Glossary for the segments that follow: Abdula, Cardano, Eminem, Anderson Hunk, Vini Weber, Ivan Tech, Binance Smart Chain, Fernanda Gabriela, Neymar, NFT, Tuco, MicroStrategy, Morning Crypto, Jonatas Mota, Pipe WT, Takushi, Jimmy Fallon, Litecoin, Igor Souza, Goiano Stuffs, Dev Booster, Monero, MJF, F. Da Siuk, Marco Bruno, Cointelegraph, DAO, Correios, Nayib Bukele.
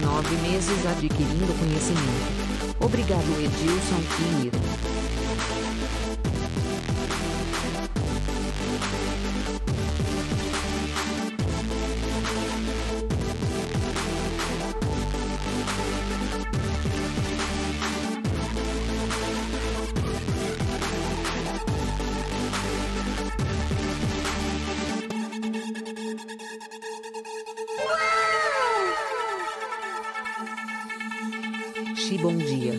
9 meses adquirindo conhecimento. Obrigado, Edilson Júnior. Bom dia.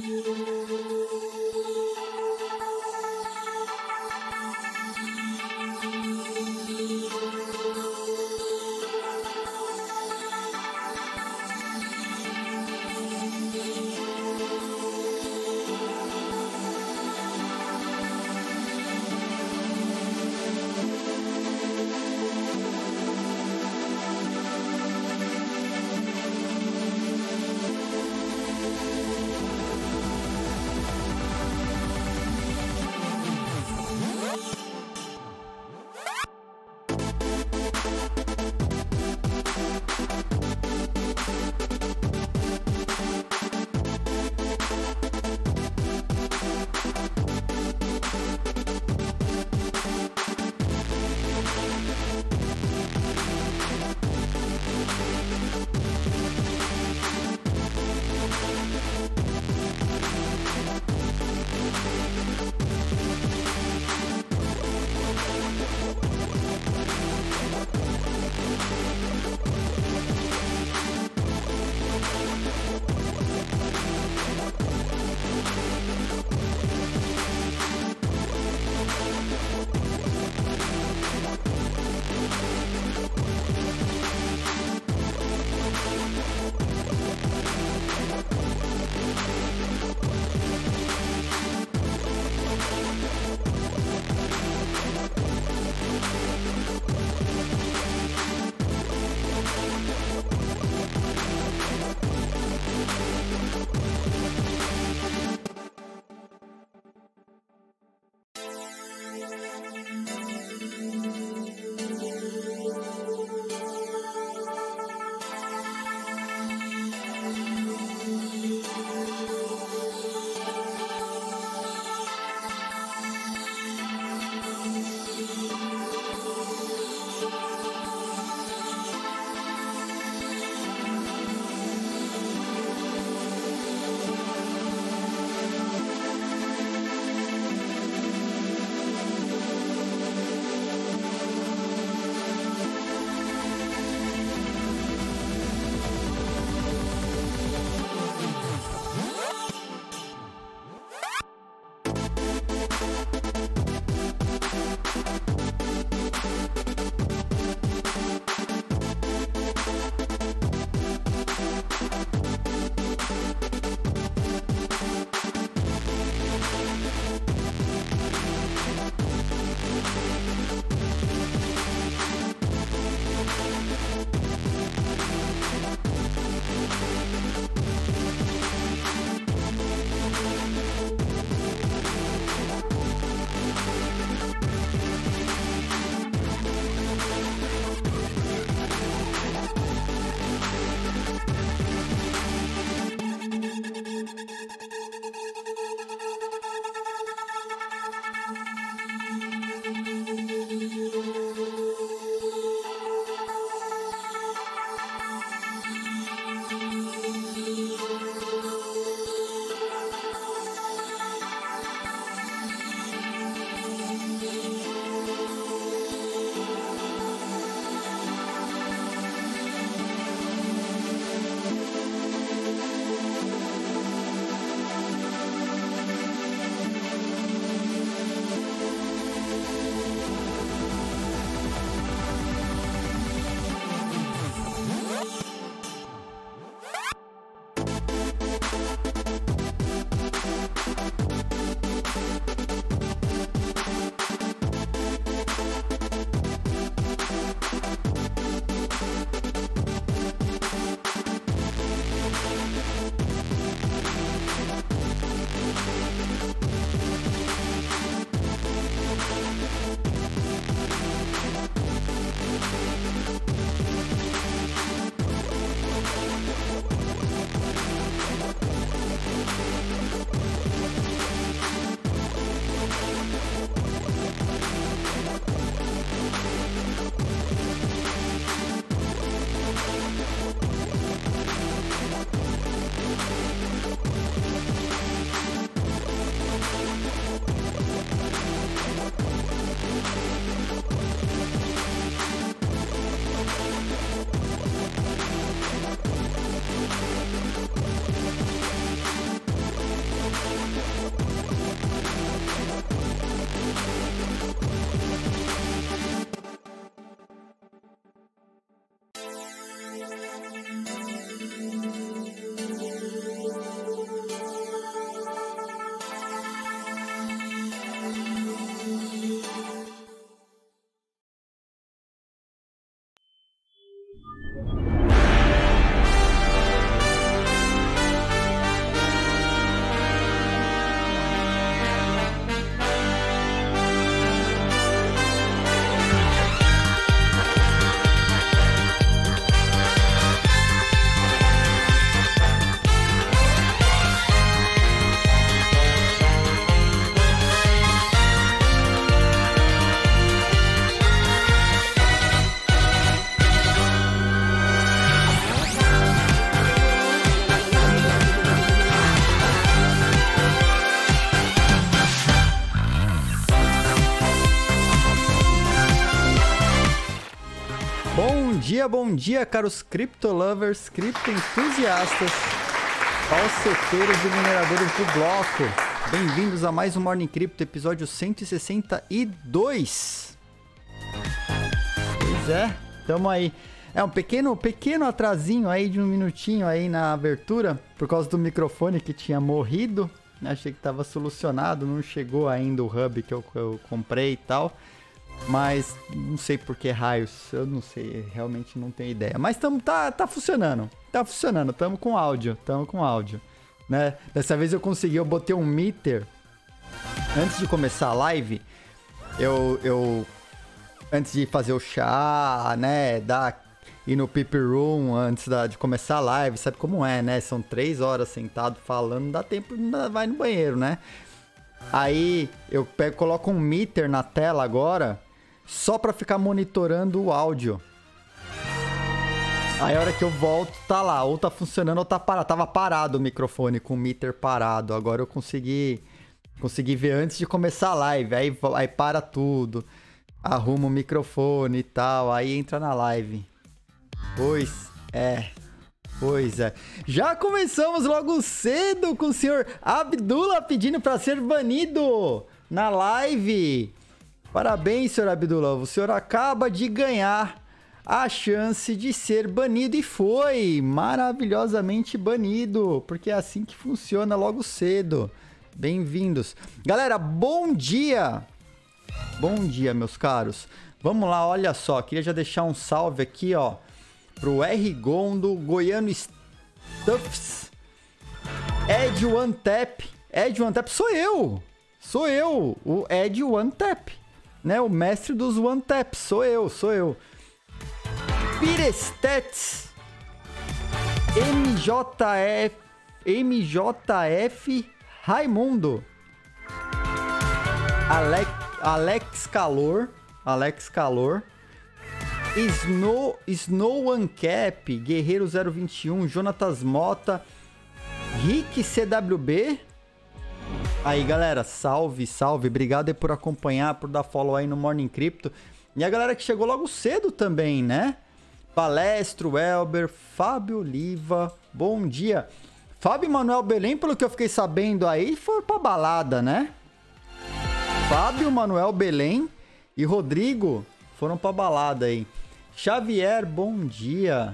bom dia, caros criptolovers, criptoentusiastas, falseteiros e mineradores do bloco. Bem-vindos a mais um Morning Crypto, episódio 162. Pois é, tamo aí. É um pequeno atrasinho aí de um minutinho aí na abertura, por causa do microfone que tinha morrido. Achei que tava solucionado, não chegou ainda o hub que eu comprei e tal. Mas não sei por que raios, eu não sei, realmente não tenho ideia. Mas tá funcionando, tamo com áudio, né? Dessa vez eu consegui, eu botei um meter. Antes de começar a live, eu antes de fazer o chá, né, ir no peep room antes de começar a live, sabe como é, né? São 3 horas sentado falando, não dá tempo, vai no banheiro, né? Aí eu coloco um meter na tela agora, só pra ficar monitorando o áudio. Aí a hora que eu volto, tá lá, ou tá funcionando ou tá parado. Tava parado o microfone, com o meter parado. Agora eu consegui ver antes de começar a live. Aí para tudo, arruma o microfone e tal, aí entra na live. Pois é. Já começamos logo cedo com o senhor Abdula pedindo para ser banido na live. Parabéns, senhor Abdula. O senhor acaba de ganhar a chance de ser banido e foi maravilhosamente banido, porque é assim que funciona logo cedo. Bem-vindos. Galera, bom dia. Bom dia, meus caros. Vamos lá, olha só. Queria já deixar um salve aqui, ó, pro R. Gondo, Goiano Stuffs, Ed One Tap. Ed One Tap sou eu! O Ed One Tap, né? O mestre dos One Taps, sou eu. Pirestets, MJF Raimundo, Alex Calor, Snow Ancap, Guerreiro 021, Jonatas Mota, Rick CWB. Aí, galera, salve. Obrigado aí por acompanhar, por dar follow aí no Morning Crypto. E a galera que chegou logo cedo também, né? Palestro, Elber, Fábio Oliva, bom dia. Fábio e Manuel Belém, pelo que eu fiquei sabendo aí, foram pra balada, né? Fábio, Manuel Belém e Rodrigo foram pra balada aí. Xavier, bom dia.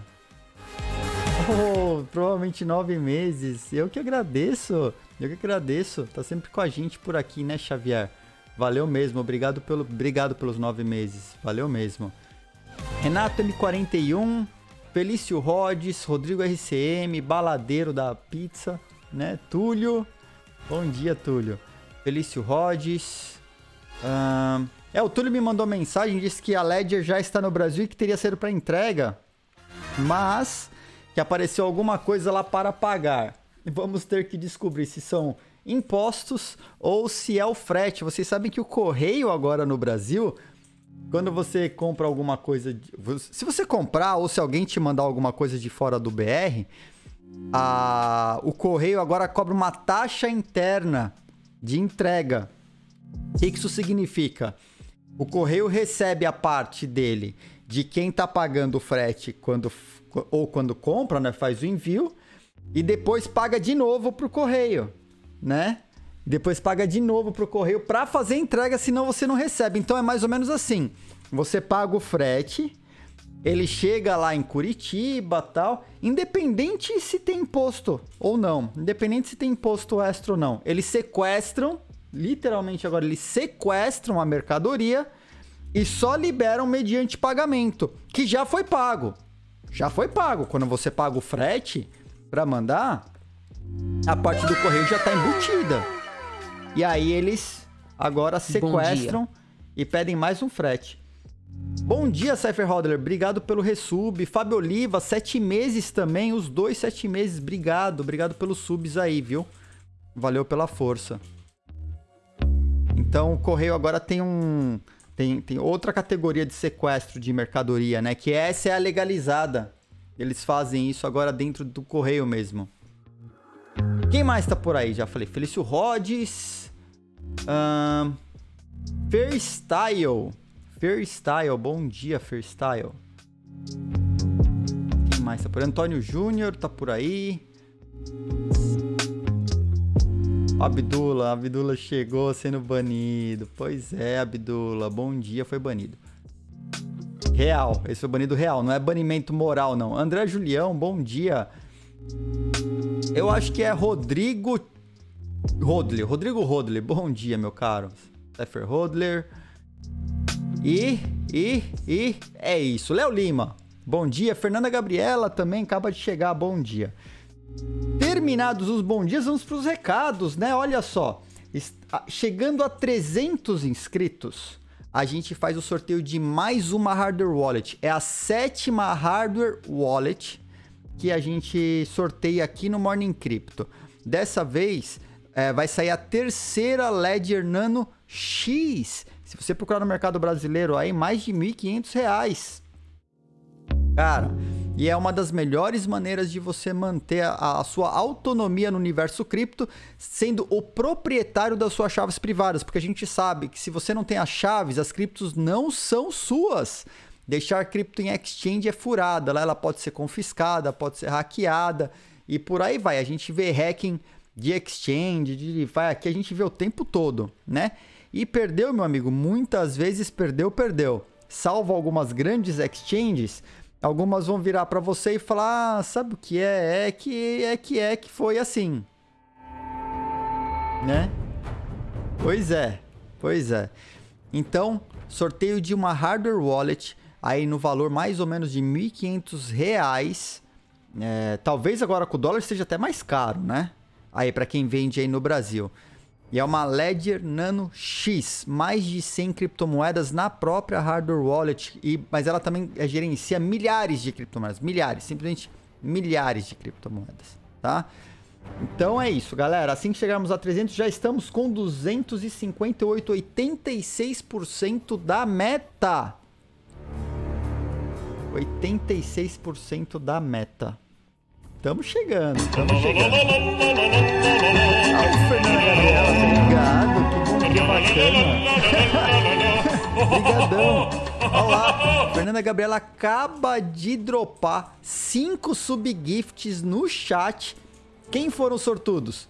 Oh, provavelmente 9 meses. Eu que agradeço. Tá sempre com a gente por aqui, né, Xavier? Valeu mesmo. Obrigado pelos 9 meses. Valeu mesmo. Renato M41, Felício Rodges, Rodrigo RCM, Baladeiro da Pizza, né? Túlio. Bom dia, Túlio. Felício Rodges. O Túlio me mandou mensagem, disse que a Ledger já está no Brasil e que teria sido para entrega, mas que apareceu alguma coisa lá para pagar. Vamos ter que descobrir se são impostos ou se é o frete. Vocês sabem que o correio agora no Brasil, quando você compra alguma coisa... Se você comprar ou se alguém te mandar alguma coisa de fora do BR, o correio agora cobra uma taxa interna de entrega. O que isso significa? O correio recebe a parte dele de quem tá pagando o frete quando compra, né? Faz o envio e depois paga de novo pro correio, né? Depois paga de novo pro correio para fazer a entrega, senão você não recebe. Então é mais ou menos assim. Você paga o frete, ele chega lá em Curitiba, tal, independente se tem imposto ou não, independente se tem imposto extra ou não. Eles sequestram, literalmente agora eles sequestram a mercadoria e só liberam mediante pagamento, que já foi pago. Quando você paga o frete para mandar, a parte do correio já tá embutida. E aí eles agora sequestram e pedem mais um frete. Bom dia, Cypher Hodler. Obrigado pelo resub. Fábio Oliva, 7 meses também. Os dois 7 meses. Obrigado pelos subs aí, viu? Valeu pela força. Então, o correio agora tem tem outra categoria de sequestro de mercadoria, né? Que essa é a legalizada. Eles fazem isso agora dentro do correio mesmo. Quem mais tá por aí? Já falei. Felício Rodges. Fair Style. Bom dia, Fair Style. mais tá por aí? Antônio Júnior tá por aí. Abdula, Abdula chegou sendo banido. Pois é, Abdula, bom dia, foi banido. Real, esse foi banido real, não é banimento moral, não. André Julião, bom dia. Eu acho que é Rodrigo Rodler, Rodrigo Rodler, bom dia, meu caro. Steffer Rodler. E é isso. Léo Lima, bom dia. Fernanda Gabriela também acaba de chegar, bom dia. Terminados os bons dias, vamos para os recados, né? Olha só, chegando a 300 inscritos, a gente faz o sorteio de mais uma hardware wallet. É a 7ª hardware wallet que a gente sorteia aqui no Morning Crypto. Dessa vez, vai sair a 3ª Ledger Nano X. Se você procurar no mercado brasileiro aí, mais de R$1.500. Cara, e é uma das melhores maneiras de você manter a sua autonomia no universo cripto, sendo o proprietário das suas chaves privadas, porque a gente sabe que se você não tem as chaves, as criptos não são suas. Deixar a cripto em exchange é furada, lá ela pode ser confiscada, pode ser hackeada e por aí vai. A gente vê hacking de exchange, de DeFi, aqui a gente vê o tempo todo, né? E perdeu, meu amigo, muitas vezes perdeu. Salvo algumas grandes exchanges, algumas vão virar para você e falar, ah, sabe o que é? É que foi assim, né? Pois é. Então, sorteio de uma hardware wallet aí no valor mais ou menos de R$1.500. Talvez agora com o dólar seja até mais caro, né? Aí para quem vende aí no Brasil. E é uma Ledger Nano X, mais de 100 criptomoedas na própria hardware wallet, mas ela também gerencia milhares de criptomoedas, simplesmente milhares de criptomoedas, tá? Então é isso, galera, assim que chegarmos a 300, já estamos com 258, 86% da meta. 86% da meta. Estamos chegando. Salve, Fernanda Gabriela, obrigado, que bom, que bacana. Obrigadão. Olha lá, Fernanda Gabriela acaba de dropar 5 subgifts no chat. Quem foram os sortudos?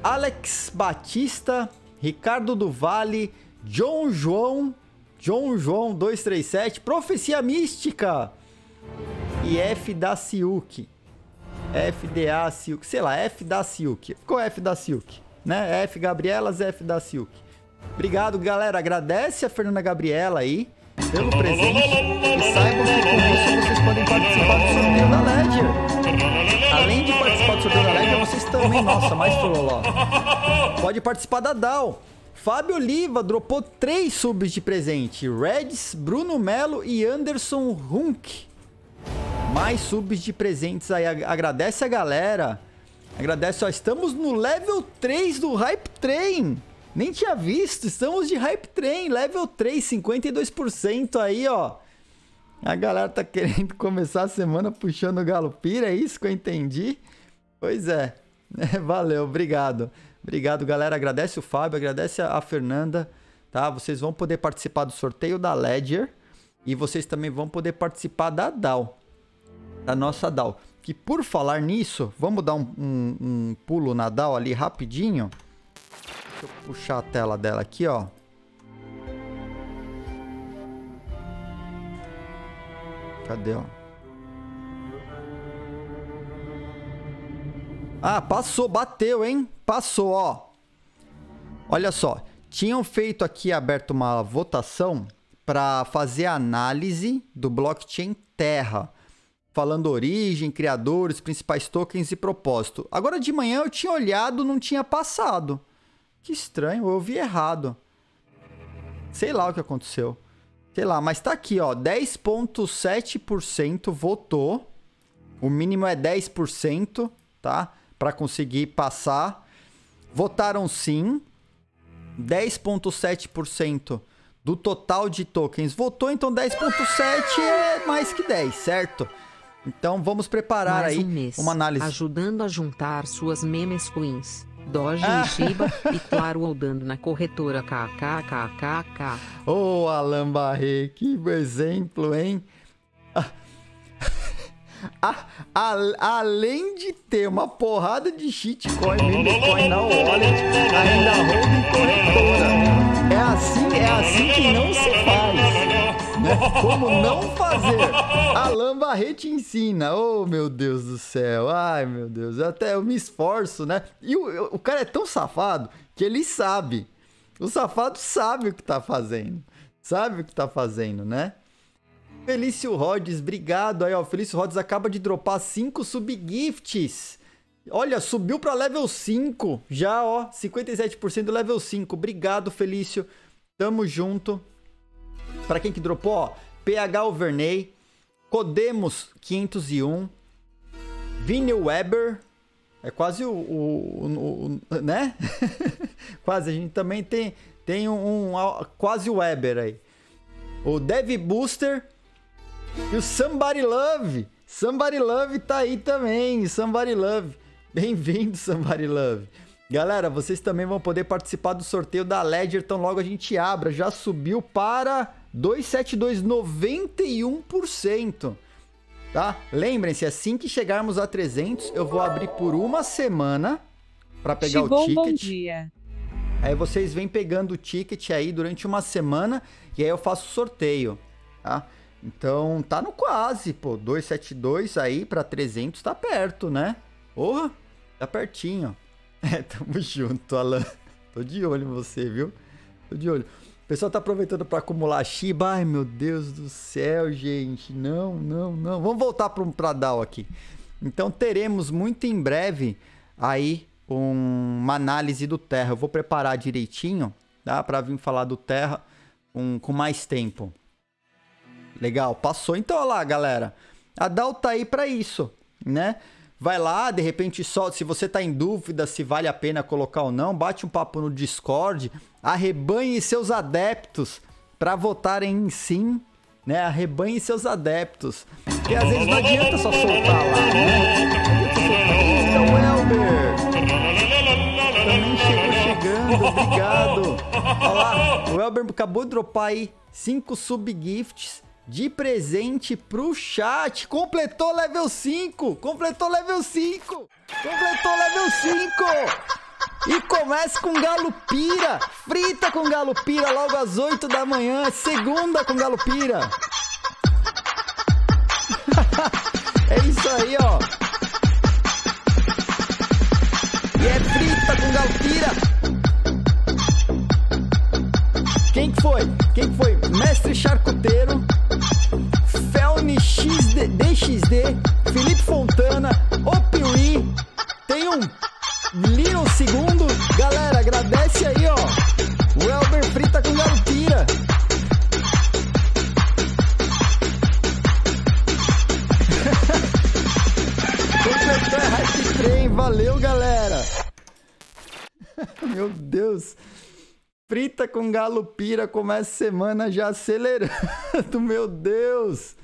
Alex Batista, Ricardo do Vale, João 237, Profecia Mística e F da Siuk. FDA Silk, sei lá, F da Silk. Ficou F da Silk, né? F Gabrielas, F da Silk. Obrigado, galera. Agradece a Fernanda Gabriela aí pelo presente. E saibam que com isso vocês podem participar do sorteio da Ledger. Além de participar do sorteio da Ledger, vocês também, nossa, mais trololó. Pode participar da DAO. Fábio Oliva dropou 3 subs de presente. Reds, Bruno Melo e Anderson Hunk. Mais subs de presentes aí, agradece a galera, agradece, ó, estamos no level 3 do Hype Train, nem tinha visto, estamos de Hype Train, level 3, 52% aí, ó, a galera tá querendo começar a semana puxando o galo pira, é isso que eu entendi, pois é, valeu, obrigado galera, agradece o Fábio, agradece a Fernanda, tá, vocês vão poder participar do sorteio da Ledger e vocês também vão poder participar da DAO, da nossa DAO, que por falar nisso, vamos dar um pulo na DAO ali rapidinho, deixa eu puxar a tela dela aqui, ó, cadê, ó, ah, passou, bateu, hein, passou, ó, olha só, tinham feito aqui, aberto uma votação para fazer a análise do blockchain Terra, falando origem, criadores, principais tokens e propósito. Agora de manhã eu tinha olhado, não tinha passado. Que estranho, eu ouvi errado. Sei lá o que aconteceu. Sei lá, mas tá aqui, ó. 10,7% votou. O mínimo é 10%, tá? Pra conseguir passar. Votaram sim. 10,7% do total de tokens votou, então 10,7% é mais que 10, certo? Então vamos preparar mais aí um mês, uma análise. Ajudando a juntar suas memes queens, Doge e Shiba, e claro, rodando na corretora KKKKK. Ô, Alain Barret, que exemplo, hein? Além de ter uma porrada de shitcoin, memecoin na wallet, ainda roda em corretora. É assim que não se faz, né? Como não fazer? Alain Barret ensina. Oh, meu Deus do céu. Ai, meu Deus. Até eu me esforço, né? E o cara é tão safado que ele sabe. O safado sabe o que tá fazendo. Sabe o que tá fazendo, né? Felício Rodges, obrigado. Aí, ó, Felício Rodges acaba de dropar 5 subgifts. Olha, subiu para level 5. Já, ó, 57% level 5. Obrigado, Felício. Tamo junto. Para quem que dropou, ó, PH Overney, Codemos 501, Vini Weber. É quase né? Quase, a gente também tem quase o Weber aí. O Dev Booster e o Somebody Love. Somebody Love tá aí também. Somebody Love. Bem-vindo, Somebody Love. Galera, vocês também vão poder participar do sorteio da Ledger. Então logo a gente abra. Já subiu para 272, 91%. Tá? Lembrem-se, assim que chegarmos a 300, eu vou abrir por uma semana para pegar o ticket. Bom dia. Aí vocês vêm pegando o ticket aí durante uma semana e aí eu faço sorteio, tá? Então tá no quase, pô, 272 aí pra 300 tá perto, né? Porra, tá pertinho. É, tamo junto, Alan. Tô de olho em você, viu? Tô de olho. O pessoal tá aproveitando pra acumular Shiba. Ai, meu Deus do céu, gente. Não, não, não. Vamos voltar pra DAO aqui. Então teremos muito em breve aí uma análise do Terra. Eu vou preparar direitinho, tá? Pra vir falar do Terra com mais tempo. Legal, passou. Então, olha lá, galera. A DAO tá aí pra isso, né? Vai lá, de repente, só se você tá em dúvida se vale a pena colocar ou não, bate um papo no Discord, arrebanhe seus adeptos pra votarem em sim, né? Arrebanhe seus adeptos. Porque às vezes não adianta só soltar lá, né? Não adianta soltar. Então, Elber! Também chegando, obrigado! Olha lá, o Elber acabou de dropar aí 5 subgifts de presente pro chat! Completou level 5! Completou level 5! Completou level 5! E começa com Galo Pira! Frita com Galo Pira logo às 8 da manhã! Segunda com Galo Pira! É isso aí, ó! E é frita com galpira. Quem que foi? Quem que foi? Mestre Charcuteiro, Felni XD, DXD, Felipe Fontana, Opiwi. Tem um Little Segundo. Galera, agradece aí, ó. O Elber frita com galpira. Completou a Hype Train, valeu, galera. Meu Deus. Frita com Galo Pira começa a semana já acelerando, meu Deus.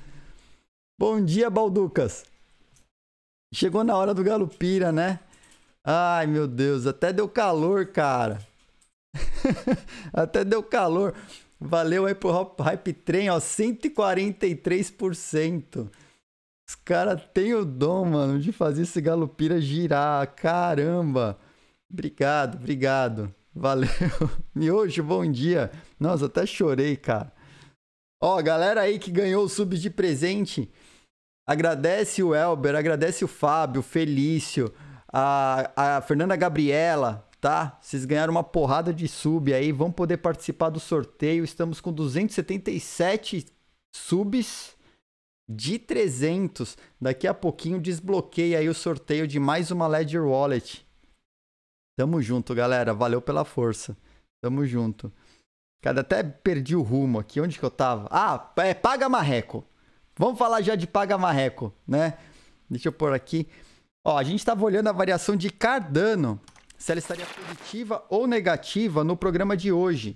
Bom dia, Balducas. Chegou na hora do Galo Pira, né? Ai, meu Deus, até deu calor, cara. Até deu calor. Valeu aí pro Hype Train, ó, 143%. Os caras têm o dom, mano, de fazer esse galopira girar. Caramba! Obrigado, obrigado. Valeu. Miojo, bom dia. Nossa, até chorei, cara. Ó, galera aí que ganhou o sub de presente. Agradece o Elber, agradece o Fábio, o Felício, a Fernanda Gabriela, tá? Vocês ganharam uma porrada de sub aí. Vão poder participar do sorteio. Estamos com 277 subs. De 300, daqui a pouquinho desbloqueia aí o sorteio de mais uma Ledger Wallet. Tamo junto, galera, valeu pela força. Tamo junto. Cara, até perdi o rumo aqui, onde que eu tava? Ah, é Paga Marreco. Vamos falar já de Paga Marreco, né? Deixa eu pôr aqui. Ó, a gente tava olhando a variação de Cardano, se ela estaria positiva ou negativa no programa de hoje.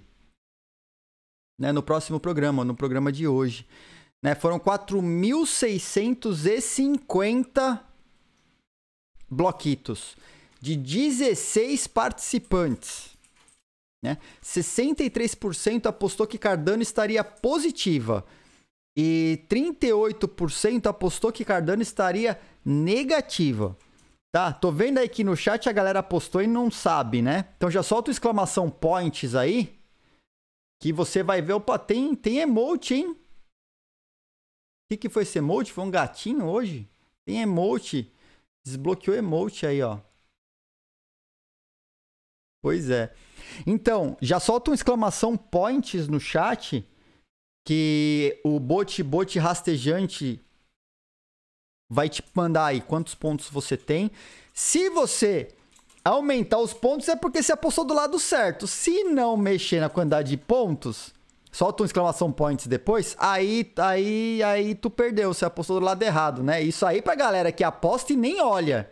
Né? No próximo programa, no programa de hoje. Né, foram 4.650 bloquitos de 16 participantes. Né? 63% apostou que Cardano estaria positiva E 38% apostou que Cardano estaria negativa. Tá, tô vendo aí que no chat a galera apostou e não sabe, né? Então já solta o exclamação points aí, que você vai ver. Opa, tem emote, hein? O que foi esse emote? Foi um gatinho hoje? Tem emote. Desbloqueou emote aí, ó. Pois é. Então, já solta um exclamação points no chat, que o bot rastejante vai te mandar aí quantos pontos você tem. Se você aumentar os pontos, é porque você apostou do lado certo. Se não mexer na quantidade de pontos, solta um exclamação points depois, aí tu perdeu, você apostou do lado errado, né? Isso aí pra galera que aposta e nem olha.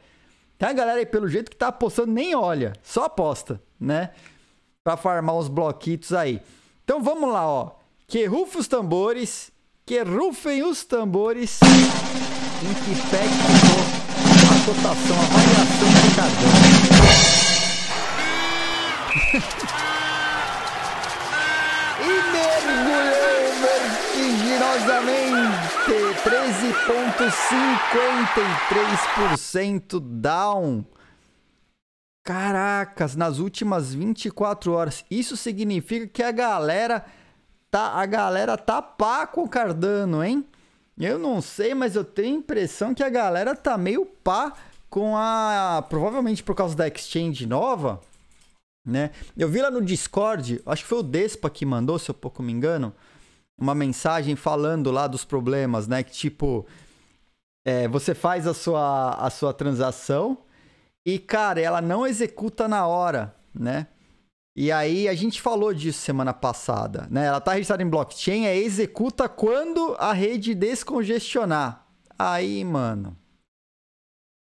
Tem a galera aí, pelo jeito, que tá apostando, nem olha. Só aposta, né? Pra farmar os bloquitos aí. Então vamos lá, ó. Que rufem os tambores, que rufem os tambores, em que pé ficou a cotação, a variação de Cardano. E mergulhou vertiginosamente, 13,53% down. Caracas, nas últimas 24 horas. Isso significa que a galera tá pá com o Cardano, hein? Eu não sei, mas eu tenho a impressão que a galera tá meio pá com a... Provavelmente por causa da exchange nova, né? Eu vi lá no Discord, acho que foi o Despa que mandou, se eu pouco me engano, uma mensagem falando lá dos problemas, né? Que tipo, você faz a sua transação e, cara, ela não executa na hora, né? E aí, a gente falou disso semana passada, né? Ela tá registrada em blockchain, aí executa quando a rede descongestionar. Aí, mano...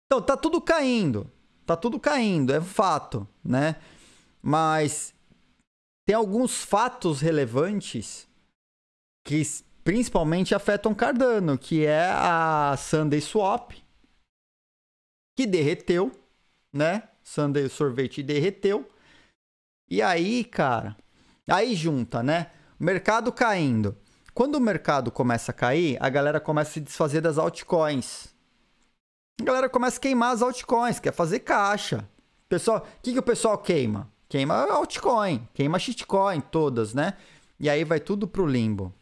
Então, tá tudo caindo. Tá tudo caindo, é fato, né? Mas tem alguns fatos relevantes que principalmente afetam Cardano, que é a Sunday Swap, que derreteu, né? Sunday Sorvete derreteu. E aí, cara, aí junta, né? Mercado caindo. Quando o mercado começa a cair, a galera começa a se desfazer das altcoins. A galera começa a queimar as altcoins, quer fazer caixa. Pessoal, o que o pessoal queima? Queima altcoin, queima shitcoin, todas, né? E aí vai tudo pro limbo.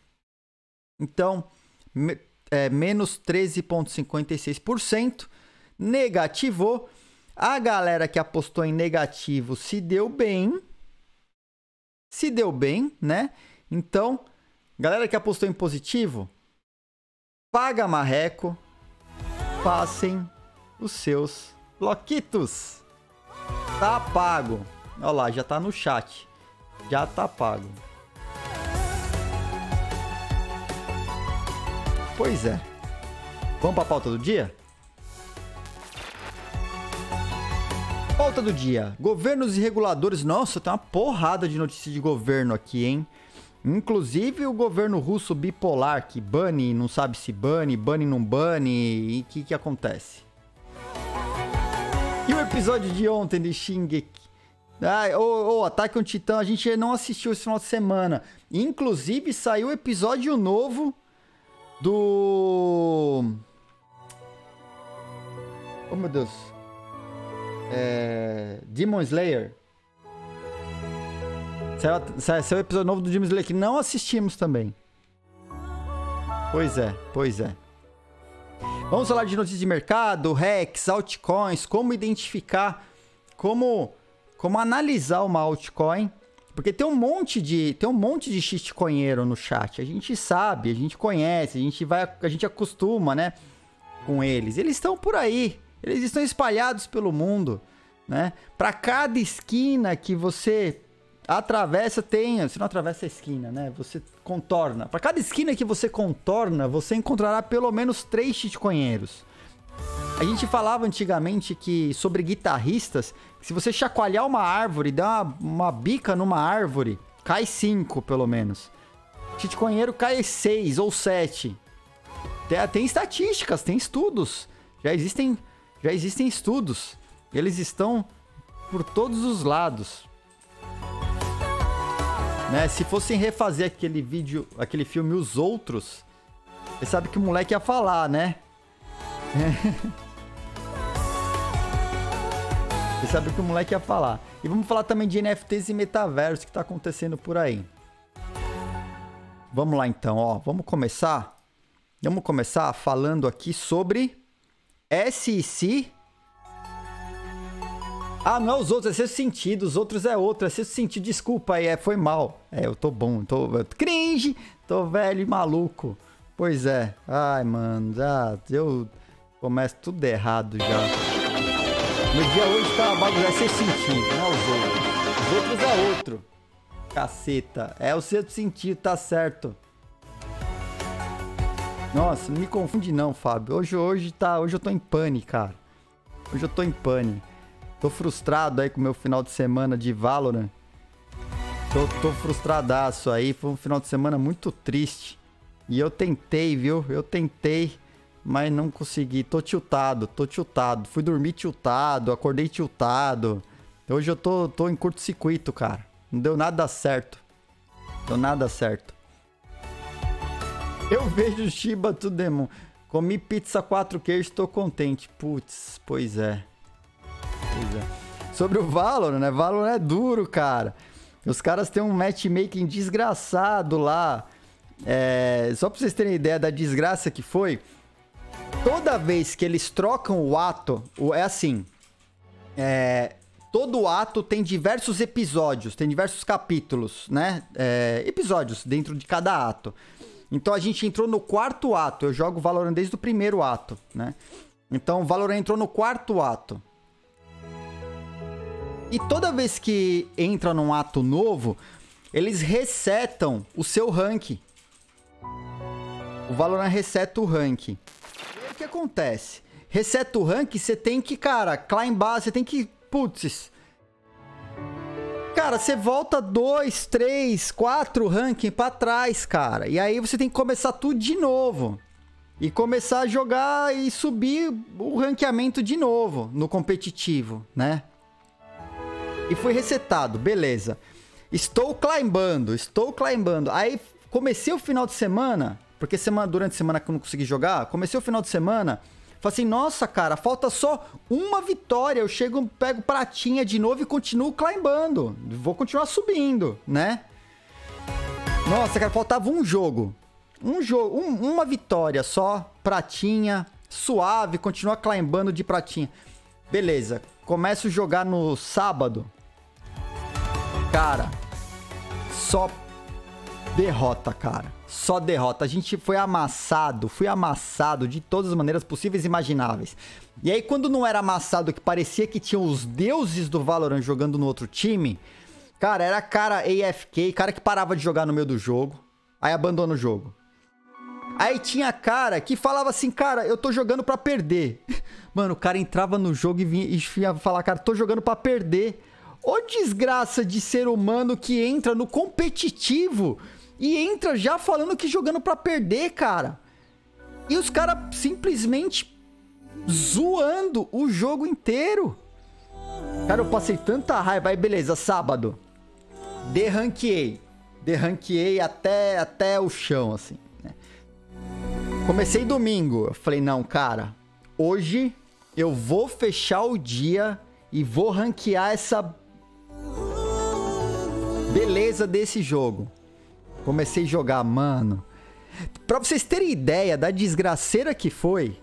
Então, menos 13,56%, negativou. A galera que apostou em negativo se deu bem. Se deu bem, né? Então, galera que apostou em positivo, paga marreco, passem os seus bloquitos. Tá pago. Olha lá, já tá no chat. Já tá pago. Pois é. Vamos pra pauta do dia? Pauta do dia. Governos e reguladores. Nossa, tem uma porrada de notícias de governo aqui, hein? Inclusive o governo russo bipolar, que bane, não sabe se bane, bane, não bane, e o que acontece? E o episódio de ontem de Shingeki? O Ataque a um Titã, a gente não assistiu esse final de semana. Inclusive saiu o episódio novo do... Oh, meu Deus... Demon Slayer. Saiu o episódio novo do Demon Slayer que não assistimos também. Pois é, pois é. Vamos falar de notícias de mercado, hacks, altcoins, como identificar, como analisar uma altcoin, porque tem um monte de shitcoinheiro no chat. A gente sabe, a gente conhece, a gente acostuma, né, com eles. Eles estão por aí. Eles estão espalhados pelo mundo, né? Para cada esquina que você atravessa, você não atravessa a esquina, né? Você contorna. Para cada esquina que você contorna, você encontrará pelo menos 3 shitcoinheiros. A gente falava antigamente que sobre guitarristas, que se você chacoalhar uma árvore, dar uma bica numa árvore, cai 5 pelo menos. Shitcoinheiro cai 6 ou 7. Tem estatísticas, tem estudos. Já existem estudos, eles estão por todos os lados, né? Se fossem refazer aquele filme Os Outros, Você sabe que o moleque ia falar, né? Você sabe que o moleque ia falar. E vamos falar também de NFTs e metaverso que tá acontecendo por aí. Vamos lá então, ó. Vamos começar. Vamos começar falando aqui sobre SEC. Ah, não é os outros, é sexto sentido. Os outros é outro, é sexto sentido. Desculpa aí, foi mal. É, eu tô bom, eu tô cringe, tô velho e maluco. Pois é. Ai, mano, já eu começo tudo errado já. Meu dia hoje tá bagunçado, é sexto sentido, não é os outros. Os outros é outro. Caceta, é o sexto sentido, tá certo. Nossa, não me confunde não, Fábio. Hoje eu tô em pane, cara. Hoje eu tô em pane. Tô frustrado aí com o meu final de semana de Valorant. Tô frustradaço aí. Foi um final de semana muito triste. E eu tentei, viu? Eu tentei, mas não consegui. Tô tiltado, tô tiltado. Fui dormir tiltado, acordei tiltado. Hoje eu tô em curto-circuito, cara. Não deu nada certo. Deu nada certo. Eu vejo Shiba to Demon. Comi pizza 4 queijos, tô contente. Putz, pois é. Sobre o Valorant, né? Valorant é duro, cara. Os caras têm um matchmaking desgraçado lá. É... Só pra vocês terem ideia da desgraça que foi. Toda vez que eles trocam o ato... É assim... É... Todo ato tem diversos episódios. Tem diversos capítulos, né? É... Episódios dentro de cada ato. Então a gente entrou no quarto ato. Eu jogo Valorant desde o primeiro ato, né? Então o Valorant entrou no quarto ato. E toda vez que entra num ato novo, eles resetam o seu rank. O Valorant reseta o rank. E aí o que acontece? Reseta o rank, você tem que, cara, climbar, você tem que... Putz... Cara, você volta 2, 3, 4 ranking pra trás, cara. E aí você tem que começar tudo de novo. E começar a jogar e subir o ranqueamento de novo no competitivo, né? E fui resetado, beleza. Estou climbando, estou climbando. Aí comecei o final de semana, porque durante a semana que eu não consegui jogar, comecei o final de semana, falei assim, nossa, cara, falta só uma vitória. Eu chego, pego pratinha de novo e continuo climbando. Vou continuar subindo, né? Nossa, cara, faltava um jogo. Uma vitória só, pratinha, suave, continuar climbando de pratinha. Beleza, começo a jogar no sábado. Cara, só derrota, cara. Só derrota. A gente foi amassado. Fui amassado de todas as maneiras possíveis e imagináveis. E aí, quando não era amassado, que parecia que tinham os deuses do Valorant jogando no outro time, cara, era cara AFK, cara que parava de jogar no meio do jogo, aí abandona o jogo. Aí tinha cara que falava assim, cara, eu tô jogando pra perder. Mano, o cara entrava no jogo e vinha falar, cara, tô jogando pra perder. Ô desgraça de ser humano que entra no competitivo e entra já falando que jogando pra perder, cara. E os caras simplesmente zoando o jogo inteiro. Cara, eu passei tanta raiva. Aí, beleza, sábado. Derranqueei. Derranqueei até o chão, assim, né? Comecei domingo. Eu falei, não, cara, hoje eu vou fechar o dia e vou ranquear essa beleza desse jogo. Comecei a jogar, mano. Pra vocês terem ideia da desgraceira que foi,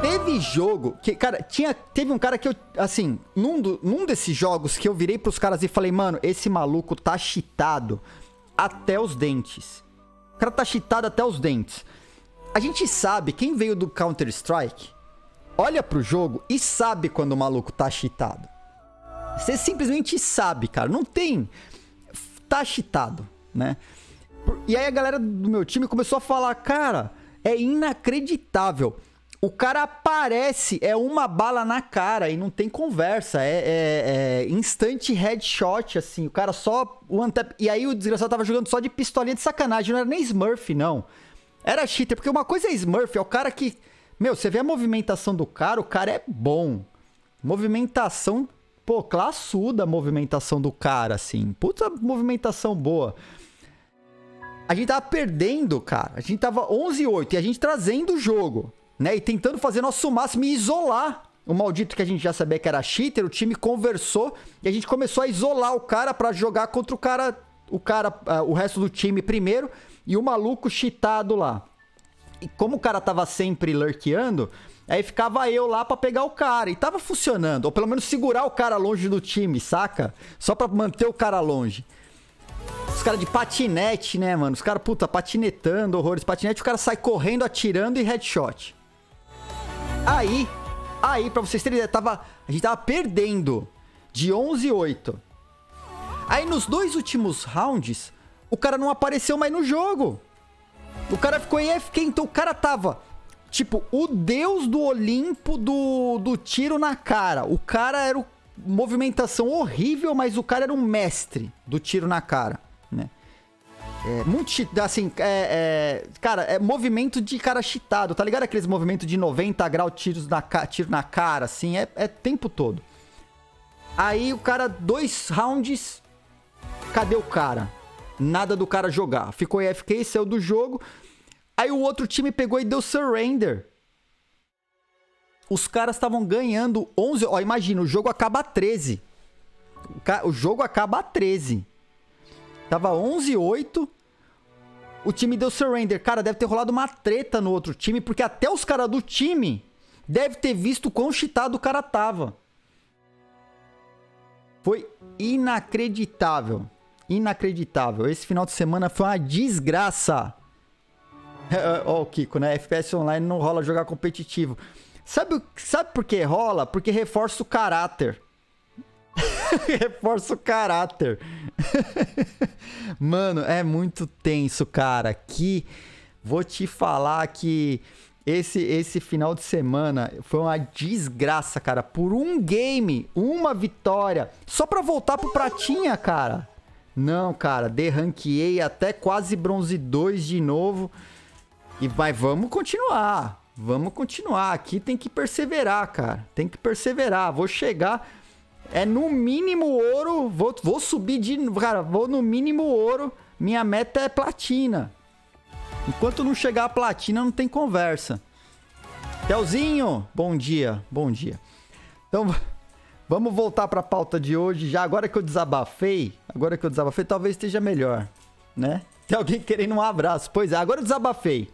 teve jogo que, cara, teve um cara que eu, assim, num desses jogos que eu virei pros caras e falei, mano, esse maluco tá cheatado até os dentes. O cara tá cheatado até os dentes. A gente sabe, quem veio do Counter-Strike, olha pro jogo e sabe quando o maluco tá cheatado. Você simplesmente sabe, cara. Não tem... Tá cheatado, né? E aí a galera do meu time começou a falar, cara, é inacreditável. O cara aparece, é uma bala na cara e não tem conversa. É instante headshot, assim. O cara só... One tap. E aí o desgraçado tava jogando só de pistolinha de sacanagem. Não era nem Smurf, não. Era cheater, porque uma coisa é Smurf, é o cara que... Meu, você vê a movimentação do cara, o cara é bom. Movimentação, pô, classuda a movimentação do cara, assim. Puta movimentação boa. a gente tava perdendo, cara. A gente tava 11-8 e a gente trazendo o jogo, né? E tentando fazer nosso máximo e isolar o maldito que a gente já sabia que era cheater. O time conversou e a gente começou a isolar o cara pra jogar contra o resto do time primeiro e o maluco cheatado lá. E como o cara tava sempre lurkeando, aí ficava eu lá pra pegar o cara. E tava funcionando, ou pelo menos segurar o cara longe do time, saca? Só pra manter o cara longe. Os caras de patinete, né, mano? Os caras, puta, patinetando, horrores. Patinete, o cara sai correndo, atirando e headshot. Aí, pra vocês terem ideia, a gente tava perdendo de 11-8. Aí, nos dois últimos rounds, o cara não apareceu mais no jogo. O cara ficou em AFK, então o cara tava, tipo, o deus do Olimpo do tiro na cara. O cara era movimentação horrível, mas o cara era um mestre do tiro na cara, né? Cara, é movimento de cara cheatado, tá ligado? Aqueles movimentos de 90 graus, tiro na cara, assim, é tempo todo. Aí o cara, dois rounds, cadê o cara? Nada do cara jogar. Ficou em AFK, saiu do jogo. Aí o outro time pegou e deu surrender. Os caras estavam ganhando 11... Ó, imagina, o jogo acaba a 13. O jogo acaba a 13. Tava 11-8. O time deu surrender. Cara, deve ter rolado uma treta no outro time, porque até os caras do time devem ter visto quão cheatado o cara tava. Foi inacreditável. Inacreditável. Esse final de semana foi uma desgraça. Ó o Kiko, né? FPS online não rola jogar competitivo. Sabe por que rola? Porque reforça o caráter. Reforça o caráter. Mano, é muito tenso, cara. Que vou te falar que esse final de semana foi uma desgraça, cara. Por um game, uma vitória, só pra voltar pro pratinha, cara. Não, cara, derranqueei até quase bronze 2 de novo. Mas vamos continuar. Vamos continuar, aqui tem que perseverar, cara, tem que perseverar, vou chegar, é no mínimo ouro, vou subir de, cara, vou no mínimo ouro, minha meta é platina, enquanto não chegar a platina não tem conversa. Telzinho, bom dia, então vamos voltar para a pauta de hoje, já agora que eu desabafei talvez esteja melhor, né, tem alguém querendo um abraço, pois é, agora eu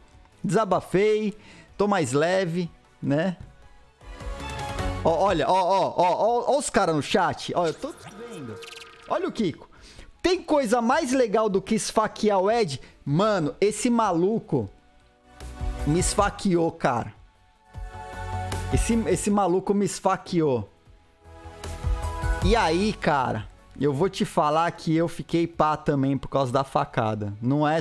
desabafei, tô mais leve, né? Ó, olha, ó os caras no chat. Ó, eu tô vendo. Olha o Kiko. Tem coisa mais legal do que esfaquear o Ed? Mano, esse maluco me esfaqueou, cara. Esse maluco me esfaqueou. E aí, cara, eu vou te falar que eu fiquei pá também por causa da facada. Não é,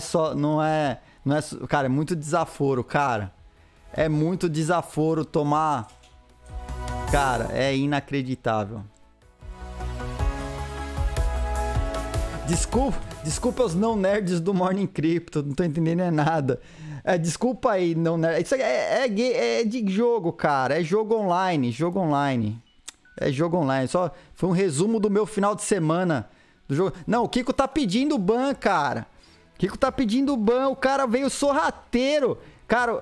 cara, é muito desaforo, cara. É muito desaforo tomar... Cara, é inacreditável. Desculpa os não nerds do Morning Crypto. Não tô entendendo é nada. É, desculpa aí, não nerd. Isso é de jogo, cara. É jogo online. Jogo online. É jogo online. Só foi um resumo do meu final de semana. Do jogo. Não, o Kiko tá pedindo ban, cara. O Kiko tá pedindo ban. O cara veio sorrateiro. Cara,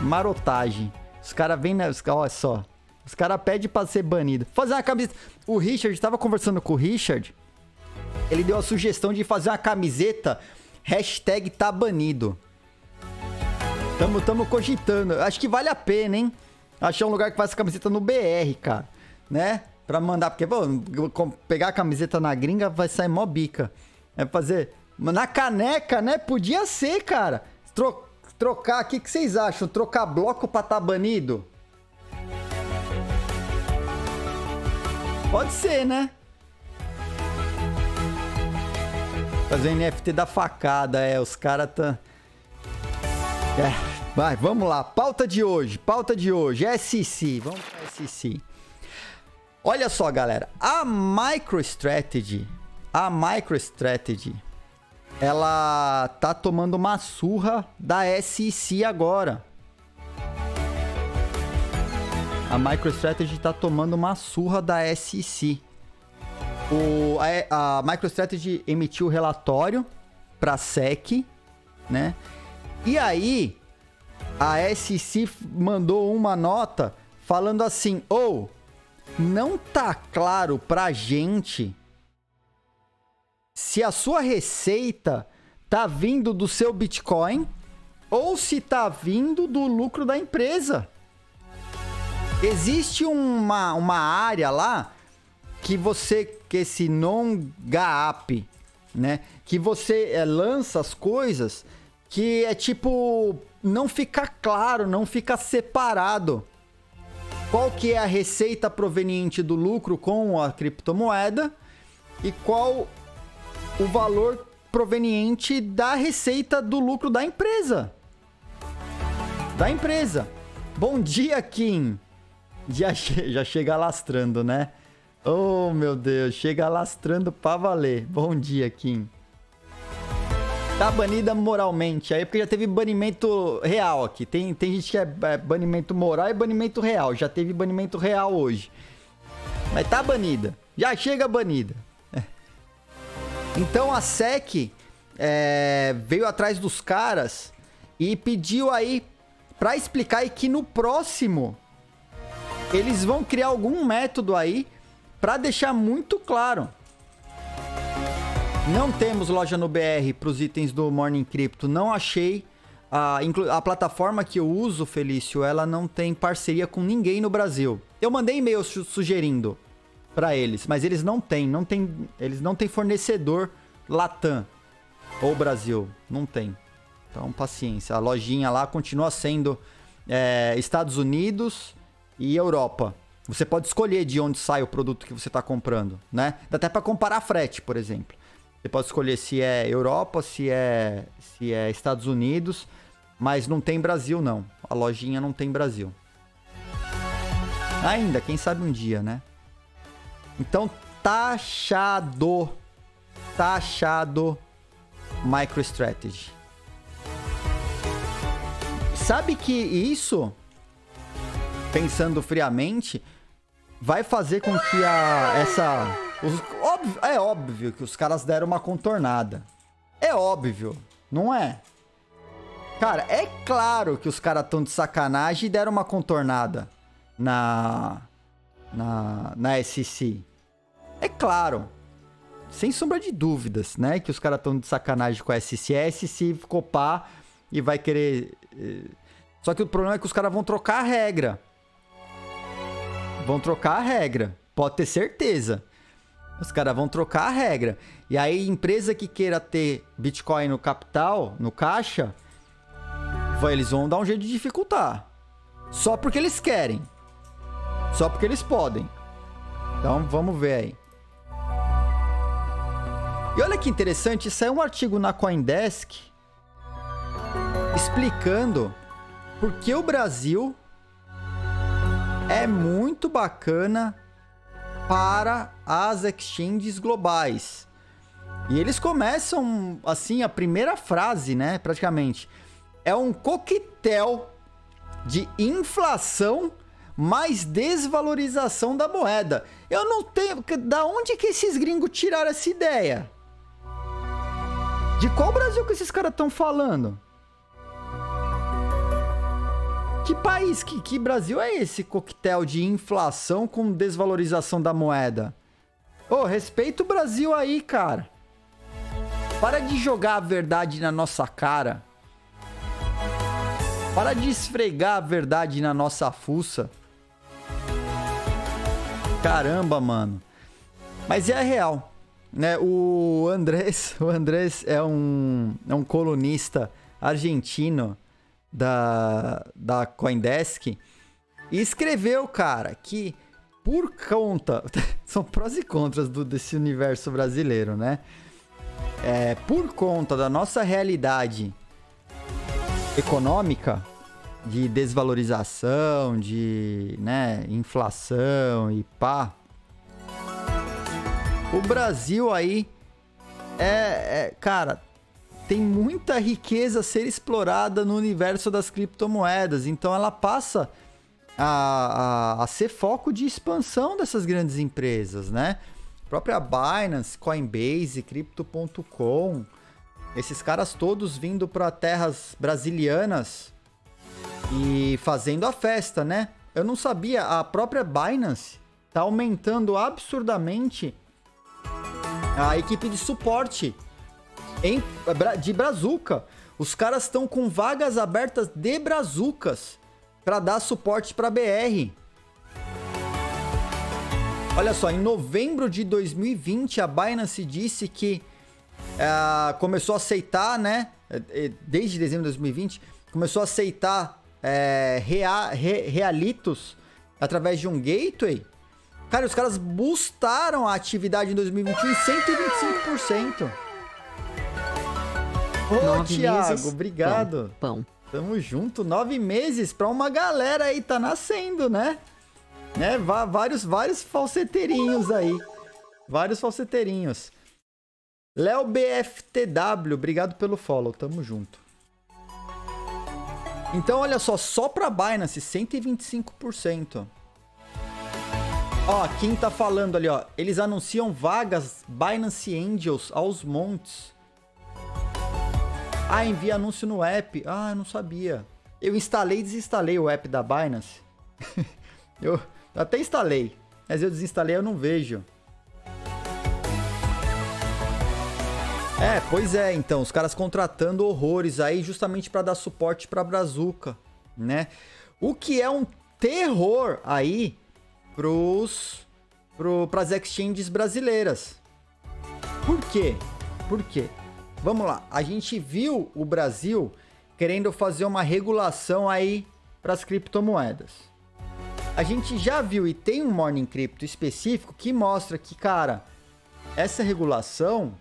marotagem. Os caras vêm... Olha só. Os caras pedem pra ser banido. Fazer uma camiseta... O Richard... Tava conversando com o Richard. Ele deu a sugestão de fazer uma camiseta... Hashtag tá banido. Tamo cogitando. Acho que vale a pena, hein? Achar um lugar que faça camiseta no BR, cara. Né? Pra mandar... Porque, pô... Pegar a camiseta na gringa vai sair mó bica. É fazer... Na caneca, né? Podia ser, cara. Trocar, o que vocês acham? Trocar bloco pra tá banido? Pode ser, né? Fazer o NFT da facada, os caras tá... Vai, vamos lá. Pauta de hoje. SEC, vamos pra SEC. Olha só, galera. A MicroStrategy... Ela tá tomando uma surra da SEC agora. A MicroStrategy tá tomando uma surra da SEC. A MicroStrategy emitiu o relatório para a SEC, né? E aí, a SEC mandou uma nota falando assim, ou, não tá claro pra gente se a sua receita tá vindo do seu Bitcoin ou se tá vindo do lucro da empresa. Existe uma área lá que você, que esse non-GAAP, né? Que você lança as coisas que é tipo, não fica claro, não fica separado. Qual que é a receita proveniente do lucro com a criptomoeda e qual o valor proveniente da receita do lucro da empresa. Bom dia, Kim. Já chega alastrando, né? Oh, meu Deus. Chega alastrando pra valer. Bom dia, Kim. Tá banida moralmente aí, porque já teve banimento real aqui. Tem gente que é banimento moral e banimento real. Já teve banimento real hoje. Mas tá banida. Já chega banida. Então a SEC veio atrás dos caras e pediu aí pra explicar aí que no próximo eles vão criar algum método aí pra deixar muito claro. Não temos loja no BR para os itens do Morning Crypto, não achei. A plataforma que eu uso, Felício, ela não tem parceria com ninguém no Brasil. Eu mandei e-mail sugerindo para eles, mas eles não têm fornecedor Latam ou Brasil, não tem. Então, paciência. A lojinha lá continua sendo Estados Unidos e Europa. Você pode escolher de onde sai o produto que você está comprando, né? Dá até para comparar frete, por exemplo. Você pode escolher se é Europa, se é Estados Unidos, mas não tem Brasil, não. A lojinha não tem Brasil. Ainda, quem sabe um dia, né? Então, taxado MicroStrategy. Sabe que isso, pensando friamente, vai fazer com que é óbvio que os caras deram uma contornada. É óbvio, não é? Cara, é claro que os caras estão de sacanagem e deram uma contornada na SEC. É claro. Sem sombra de dúvidas, né? Que os caras estão de sacanagem com a SEC. A SEC ficou pá e vai querer... Só que o problema é que os caras vão trocar a regra. Vão trocar a regra. Pode ter certeza. Os caras vão trocar a regra. E aí, empresa que queira ter Bitcoin no capital, no caixa, eles vão dar um jeito de dificultar. Só porque eles querem. Só porque eles podem. Então, vamos ver aí. E olha que interessante, saiu um artigo na CoinDesk explicando por que o Brasil é muito bacana para as exchanges globais. E eles começam assim, a primeira frase, né, praticamente, é um coquetel de inflação mais desvalorização da moeda. Eu não tenho... Da onde que esses gringos tiraram essa ideia? De qual Brasil que esses caras estão falando? Que país, que Brasil é esse coquetel de inflação com desvalorização da moeda? Ô, respeita o Brasil aí, cara. Para de jogar a verdade na nossa cara. Para de esfregar a verdade na nossa fuça. Caramba, mano. Mas é real, né? O Andrés é um colunista argentino da CoinDesk e escreveu, cara, que por conta... São prós e contras desse universo brasileiro, né? Por conta da nossa realidade econômica de desvalorização, de, né, inflação e pá, o Brasil aí cara... Tem muita riqueza a ser explorada no universo das criptomoedas. Então, ela passa a ser foco de expansão dessas grandes empresas, né? própria Binance, Coinbase, Crypto.com, esses caras todos vindo para terras brasilianas e fazendo a festa, né? Eu não sabia, a própria Binance tá aumentando absurdamente a equipe de suporte de brazuca. Os caras estão com vagas abertas de brazucas para dar suporte para BR. Olha só, em novembro de 2020, a Binance disse que começou a aceitar, né? Desde dezembro de 2020, começou a aceitar realitos através de um gateway. Cara, os caras boostaram a atividade em 2021 em 125%. Ô, Thiago, obrigado. Pão. Tamo junto. 9 meses pra uma galera aí, tá nascendo, né? Né? Vários falseteirinhos aí. Vários falseteirinhos. Léo BFTW, obrigado pelo follow. Tamo junto. Então, olha só. Só pra Binance, 125%. Ó, Kim tá falando ali, ó. Eles anunciam vagas Binance Angels aos montes. Ah, envia anúncio no app. Ah, eu não sabia. Eu instalei e desinstalei o app da Binance. Eu até instalei, mas eu desinstalei, eu não vejo. É, pois é, então, os caras contratando horrores aí justamente para dar suporte para brazuca, né? O que é um terror aí pras exchanges brasileiras. Por quê? Por quê? Vamos lá, a gente viu o Brasil querendo fazer uma regulação aí para as criptomoedas. A gente já viu e tem um Morning Crypto específico que mostra que, cara, essa regulação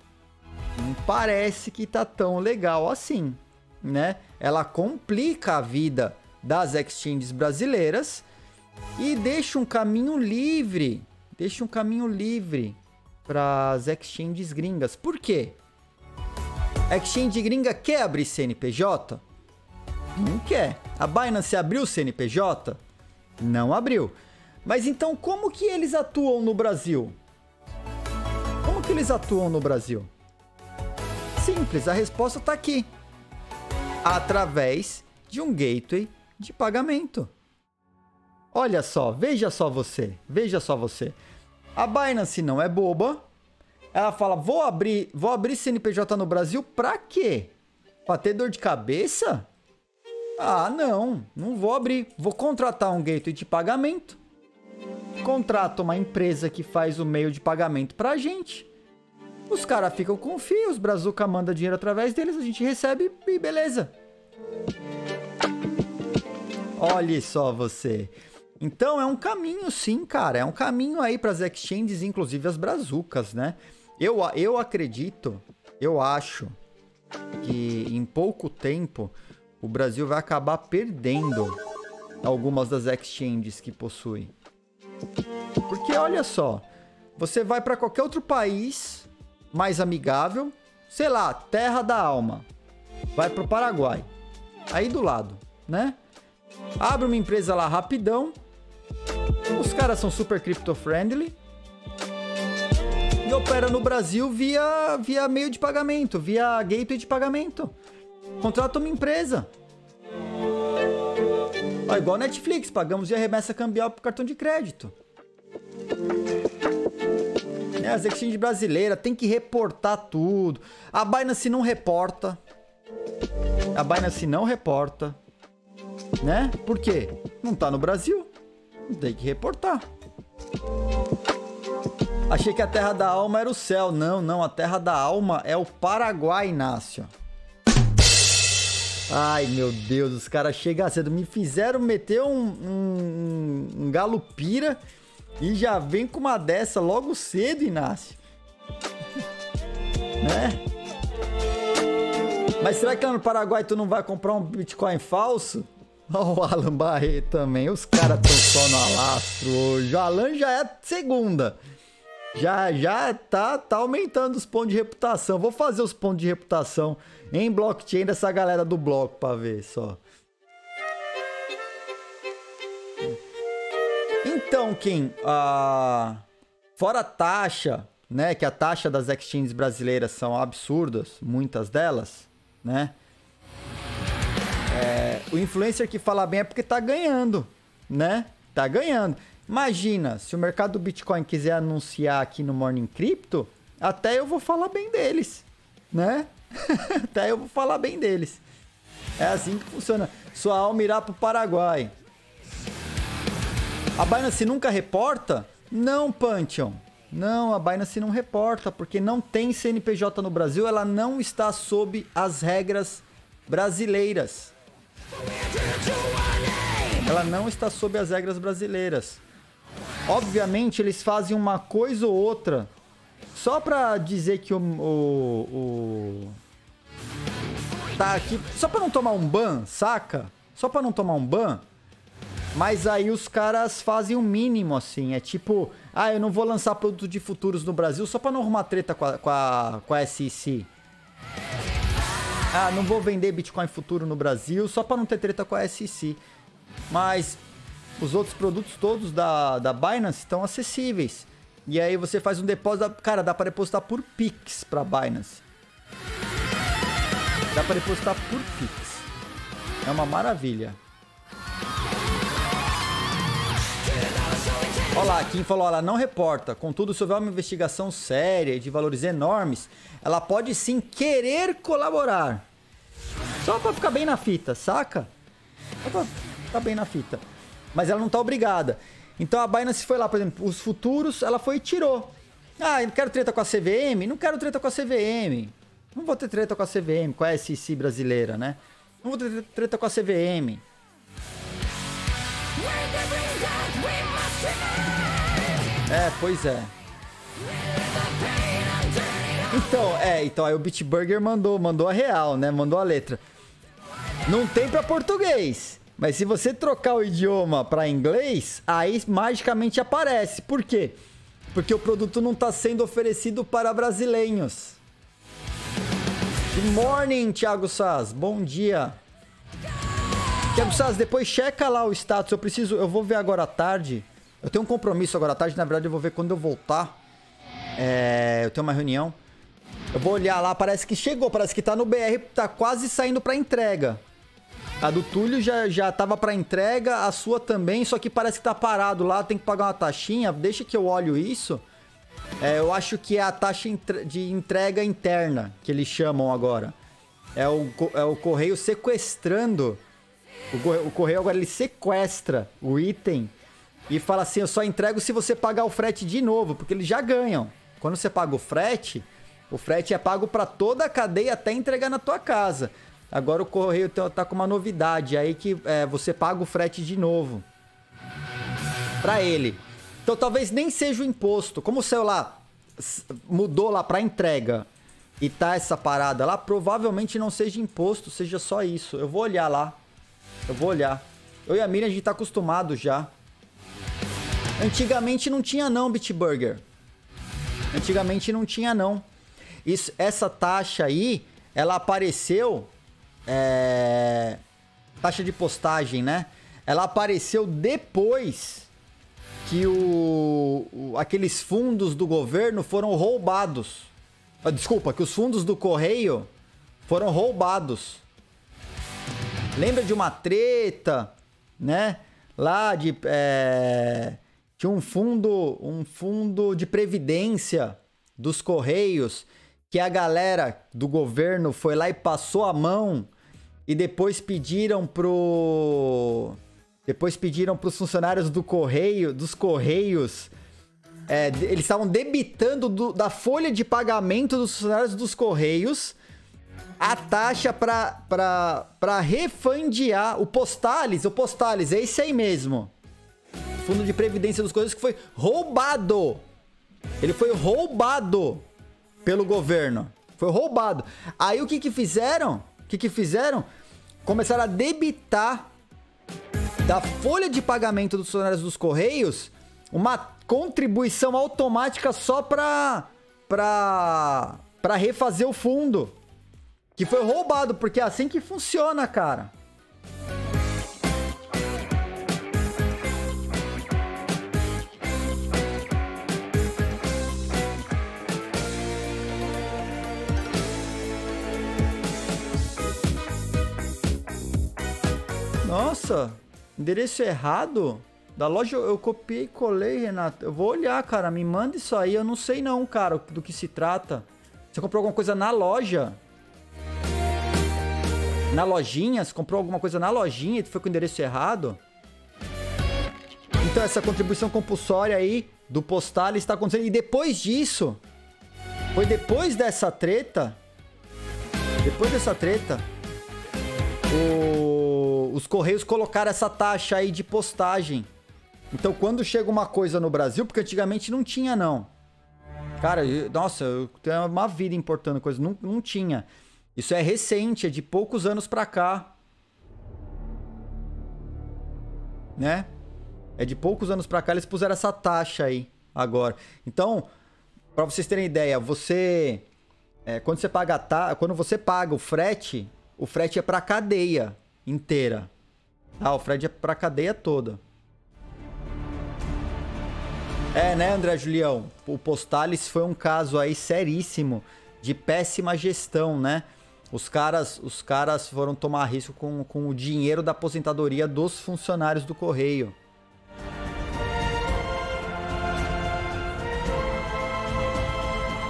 não parece que tá tão legal assim, né? Ela complica a vida das exchanges brasileiras e deixa um caminho livre para as exchanges gringas. Por quê? Exchange gringa quer abrir CNPJ? Não quer. A Binance abriu CNPJ? Não abriu. Mas então como que eles atuam no Brasil? Como que eles atuam no Brasil? Simples, a resposta tá aqui. Através de um gateway de pagamento. Olha só, veja só você, veja só você. A Binance não é boba. Ela fala, vou abrir CNPJ no Brasil pra quê? Pra ter dor de cabeça? Ah, não. Não vou abrir. Vou contratar um gateway de pagamento. Contrato uma empresa que faz o meio de pagamento pra gente. Os caras ficam com fio, os brazuca mandam dinheiro através deles, a gente recebe e beleza. Olha só você. Então é um caminho sim, cara. É um caminho aí pras exchanges, inclusive as brazucas, né? Eu acredito, eu acho que em pouco tempo o Brasil vai acabar perdendo algumas das exchanges que possui. Porque olha só, você vai para qualquer outro país mais amigável, sei lá, terra da alma. Vai pro Paraguai, aí do lado, né? Abre uma empresa lá rapidão. Os caras são super crypto-friendly. E opera no Brasil via meio de pagamento, via gateway de pagamento. Contrata uma empresa. Ó, igual Netflix, pagamos via remessa cambial pro cartão de crédito. É, as exchanges brasileiras tem que reportar tudo. A Binance não reporta. A Binance não reporta. Né? Por quê? Não tá no Brasil. Tem que reportar. Achei que a terra da alma era o céu. Não, não. A terra da alma é o Paraguai, Inácio. Ai, meu Deus. Os caras chegam cedo. Me fizeram meter um galo pira e já vem com uma dessa logo cedo, Inácio. Né? Mas será que lá no Paraguai tu não vai comprar um Bitcoin falso? Ó, o Alan Barret também. Os caras estão só no alastro hoje. O Alan já é segunda. Já tá aumentando os pontos de reputação. Vou fazer os pontos de reputação em blockchain dessa galera do bloco pra ver só. Então, Kim, fora taxa, né, que a taxa das exchanges brasileiras são absurdas, muitas delas, né? É, o influencer que fala bem é porque tá ganhando, né? Tá ganhando. Imagina, se o mercado do Bitcoin quiser anunciar aqui no Morning Crypto, até eu vou falar bem deles, né? Até eu vou falar bem deles. É assim que funciona. Sua alma irá pro Paraguai. A Binance nunca reporta? Não, Pantheon. Não, a Binance não reporta, porque não tem CNPJ no Brasil, ela não está sob as regras brasileiras. Ela não está sob as regras brasileiras. Obviamente, eles fazem uma coisa ou outra só para dizer que tá aqui, só para não tomar um ban, saca? Só para não tomar um ban. Mas aí os caras fazem o mínimo, assim. É tipo, ah, eu não vou lançar produto de futuros no Brasil só pra não arrumar treta com a SEC. Ah, não vou vender Bitcoin futuro no Brasil só pra não ter treta com a SEC. Mas os outros produtos todos da Binance estão acessíveis. E aí você faz um depósito... Cara, dá pra depositar por Pix pra Binance. Dá pra depositar por Pix. É uma maravilha. Olha lá, Kim falou, ela não reporta. Contudo, se houver uma investigação séria e de valores enormes, ela pode sim querer colaborar. Só pra ficar bem na fita, saca? Só pra ficar bem na fita. Mas ela não tá obrigada. Então a Binance foi lá, por exemplo, os futuros, ela foi e tirou. Ah, eu não quero treta com a CVM? Não quero treta com a CVM. Não vou ter treta com a CVM, com a SEC brasileira, né? Não vou ter treta com a CVM. É, pois é. Então aí o Bitburger mandou a real, né? Mandou a letra. Não tem pra português, mas se você trocar o idioma pra inglês, aí magicamente aparece. Por quê? Porque o produto não tá sendo oferecido para brasileiros. Good morning, Thiago Sass. Bom dia. Thiago Sass, depois checa lá o status. Eu vou ver agora à tarde. Eu tenho um compromisso agora à tarde, na verdade eu vou ver quando eu voltar. Eu tenho uma reunião. Eu vou olhar lá, parece que chegou, parece que tá no BR, tá quase saindo pra entrega. A do Túlio já tava pra entrega, a sua também, só que parece que tá parado lá, tem que pagar uma taxinha, deixa que eu olho isso. Eu acho que é a taxa de entrega interna, que eles chamam agora. É o correio sequestrando. O correio agora ele sequestra o item. E fala assim, eu só entrego se você pagar o frete de novo, porque eles já ganham. Quando você paga o frete é pago para toda a cadeia até entregar na tua casa. Agora o correio tá com uma novidade aí que você paga o frete de novo para ele. Então talvez nem seja o imposto. Como o seu lá mudou lá para entrega e tá essa parada lá, provavelmente não seja imposto, seja só isso. Eu vou olhar lá. Eu vou olhar. Eu e a Miriam a gente tá acostumado já. Antigamente não tinha não, Bitburger. Antigamente não tinha não. Essa taxa aí, ela apareceu... Taxa de postagem, né? Ela apareceu depois que aqueles fundos do governo foram roubados. Desculpa, que os fundos do Correio foram roubados. Lembra de uma treta, né? Lá de... Tinha um fundo de previdência dos Correios que a galera do governo foi lá e passou a mão e depois pediram pros funcionários do Correio, dos Correios, eles estavam debitando da folha de pagamento dos funcionários dos Correios a taxa para refundear o Postales, é isso aí mesmo. Fundo de Previdência dos Correios que foi roubado. Ele foi roubado pelo governo. Foi roubado. Aí o que que fizeram? Começaram a debitar da folha de pagamento dos funcionários dos Correios uma contribuição automática só pra refazer o fundo. Que foi roubado, porque é assim que funciona, cara. Nossa, endereço errado? Da loja eu copiei e colei, Renato. Eu vou olhar, cara. Me manda isso aí. Eu não sei não, cara, do que se trata. Você comprou alguma coisa na loja? Na lojinha? Você comprou alguma coisa na lojinha e foi com o endereço errado? Então essa contribuição compulsória aí do postal está acontecendo. E depois disso... Foi depois dessa treta... Os Correios colocaram essa taxa aí de postagem. Então, quando chega uma coisa no Brasil... Porque antigamente não tinha, não. Cara, nossa, eu tenho uma vida importando coisa. Não tinha. Isso é recente, é de poucos anos pra cá. Né? É de poucos anos pra cá, eles puseram essa taxa aí. Agora. Então, pra vocês terem ideia, você... quando você paga o frete é pra cadeia inteira. Ah, o frete é pra cadeia toda. É, né, André Julião? O Postales foi um caso aí seríssimo de péssima gestão, né? Os caras foram tomar risco com o dinheiro da aposentadoria dos funcionários do Correio.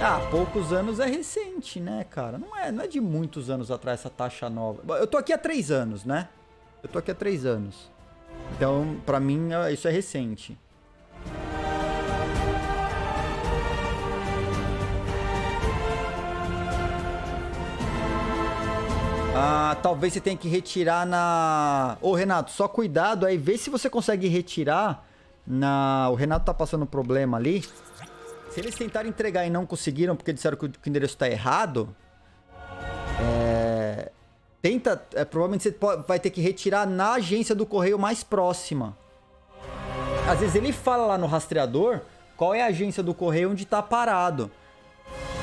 Ah, poucos anos é recente, né, cara? Não é de muitos anos atrás essa taxa nova. Eu tô aqui há 3 anos, né? Eu tô aqui há 3 anos. Então, pra mim, isso é recente. Ah, talvez você tenha que retirar na... Ô, Renato, só cuidado aí. Vê se você consegue retirar na... O Renato tá passando um problema ali. Se eles tentaram entregar e não conseguiram porque disseram que o endereço tá errado, provavelmente você vai ter que retirar na agência do correio mais próxima. Às vezes ele fala lá no rastreador qual é a agência do correio onde tá parado.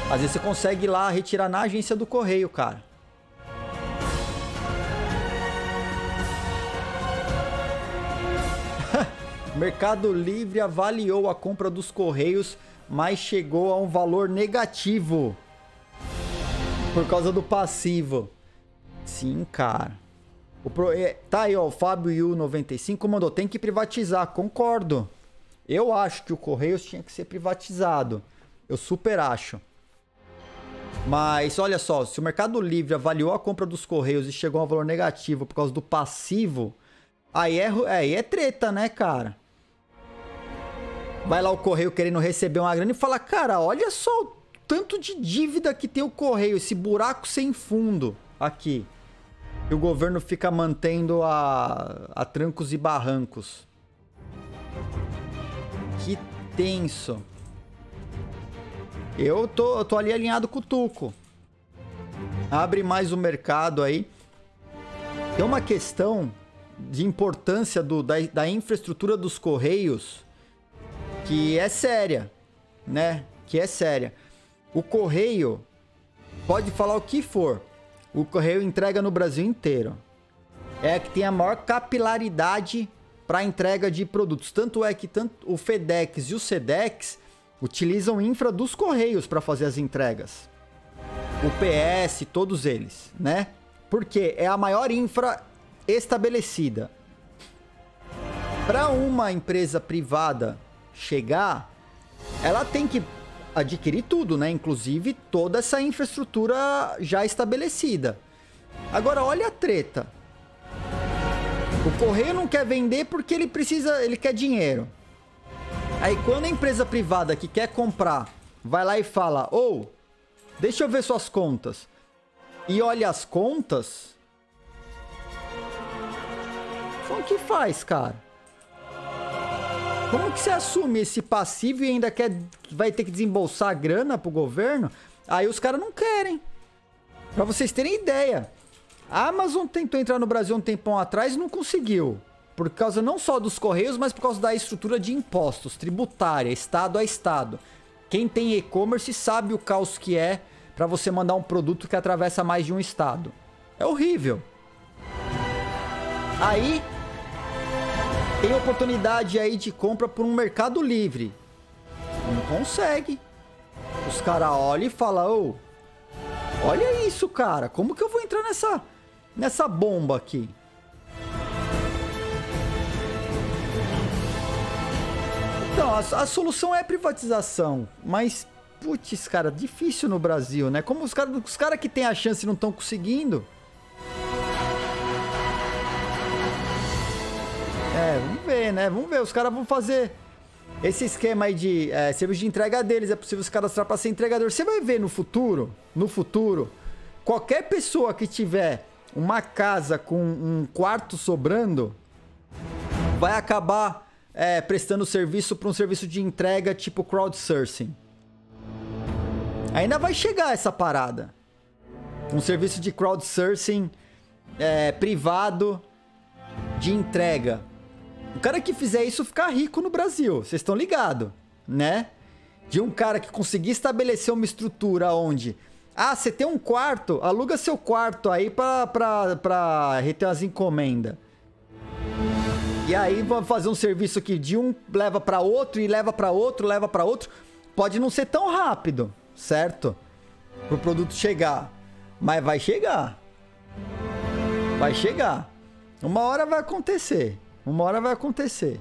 Às vezes você consegue ir lá retirar na agência do correio, cara. Mercado Livre avaliou a compra dos correios, mas chegou a um valor negativo por causa do passivo. Sim, cara. Tá aí, ó, o Fábio U95 mandou, tem que privatizar, concordo. Eu acho que o Correios tinha que ser privatizado. Eu super acho. Mas, olha só, se o Mercado Livre avaliou a compra dos Correios e chegou a um valor negativo por causa do passivo, aí é treta, né, cara? Vai lá o Correio querendo receber uma grana e fala, cara, olha só o tanto de dívida que tem o Correio, esse buraco sem fundo aqui. E o governo fica mantendo a trancos e barrancos. Que tenso. Eu tô ali alinhado com o Tuco. Abre mais o mercado aí. Tem uma questão de importância da infraestrutura dos Correios... Que é séria, né? Que é séria. O Correio pode falar o que for. O Correio entrega no Brasil inteiro. É que tem a maior capilaridade para entrega de produtos. Tanto é que tanto o FedEx e o Sedex utilizam infra dos Correios para fazer as entregas. O PS, todos eles, né? Porque é a maior infra estabelecida. Para uma empresa privada chegar, ela tem que adquirir tudo, né? Inclusive toda essa infraestrutura já estabelecida. Agora olha a treta. O Correio não quer vender porque ele quer dinheiro. Aí quando a empresa privada que quer comprar vai lá e fala: "Ô, deixa eu ver suas contas." E olha as contas. O que faz, cara? Como que você assume esse passivo e ainda vai ter que desembolsar a grana pro governo? Aí os caras não querem. Pra vocês terem ideia, a Amazon tentou entrar no Brasil um tempão atrás e não conseguiu. Por causa não só dos Correios, mas por causa da estrutura de impostos, tributária, estado a estado. Quem tem e-commerce sabe o caos que é pra você mandar um produto que atravessa mais de um estado. É horrível. Aí... Tem oportunidade aí de compra por um Mercado Livre. Não consegue. Os caras olham e falam, ô, olha isso, cara. Como que eu vou entrar nessa bomba aqui? Então, a solução é privatização, mas... Putz, cara, difícil no Brasil, né? Como os cara que tem a chance não estão conseguindo. É, vamos ver, né? Vamos ver, os caras vão fazer esse esquema aí de serviço de entrega deles. É possível os cadastrar para ser entregador. Você vai ver no futuro, qualquer pessoa que tiver uma casa com um quarto sobrando, vai acabar prestando serviço para um serviço de entrega tipo crowdsourcing. Ainda vai chegar essa parada. Um serviço de crowdsourcing privado de entrega. O cara que fizer isso ficar rico no Brasil. Vocês estão ligados, né? De um cara que conseguir estabelecer uma estrutura onde... Ah, você tem um quarto? Aluga seu quarto aí pra reter as encomendas. E aí vamos fazer um serviço que de um leva pra outro e leva pra outro, leva pra outro. Pode não ser tão rápido, certo? Pro produto chegar. Mas vai chegar. Vai chegar. Uma hora vai acontecer. Uma hora vai acontecer.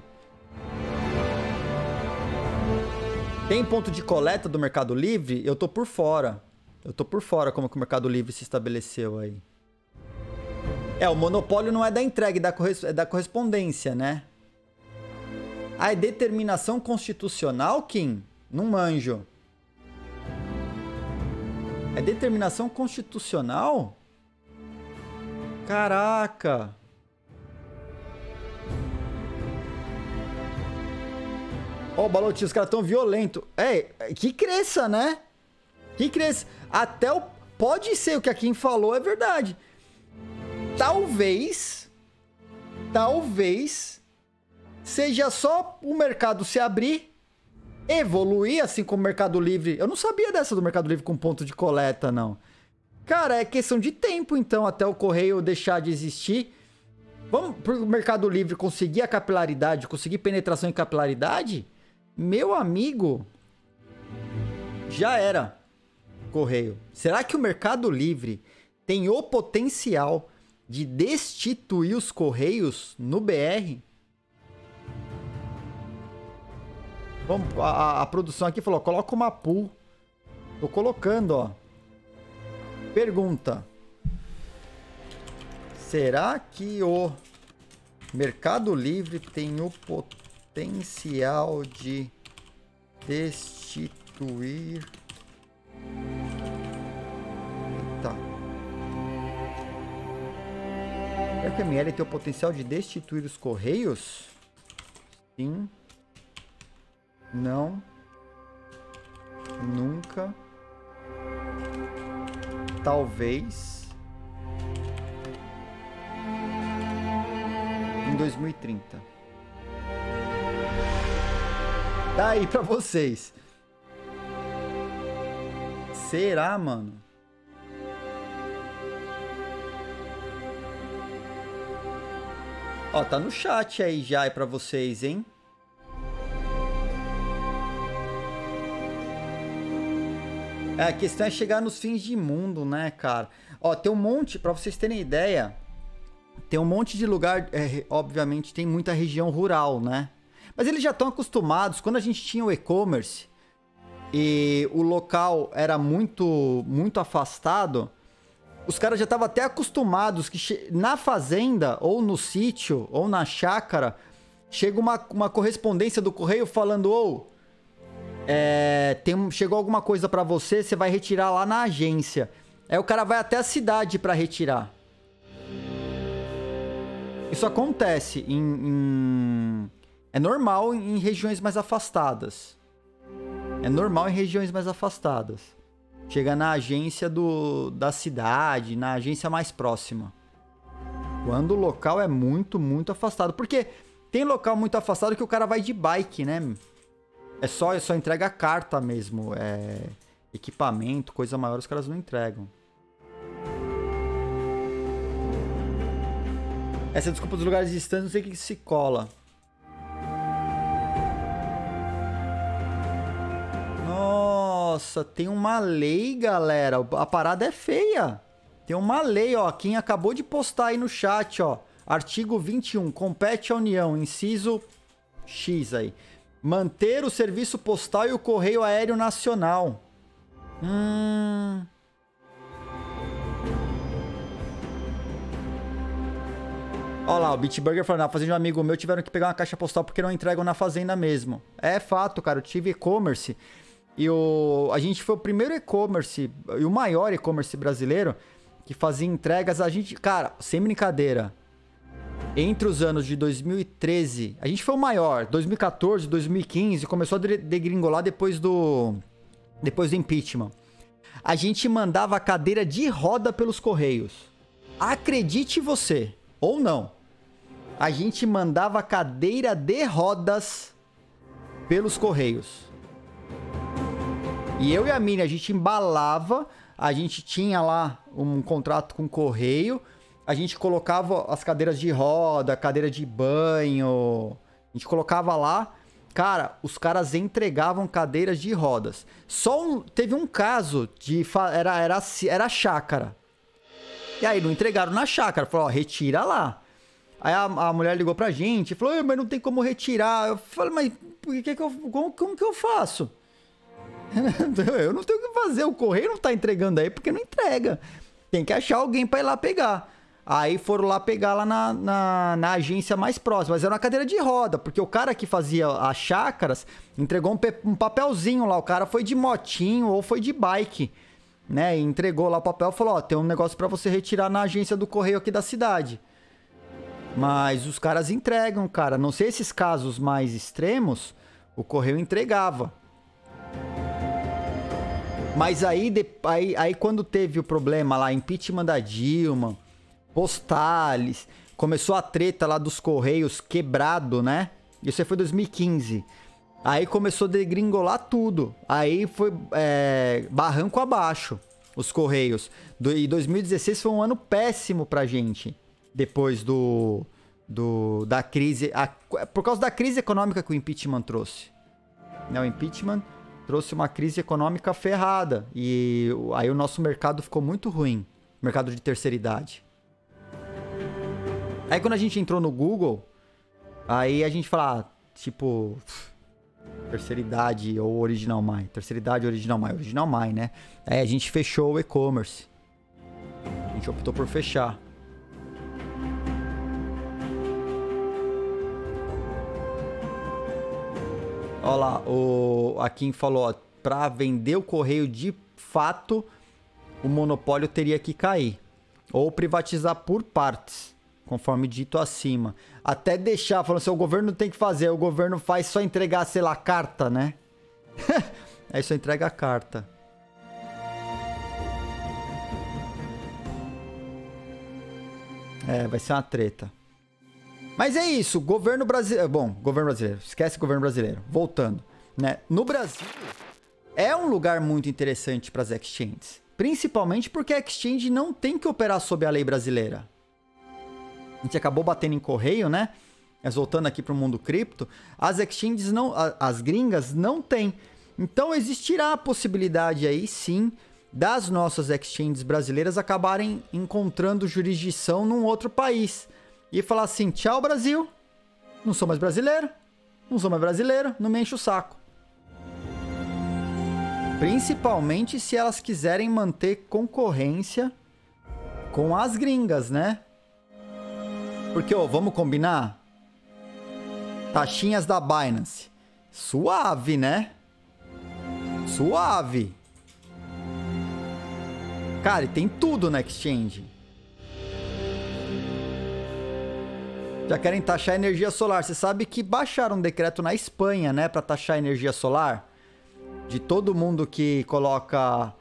Tem ponto de coleta do Mercado Livre? Eu tô por fora. Eu tô por fora como que o Mercado Livre se estabeleceu aí. É, o monopólio não é da entrega, é da correspondência, né? Ah, é determinação constitucional, Kim? Não manjo. É determinação constitucional? Caraca! Ó, o Balotinho, os caras tão violento. É, que cresça, né? Que cresça. Até o... Pode ser, o que a Kim falou é verdade. Talvez seja só o mercado se abrir, evoluir, assim como o Mercado Livre. Eu não sabia dessa do Mercado Livre com ponto de coleta, não. Cara, é questão de tempo, então, até o correio deixar de existir. Vamos pro Mercado Livre conseguir a capilaridade, conseguir penetração em capilaridade? Meu amigo, já era correio. Será que o Mercado Livre tem o potencial de destituir os correios no BR? Vamos, a produção aqui falou, coloca uma pool. Tô colocando, ó. Pergunta. Será que o Mercado Livre tem o potencial de destituir... Eita. Será que a ML tem o potencial de destituir os correios? Sim. Não. Nunca. Talvez. Em 2030. Tá aí pra vocês. Será, mano? Ó, tá no chat aí já, é pra vocês, hein? É, a questão é chegar nos fins de mundo, né, cara? Ó, tem um monte, pra vocês terem ideia, tem um monte de lugar, obviamente tem muita região rural, né? Mas eles já estão acostumados. Quando a gente tinha o e-commerce e o local era muito afastado, os caras já estavam até acostumados que na fazenda, ou no sítio, ou na chácara, chega uma correspondência do correio falando, ô... chegou alguma coisa pra você, você vai retirar lá na agência. Aí o cara vai até a cidade pra retirar. Isso acontece é normal em regiões mais afastadas. É normal em regiões mais afastadas. Chega na agência da cidade, na agência mais próxima. Quando o local é muito afastado. Porque tem local muito afastado que o cara vai de bike, né? É só entrega carta mesmo, equipamento, coisa maior, os caras não entregam. Essa desculpa dos lugares distantes, não sei o que se cola. Nossa, tem uma lei, galera. A parada é feia. Tem uma lei, ó. Quem acabou de postar aí no chat, ó. Artigo 21, compete à União, inciso X aí. Manter o serviço postal e o correio aéreo nacional. Olha lá, o Bitburger falando, na fazenda de um amigo meu tiveram que pegar uma caixa postal porque não entregam na fazenda mesmo. É fato, cara, eu tive e-commerce e a gente foi o primeiro e-commerce e o maior e-commerce brasileiro que fazia entregas. A gente, cara, sem brincadeira, entre os anos de 2013, a gente foi o maior, 2014, 2015, começou a degringolar depois do impeachment. A gente mandava a cadeira de roda pelos correios. Acredite você, ou não. A gente mandava cadeira de rodas pelos correios. E eu e a Mini, a gente embalava, a gente tinha lá um contrato com o correio, a gente colocava as cadeiras de roda, cadeira de banho, a gente colocava lá. Cara, os caras entregavam cadeiras de rodas. Teve um caso de... Era chácara. E aí não entregaram na chácara. Falou, ó, retira lá. Aí a mulher ligou pra gente e falou, mas não tem como retirar. Eu falei, mas como que eu faço? Eu não tenho o que fazer. O correio não tá entregando aí porque não entrega. Tem que achar alguém pra ir lá pegar. Aí foram lá pegar lá na agência mais próxima. Mas era uma cadeira de roda, porque o cara que fazia as chácaras entregou um papelzinho lá. O cara foi de motinho ou foi de bike, né? E entregou lá o papel e falou, ó, tem um negócio pra você retirar na agência do correio aqui da cidade. Mas os caras entregam, cara. Não sei, esses casos mais extremos, o correio entregava. Mas aí quando teve o problema lá, impeachment da Dilma, postales, começou a treta lá dos correios quebrado, né? Isso aí foi 2015. Aí começou a degringolar tudo. Aí foi barranco abaixo os correios. E 2016 foi um ano péssimo pra gente. Depois da crise... Por causa da crise econômica que o impeachment trouxe. O impeachment trouxe uma crise econômica ferrada. E aí o nosso mercado ficou muito ruim. Mercado de terceira idade. Aí quando a gente entrou no Google, aí a gente fala, tipo, terceira idade ou Original My. Terceira idade, Original My. Original My, né? Aí a gente fechou o e-commerce. A gente optou por fechar. Olha lá, a Kim falou, ó, pra vender o correio de fato, o monopólio teria que cair. Ou privatizar por partes. Conforme dito acima. Até deixar, falando assim, o governo tem que fazer. O governo faz só entregar, sei lá, carta, né? Aí só entrega a carta. É, vai ser uma treta. Mas é isso, governo brasileiro... Bom, governo brasileiro. Esquece o governo brasileiro. Voltando, né? No Brasil, é um lugar muito interessante para as exchanges. Principalmente porque a exchange não tem que operar sob a lei brasileira. A gente acabou batendo em correio, né? Mas voltando aqui para o mundo cripto, as exchanges não... As gringas não tem. Então existirá a possibilidade aí, sim, das nossas exchanges brasileiras acabarem encontrando jurisdição num outro país. E falar assim, tchau Brasil, não sou mais brasileiro, não sou mais brasileiro, não me enche o saco. Principalmente se elas quiserem manter concorrência com as gringas, né? Porque, ó, vamos combinar? Taxinhas da Binance. Suave, né? Suave. Cara, e tem tudo na exchange. Já querem taxar energia solar. Você sabe que baixaram um decreto na Espanha, né? Pra taxar energia solar. De todo mundo que coloca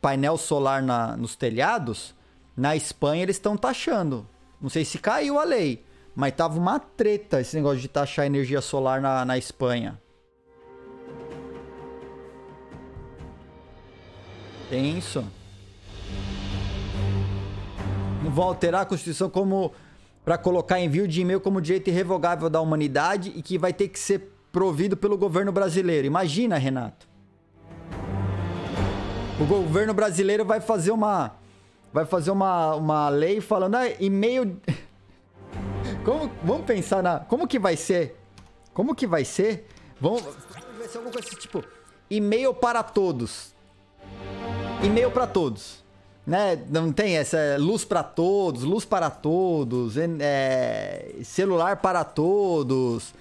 painel solar nos telhados. Na Espanha eles estão taxando. Não sei se caiu a lei, mas tava uma treta esse negócio de taxar energia solar na Espanha. Tenso. Não vão alterar a Constituição como para colocar envio de e-mail como direito irrevogável da humanidade e que vai ter que ser provido pelo governo brasileiro. Imagina, Renato. O governo brasileiro vai fazer uma lei falando... Ah, e-mail... Vamos pensar na... Como que vai ser? Como que vai ser Vamos... Vai ser alguma coisa tipo... E-mail para todos. E-mail para todos. Né? Não tem essa luz para todos, luz para todos, celular para todos,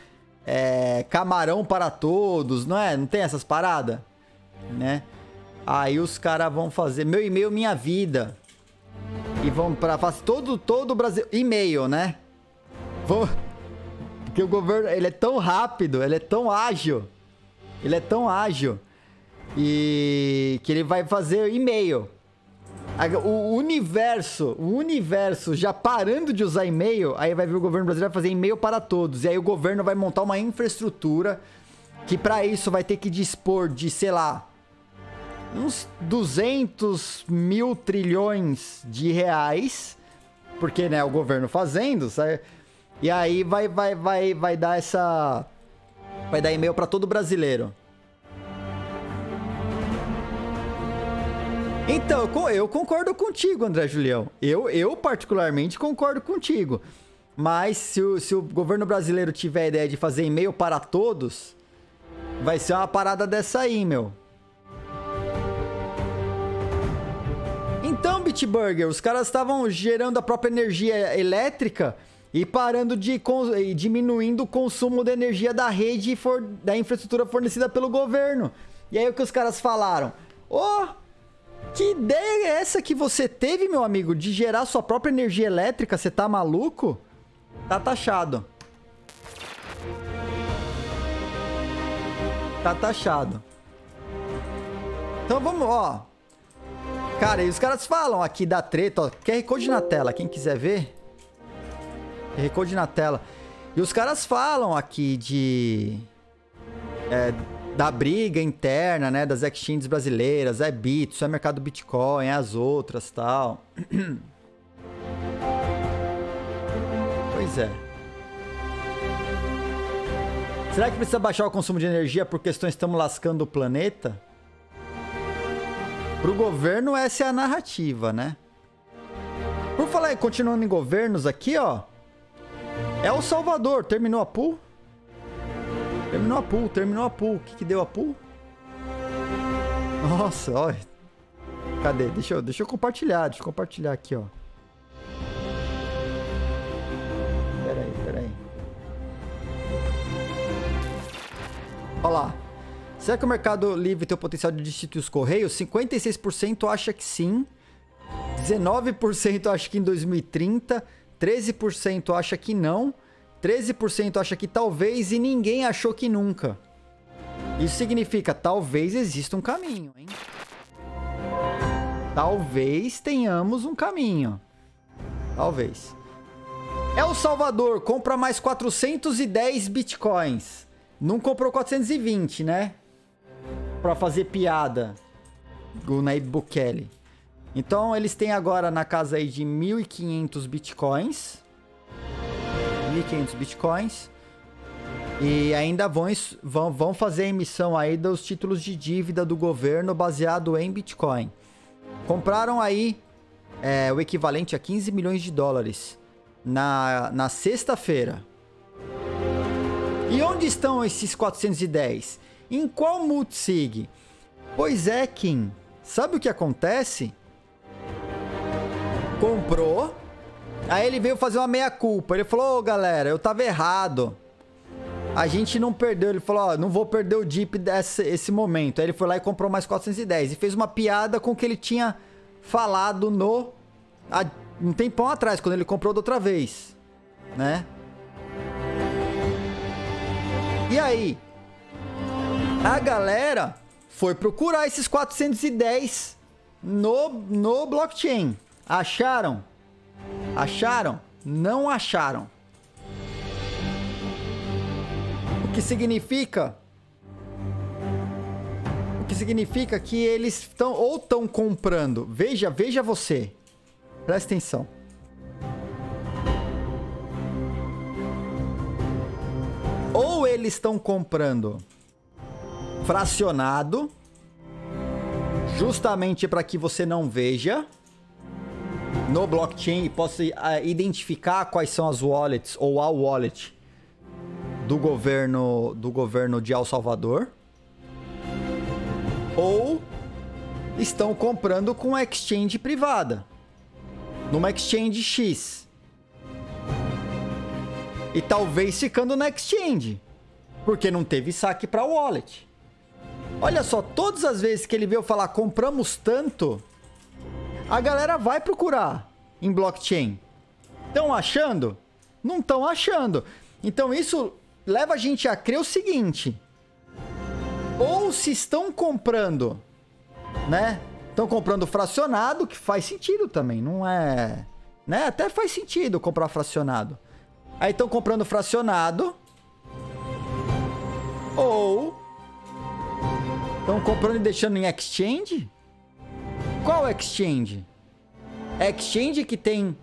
camarão para todos, não é? Não tem essas paradas, né? Aí os caras vão fazer meu e-mail, minha vida. E vão para todo o Brasil, e-mail, né? Vão... Porque o governo, ele é tão rápido, ele é tão ágil. Ele é tão ágil e que ele vai fazer e-mail. O universo já parando de usar e-mail, aí vai vir o governo brasileiro fazer e-mail para todos. E aí o governo vai montar uma infraestrutura que para isso vai ter que dispor de, sei lá, uns 200 mil trilhões de reais. Porque, né, o governo fazendo, sabe? E aí vai dar essa... Vai dar e-mail para todo brasileiro. Então, eu concordo contigo, André Julião. Eu particularmente concordo contigo. Mas se o governo brasileiro tiver a ideia de fazer e-mail para todos, vai ser uma parada dessa aí, meu. Então, Bitburger, os caras estavam gerando a própria energia elétrica e parando de... e diminuindo o consumo da energia da rede da infraestrutura fornecida pelo governo. E aí o que os caras falaram? Que ideia é essa que você teve, meu amigo, de gerar sua própria energia elétrica? Você tá maluco? Tá taxado. Tá taxado. Então vamos, ó. Cara, e os caras falam aqui da treta, ó. QR Code na tela, quem quiser ver. QR Code na tela. E os caras falam aqui de... da briga interna, né, das exchanges brasileiras, é Bit, isso é mercado Bitcoin, é as outras, tal. Pois é. Será que precisa baixar o consumo de energia por questões que estamos lascando o planeta? Pro governo essa é a narrativa, né? Por falar, continuando em governos aqui, ó. É o Salvador, terminou a pool? Terminou a pool, terminou a pool. O que que deu a pool? Nossa, olha. Cadê? Deixa eu compartilhar. Deixa eu compartilhar aqui, ó. Pera aí. Olha lá. Será que o Mercado Livre tem o potencial de destituir os Correios? 56% acha que sim. 19% acha que em 2030. 13% acha que não. 13% acha que talvez e ninguém achou que nunca. Isso significa, talvez exista um caminho, hein? Talvez tenhamos um caminho. Talvez. El Salvador compra mais 410 bitcoins. Não comprou 420, né? Pra fazer piada. O Nayib Bukele. Então, eles têm agora na casa aí de 1.500 bitcoins. 1.500 bitcoins. E ainda vão fazer a emissão aí dos títulos de dívida do governo baseado em Bitcoin. Compraram aí o equivalente a 15 milhões de dólares na sexta-feira. E onde estão esses 410? Em qual multisig? Pois é, Kim. Sabe o que acontece? Comprou. Aí ele veio fazer uma meia-culpa. Ele falou, galera, eu tava errado. A gente não perdeu. Ele falou, não vou perder o DIP esse momento. Aí ele foi lá e comprou mais 410. E fez uma piada com o que ele tinha falado um tempão atrás, quando ele comprou da outra vez. Né? E aí? A galera foi procurar esses 410 no blockchain. Acharam? Acharam? Não acharam. O que significa? O que significa que eles estão ou estão comprando. Veja você. Presta atenção. Ou eles estão comprando fracionado, justamente para que você não veja no blockchain e possa identificar quais são as wallets ou a wallet do governo de El Salvador, ou estão comprando com uma exchange privada, numa exchange X, e talvez ficando na exchange, porque não teve saque para o wallet. Olha só, todas as vezes que ele veio falar compramos tanto, a galera vai procurar em blockchain. Estão achando? Não estão achando. Então isso leva a gente a crer o seguinte: ou se estão comprando, né? Estão comprando fracionado, que faz sentido também, não é, né? Até faz sentido comprar fracionado. Aí estão comprando fracionado, ou estão comprando e deixando em exchange? Qual exchange? Exchange que tem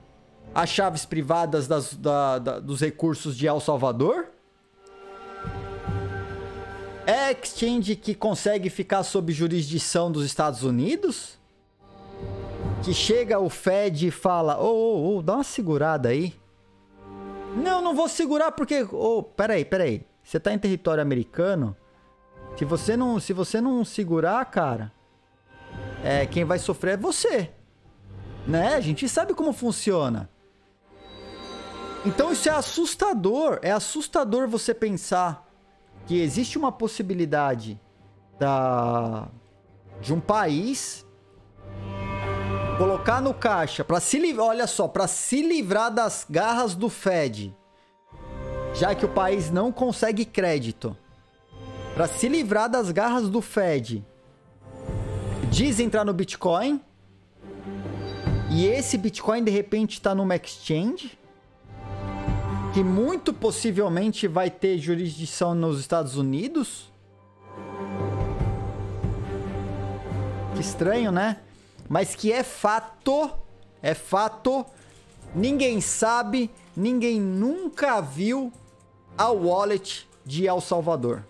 as chaves privadas dos recursos de El Salvador? É exchange que consegue ficar sob jurisdição dos Estados Unidos? Que chega o Fed e fala: ô, dá uma segurada aí. Não, não vou segurar porque... Peraí. Você tá em território americano? Se você não segurar, cara, quem vai sofrer é você, né? A gente sabe como funciona. Então isso é assustador você pensar que existe uma possibilidade de um país colocar no caixa para se livrar, olha só, para se livrar das garras do Fed, já que o país não consegue crédito. Para se livrar das garras do Fed, desentrar no Bitcoin, e esse Bitcoin de repente está numa exchange que muito possivelmente vai ter jurisdição nos Estados Unidos. Que estranho, né? Mas que é fato, ninguém sabe, ninguém nunca viu a wallet de El Salvador.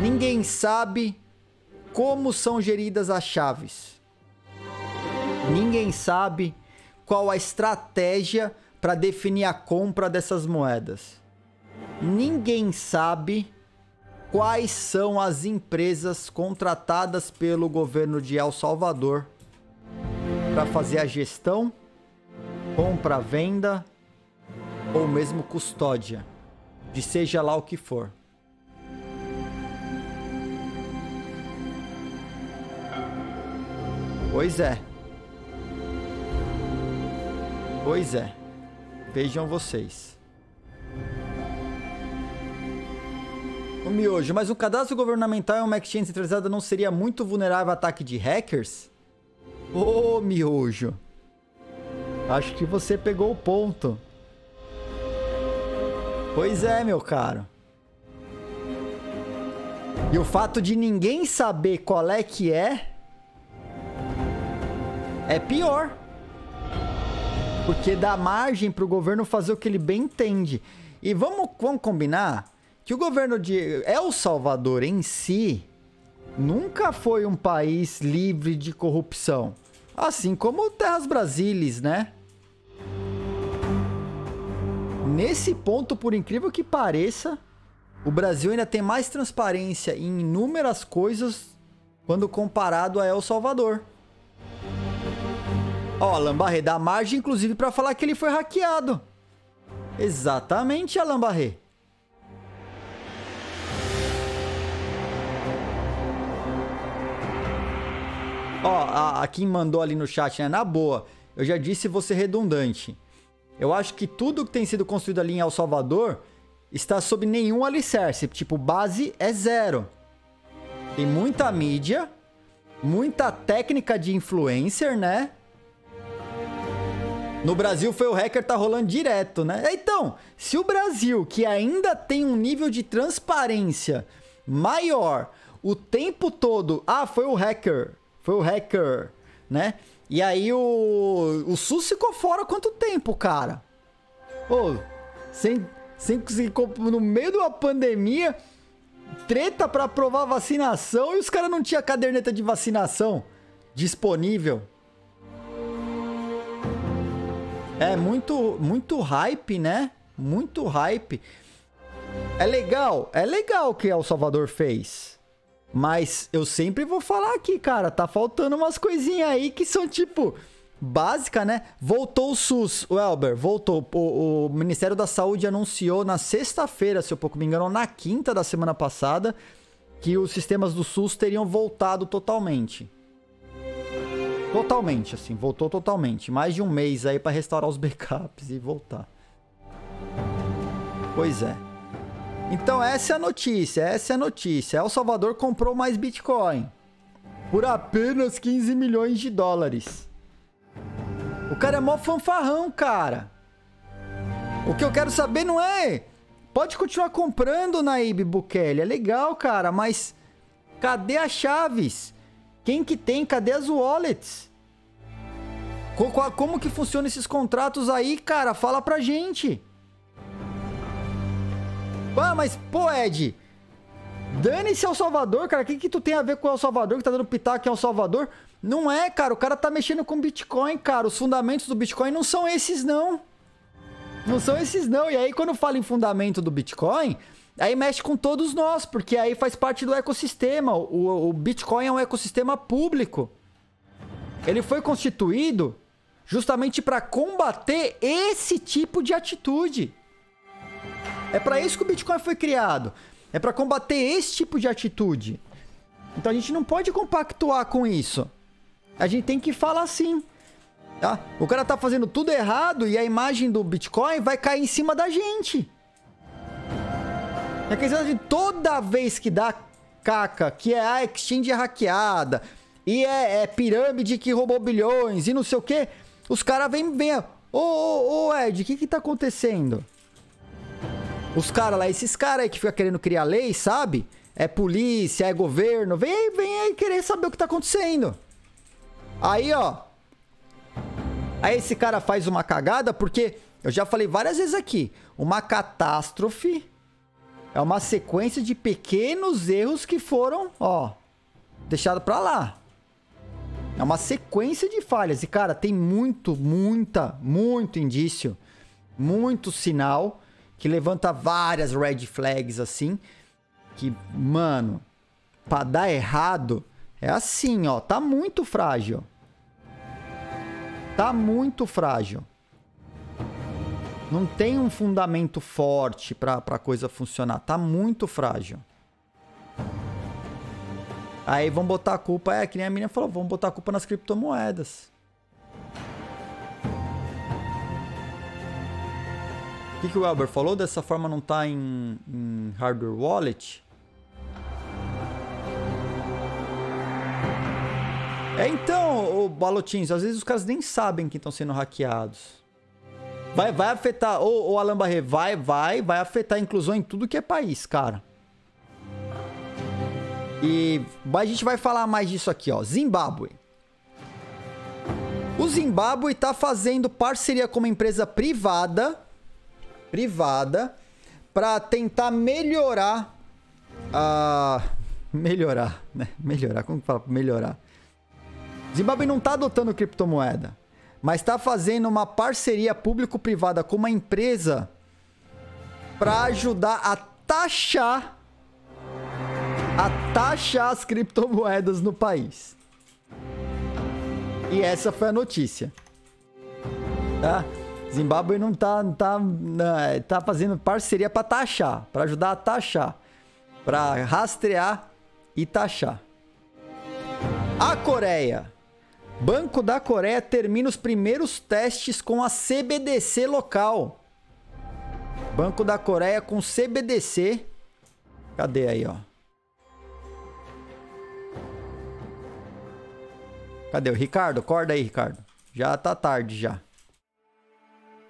Ninguém sabe como são geridas as chaves. Ninguém sabe qual a estratégia para definir a compra dessas moedas. Ninguém sabe quais são as empresas contratadas pelo governo de El Salvador para fazer a gestão, compra, venda ou mesmo custódia, de seja lá o que for. Pois é. Vejam vocês. O Miojo, mas o cadastro governamental em uma exchange centralizada não seria muito vulnerável a ataque de hackers? Ô, Miojo. Acho que você pegou o ponto. Pois é, meu caro. E o fato de ninguém saber qual é que é... é pior, porque dá margem para o governo fazer o que ele bem entende. E vamos combinar que o governo de El Salvador em si nunca foi um país livre de corrupção, assim como Terras Brasílias, né? Nesse ponto, por incrível que pareça, o Brasil ainda tem mais transparência em inúmeras coisas quando comparado a El Salvador. Ó, Alain Barret dá margem, inclusive, para falar que ele foi hackeado. Exatamente, Alain Barret. Ó, a Kim mandou ali no chat, né? Na boa, eu já disse, vou ser redundante. Eu acho que tudo que tem sido construído ali em El Salvador está sob nenhum alicerce. Tipo, base é zero. Tem muita mídia, muita técnica de influencer, né? No Brasil foi o hacker, tá rolando direto, né? Então, se o Brasil, que ainda tem um nível de transparência maior, o tempo todo... ah, foi o hacker, né? E aí o SUS ficou fora quanto tempo, cara? Pô, sem conseguir... no meio de uma pandemia, treta pra aprovar vacinação, e os caras não tinham caderneta de vacinação disponível. É muito hype, né? Muito hype. É legal o que El Salvador fez. Mas eu sempre vou falar aqui, cara, tá faltando umas coisinhas aí que são tipo básica, né? Voltou o SUS, o Elber, voltou. O Ministério da Saúde anunciou na sexta-feira, se eu pouco me engano, na quinta da semana passada, que os sistemas do SUS teriam voltado totalmente. Totalmente, assim, voltou totalmente. Mais de um mês aí pra restaurar os backups e voltar. Pois é. Então essa é a notícia, essa é a notícia. El Salvador comprou mais Bitcoin por apenas 15 milhões de dólares. O cara é mó fanfarrão, cara. O que eu quero saber não é... Pode continuar comprando, Naíbe Bukele. É legal, cara, mas... Cadê as chaves? Quem que tem? Cadê as wallets? Como que funcionam esses contratos aí, cara? Fala pra gente. Ah, mas, pô, Ed, dane-se El Salvador, cara. O que que tu tem a ver com El Salvador, que tá dando pitaco em El Salvador? Não é, cara. O cara tá mexendo com Bitcoin, cara. Os fundamentos do Bitcoin não são esses, não. Não são esses, não. E aí, quando fala em fundamento do Bitcoin, aí mexe com todos nós, porque aí faz parte do ecossistema. O Bitcoin é um ecossistema público. Ele foi constituído justamente para combater esse tipo de atitude. É para isso que o Bitcoin foi criado. É para combater esse tipo de atitude. Então a gente não pode compactuar com isso. A gente tem que falar assim, tá? O cara tá fazendo tudo errado e a imagem do Bitcoin vai cair em cima da gente. É questão de toda vez que dá caca, que é a exchange hackeada, e é pirâmide que roubou bilhões e não sei o quê, os caras vêm... Ô, Ed, o que que tá acontecendo? Os caras lá, esses caras aí que ficam querendo criar lei, sabe? É polícia, é governo. Vem aí querer saber o que tá acontecendo. Aí, ó. Aí esse cara faz uma cagada, porque... Eu já falei várias vezes aqui. Uma catástrofe é uma sequência de pequenos erros que foram, ó, deixado pra lá. É uma sequência de falhas. E, cara, tem muito indício. Muito sinal. Que levanta várias red flags, assim. Que, mano, pra dar errado, é assim, ó. Tá muito frágil. Tá muito frágil. Não tem um fundamento forte pra coisa funcionar. Tá muito frágil. Aí vão botar a culpa... É, que nem a menina falou, vão botar a culpa nas criptomoedas. O que o Elber falou? Dessa forma não tá em hardware wallet? É, então, Balotins, às vezes os caras nem sabem que estão sendo hackeados. Vai afetar, o Alain Barret, vai afetar a inclusão em tudo que é país, cara. E a gente vai falar mais disso aqui, ó. Zimbábue. O Zimbábue tá fazendo parceria com uma empresa privada para tentar melhorar a... Melhorar, né? Melhorar, como que fala? Melhorar. Zimbábue não tá adotando criptomoeda, mas tá fazendo uma parceria público-privada com uma empresa para ajudar a taxar as criptomoedas no país. E essa foi a notícia, tá? Zimbábue não tá fazendo parceria para taxar, para ajudar a taxar, para rastrear e taxar. A Coreia. Banco da Coreia termina os primeiros testes com a CBDC local. Banco da Coreia com CBDC. Cadê aí, ó? Cadê o Ricardo? Acorda aí, Ricardo. Já tá tarde já.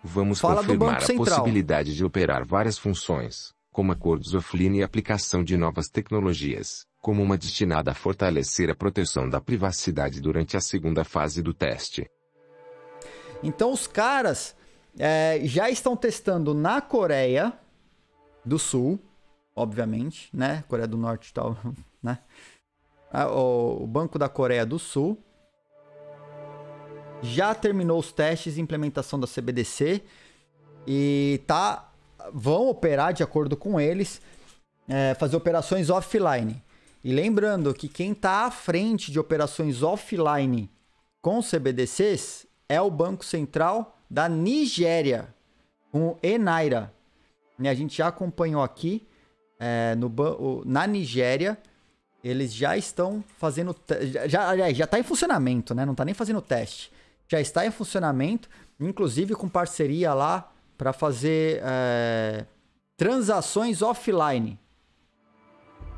Vamos confirmar a possibilidade de operar várias funções, como acordos offline e aplicação de novas tecnologias, como uma destinada a fortalecer a proteção da privacidade durante a segunda fase do teste. Então os caras já estão testando na Coreia do Sul, obviamente, né? Coreia do Norte e tal, né? O Banco da Coreia do Sul já terminou os testes de implementação da CBDC e tá vão operar de acordo com eles, fazer operações offline. E lembrando que quem está à frente de operações offline com CBDCs é o Banco Central da Nigéria, com o Enaira. E a gente já acompanhou aqui na Nigéria. Eles já estão fazendo... Já está em funcionamento, né? Não está nem fazendo teste. Já está em funcionamento, inclusive com parceria lá para fazer transações offline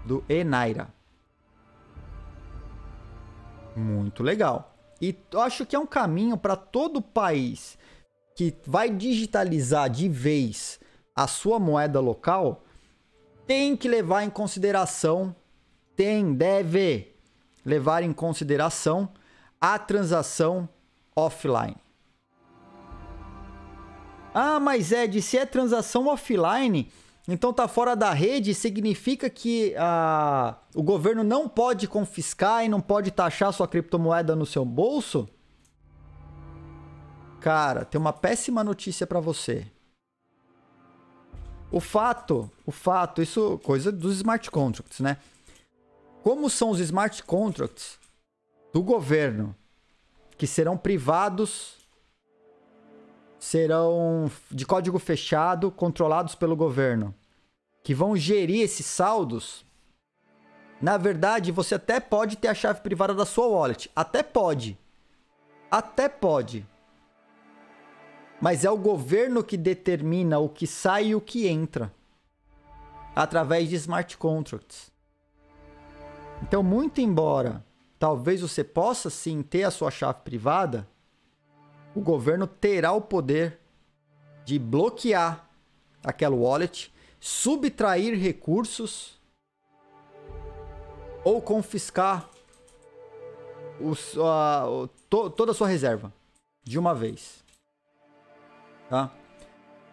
do Enaira. Muito legal. E eu acho que é um caminho para todo país que vai digitalizar de vez a sua moeda local, tem que levar em consideração... deve levar em consideração a transação offline. Ah, mas Ed, se é transação offline, então tá fora da rede, significa que o governo não pode confiscar e não pode taxar sua criptomoeda no seu bolso? Cara, tem uma péssima notícia para você. O fato, isso coisa dos smart contracts, né? Como são os smart contracts do governo, que serão privados, serão de código fechado, controlados pelo governo, que vão gerir esses saldos, na verdade, você até pode ter a chave privada da sua wallet. Até pode. Até pode. Mas é o governo que determina o que sai e o que entra, através de smart contracts. Então, muito embora talvez você possa sim ter a sua chave privada, o governo terá o poder de bloquear aquela wallet, subtrair recursos ou confiscar toda a sua reserva de uma vez. Tá?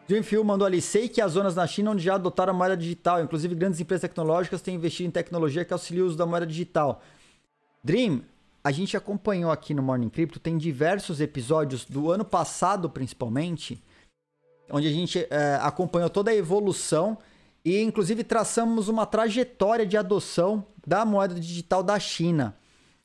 Dreamfield mandou ali, sei que há zonas na China onde já adotaram a moeda digital. Inclusive, grandes empresas tecnológicas têm investido em tecnologia que auxilia o uso da moeda digital. Dream, a gente acompanhou aqui no Morning Crypto, tem diversos episódios do ano passado, principalmente, onde a gente acompanhou toda a evolução e, inclusive, traçamos uma trajetória de adoção da moeda digital da China.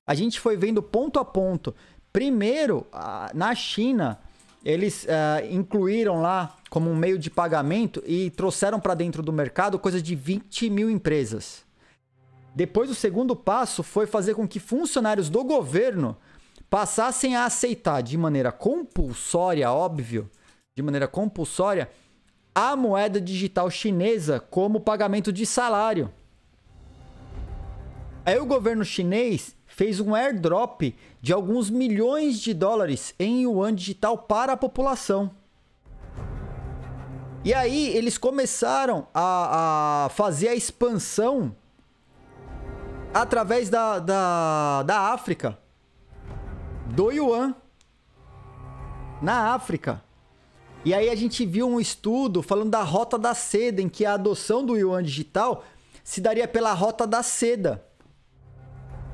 A gente foi vendo ponto a ponto. Primeiro, na China... Eles incluíram lá como um meio de pagamento e trouxeram para dentro do mercado coisa de 20 mil empresas. Depois, o segundo passo foi fazer com que funcionários do governo passassem a aceitar de maneira compulsória, óbvio, de maneira compulsória, a moeda digital chinesa como pagamento de salário. Aí o governo chinês fez um airdrop de alguns milhões de dólares em yuan digital para a população. E aí eles começaram a fazer a expansão através da África, do yuan, na África. E aí a gente viu um estudo falando da Rota da Seda, em que a adoção do yuan digital se daria pela Rota da Seda.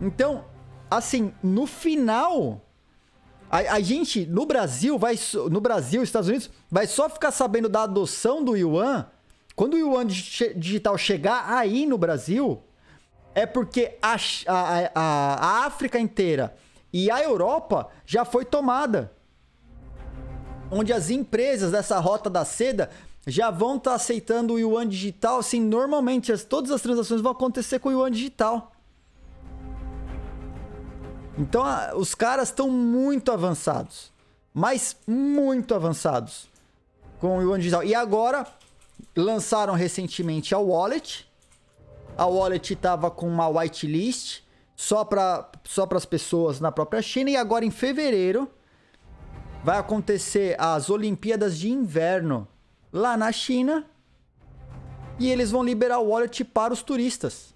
Então... Assim, no final, a gente, no Brasil, Estados Unidos, vai só ficar sabendo da adoção do yuan, quando o yuan digital chegar aí no Brasil, é porque a África inteira e a Europa já foi tomada. Onde as empresas dessa Rota da Seda já vão estar aceitando o yuan digital, assim, normalmente todas as transações vão acontecer com o yuan digital. Então, os caras estão muito avançados, mas muito avançados com o yuan digital. E agora, lançaram recentemente a wallet. A wallet estava com uma whitelist só para as pessoas na própria China. E agora, em fevereiro, vai acontecer as Olimpíadas de Inverno lá na China. E eles vão liberar a wallet para os turistas.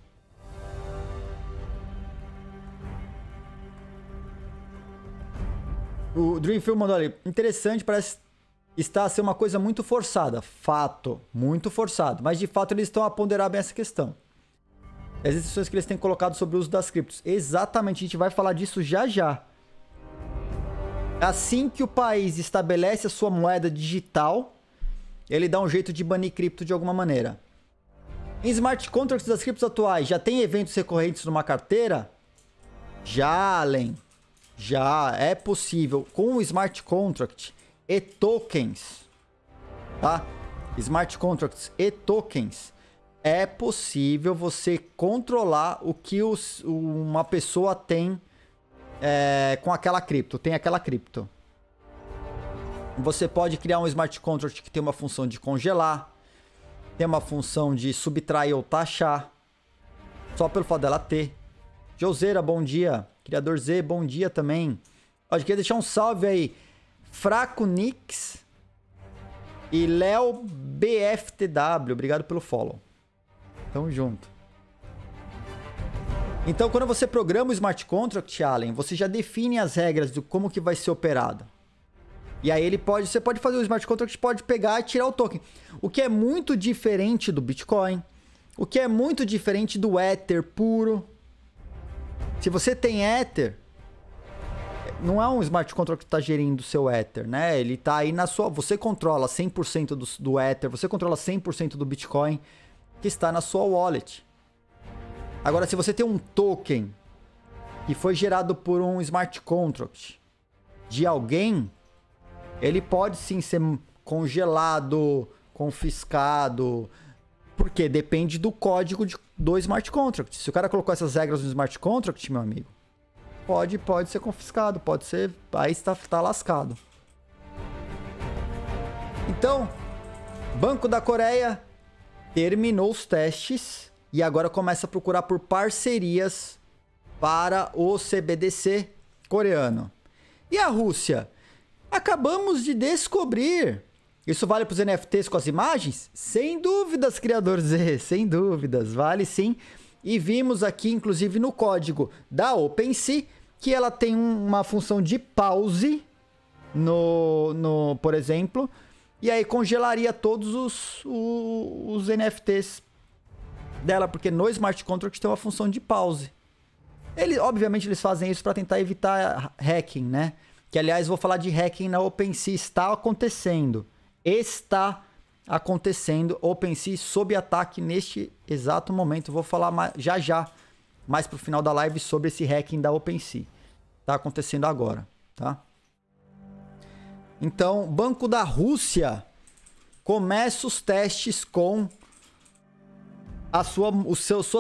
O Dreamfield mandou ali, interessante, parece estar a ser uma coisa muito forçada. Fato, muito forçado. Mas de fato eles estão a ponderar bem essa questão. As restrições que eles têm colocado sobre o uso das criptos. Exatamente, a gente vai falar disso já já. Assim que o país estabelece a sua moeda digital, ele dá um jeito de banir cripto de alguma maneira. Em smart contracts das criptos atuais, já tem eventos recorrentes numa carteira? Já, Allen. Já é possível. Com o smart contract e tokens, tá? Smart contracts e tokens, é possível você controlar o que uma pessoa tem com aquela cripto. Tem aquela cripto. Você pode criar um smart contract que tem uma função de congelar, tem uma função de subtrair ou taxar, só pelo fato dela ter. Joseira, bom dia. Criador Z, bom dia também. Ó, queria deixar um salve aí. Fraco Nix e Léo BFTW. Obrigado pelo follow. Tamo junto. Então, quando você programa o smart contract, Allen, você já define as regras do como que vai ser operado. E aí ele pode, você pode fazer o smart contract, pode pegar e tirar o token. O que é muito diferente do Bitcoin, o que é muito diferente do Ether puro. Se você tem Ether, não é um smart contract que está gerindo o seu Ether, né? Ele está aí na sua, você controla 100% do Ether, você controla 100% do Bitcoin que está na sua wallet. Agora, se você tem um token que foi gerado por um smart contract de alguém, ele pode sim ser congelado, confiscado, porque depende do código do smart contract. Se o cara colocou essas regras no smart contract, meu amigo, pode ser confiscado, pode ser... Aí está lascado. Então, Banco da Coreia terminou os testes e agora começa a procurar por parcerias para o CBDC coreano. E a Rússia? Acabamos de descobrir. Isso vale para os NFTs com as imagens? Sem dúvidas, Criador Z, sem dúvidas, vale sim. E vimos aqui, inclusive, no código da OpenSea, que ela tem uma função de pause, por exemplo, e aí congelaria todos os NFTs dela, porque no smart contract tem uma função de pause. Obviamente, eles fazem isso para tentar evitar hacking, né? Que, aliás, vou falar de hacking na OpenSea. Está acontecendo. Está acontecendo. OpenSea sob ataque neste exato momento. Vou falar já já, mais pro final da live, sobre esse hacking da OpenSea. Está acontecendo agora, tá? Então, Banco da Rússia começa os testes com a sua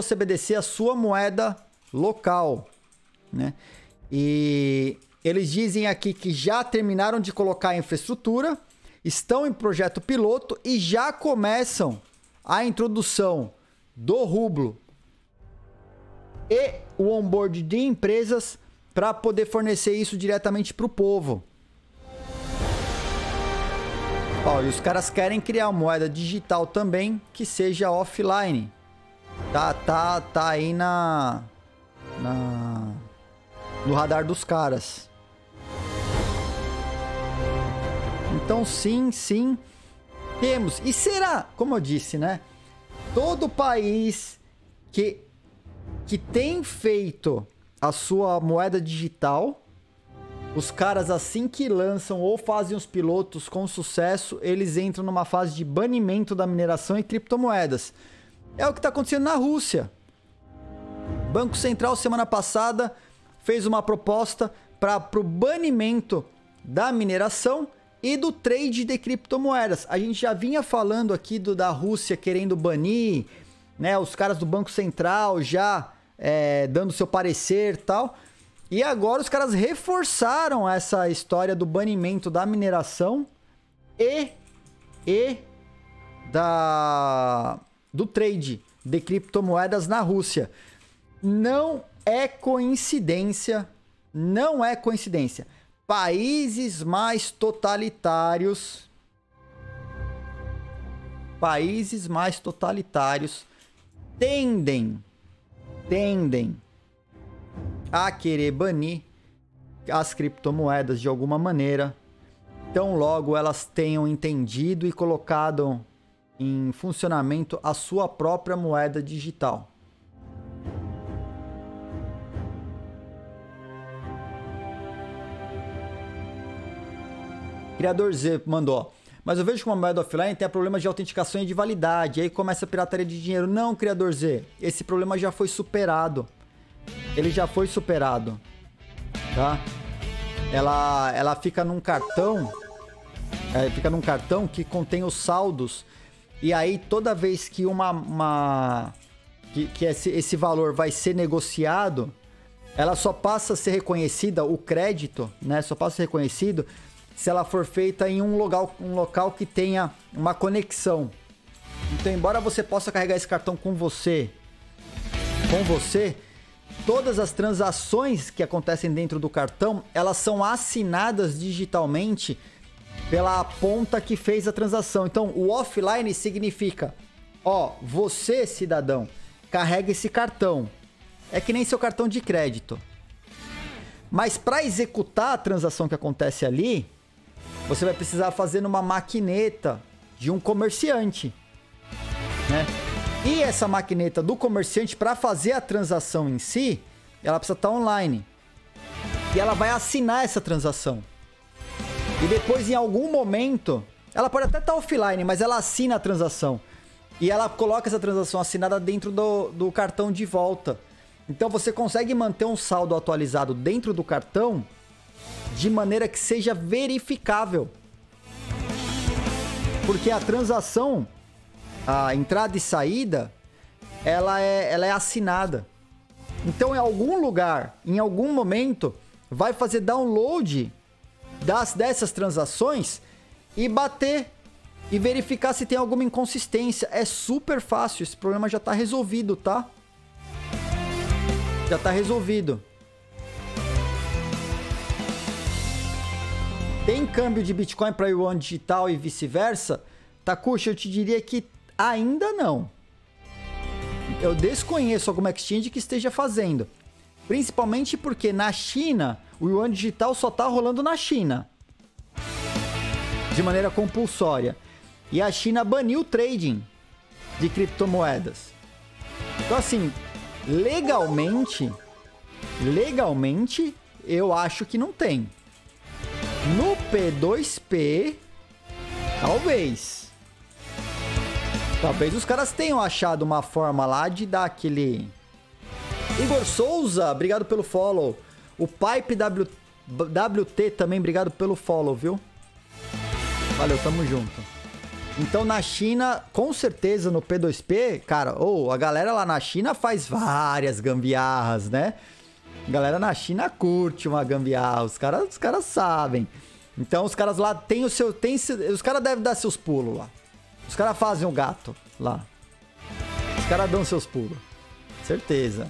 CBDC, a sua moeda local, né? E... eles dizem aqui que já terminaram de colocar a infraestrutura, estão em projeto piloto e já começam a introdução do rublo e o onboard de empresas para poder fornecer isso diretamente para o povo. Ó, e os caras querem criar uma moeda digital também que seja offline. Tá aí no radar dos caras. Então, sim, temos. E será, como eu disse, né? Todo país que tem feito a sua moeda digital, os caras assim que lançam ou fazem os pilotos com sucesso, eles entram numa fase de banimento da mineração e criptomoedas. É o que está acontecendo na Rússia. O Banco Central, semana passada, fez uma proposta para o banimento da mineração e do trade de criptomoedas. A gente já vinha falando aqui da Rússia querendo banir, né? Os caras do Banco Central já dando seu parecer e tal. E agora os caras reforçaram essa história do banimento da mineração do trade de criptomoedas na Rússia. Não é coincidência, não é coincidência. Países mais totalitários, tendem a querer banir as criptomoedas de alguma maneira, tão logo elas tenham entendido e colocado em funcionamento a sua própria moeda digital. Criador Z mandou, Mas eu vejo que uma moeda offline tem problema de autenticação e de validade. E aí começa a pirataria de dinheiro. Não, Criador Z, esse problema já foi superado. Ele já foi superado, tá? Ela fica num cartão, que contém os saldos. E aí toda vez que esse valor vai ser negociado, ela só passa a ser reconhecida, o crédito, né? Só passa a ser reconhecido se ela for feita em um local que tenha uma conexão. Então, embora você possa carregar esse cartão com você, todas as transações que acontecem dentro do cartão, elas são assinadas digitalmente pela ponta que fez a transação. Então, o offline significa, ó, você, cidadão, carrega esse cartão. É que nem seu cartão de crédito. Mas para executar a transação que acontece ali, você vai precisar fazer numa maquineta de um comerciante, né? E essa maquineta do comerciante, para fazer a transação em si, ela precisa estar online. E ela vai assinar essa transação. E depois, em algum momento, ela pode até estar offline, mas ela assina a transação. E ela coloca essa transação assinada dentro do cartão de volta. Então você consegue manter um saldo atualizado dentro do cartão de maneira que seja verificável. Porque a transação, a entrada e saída, ela é assinada. Então em algum lugar, em algum momento, vai fazer download dessas transações e bater e verificar se tem alguma inconsistência. É super fácil, esse problema já está resolvido, tá? Já tá resolvido. Tem câmbio de Bitcoin para Yuan digital e vice-versa? Takushi, eu te diria que ainda não. Eu desconheço alguma exchange que esteja fazendo. Principalmente porque na China, o Yuan digital só tá rolando na China. De maneira compulsória. E a China baniu o trading de criptomoedas. Então assim... Legalmente, eu acho que não tem. No P2P, talvez. Talvez os caras tenham achado uma forma lá de dar aquele... Igor Souza, obrigado pelo follow. O Pipe WT também, obrigado pelo follow, viu? Valeu, tamo junto. Então, na China, com certeza, no P2P, cara, a galera lá na China faz várias gambiarras, né? A galera na China curte uma gambiarra, os caras sabem. Então, os caras lá têm o seu... os caras devem dar seus pulos lá. Os caras fazem o gato lá. Os caras dão seus pulos. Certeza.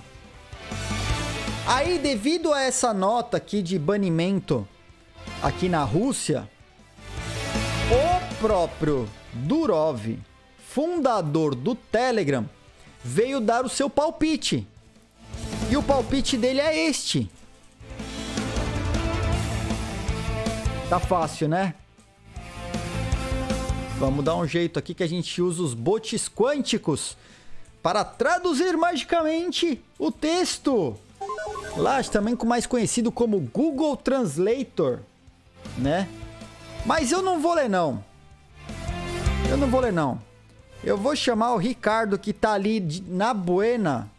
Aí, devido a essa nota aqui de banimento aqui na Rússia, o próprio... Durov, fundador do Telegram, veio dar o seu palpite. E o palpite dele é este. Tá fácil, né? Vamos dar um jeito aqui que a gente usa os bots quânticos para traduzir magicamente o texto. Lá também mais conhecido como Google Translator, né? Mas eu não vou ler, não. Eu vou chamar o Ricardo, que tá ali na Buena,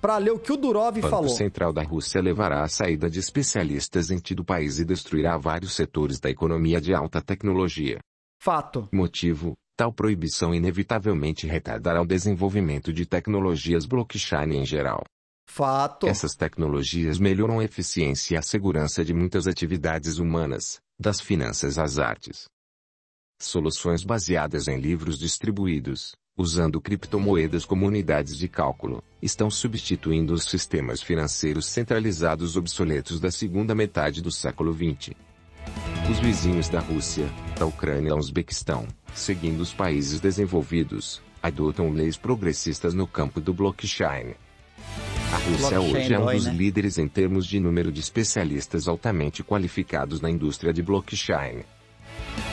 para ler o que o Durov falou. O Banco Central da Rússia levará a saída de especialistas em ti do país e destruirá vários setores da economia de alta tecnologia. Fato. Motivo: tal proibição inevitavelmente retardará o desenvolvimento de tecnologias blockchain em geral. Fato. Essas tecnologias melhoram a eficiência e a segurança de muitas atividades humanas, das finanças às artes. Soluções baseadas em livros distribuídos, usando criptomoedas como unidades de cálculo, estão substituindo os sistemas financeiros centralizados obsoletos da segunda metade do século XX. Os vizinhos da Rússia, da Ucrânia e do Uzbequistão, seguindo os países desenvolvidos, adotam leis progressistas no campo do blockchain. A Rússia hoje é um dos líderes em termos de número de especialistas altamente qualificados na indústria de blockchain.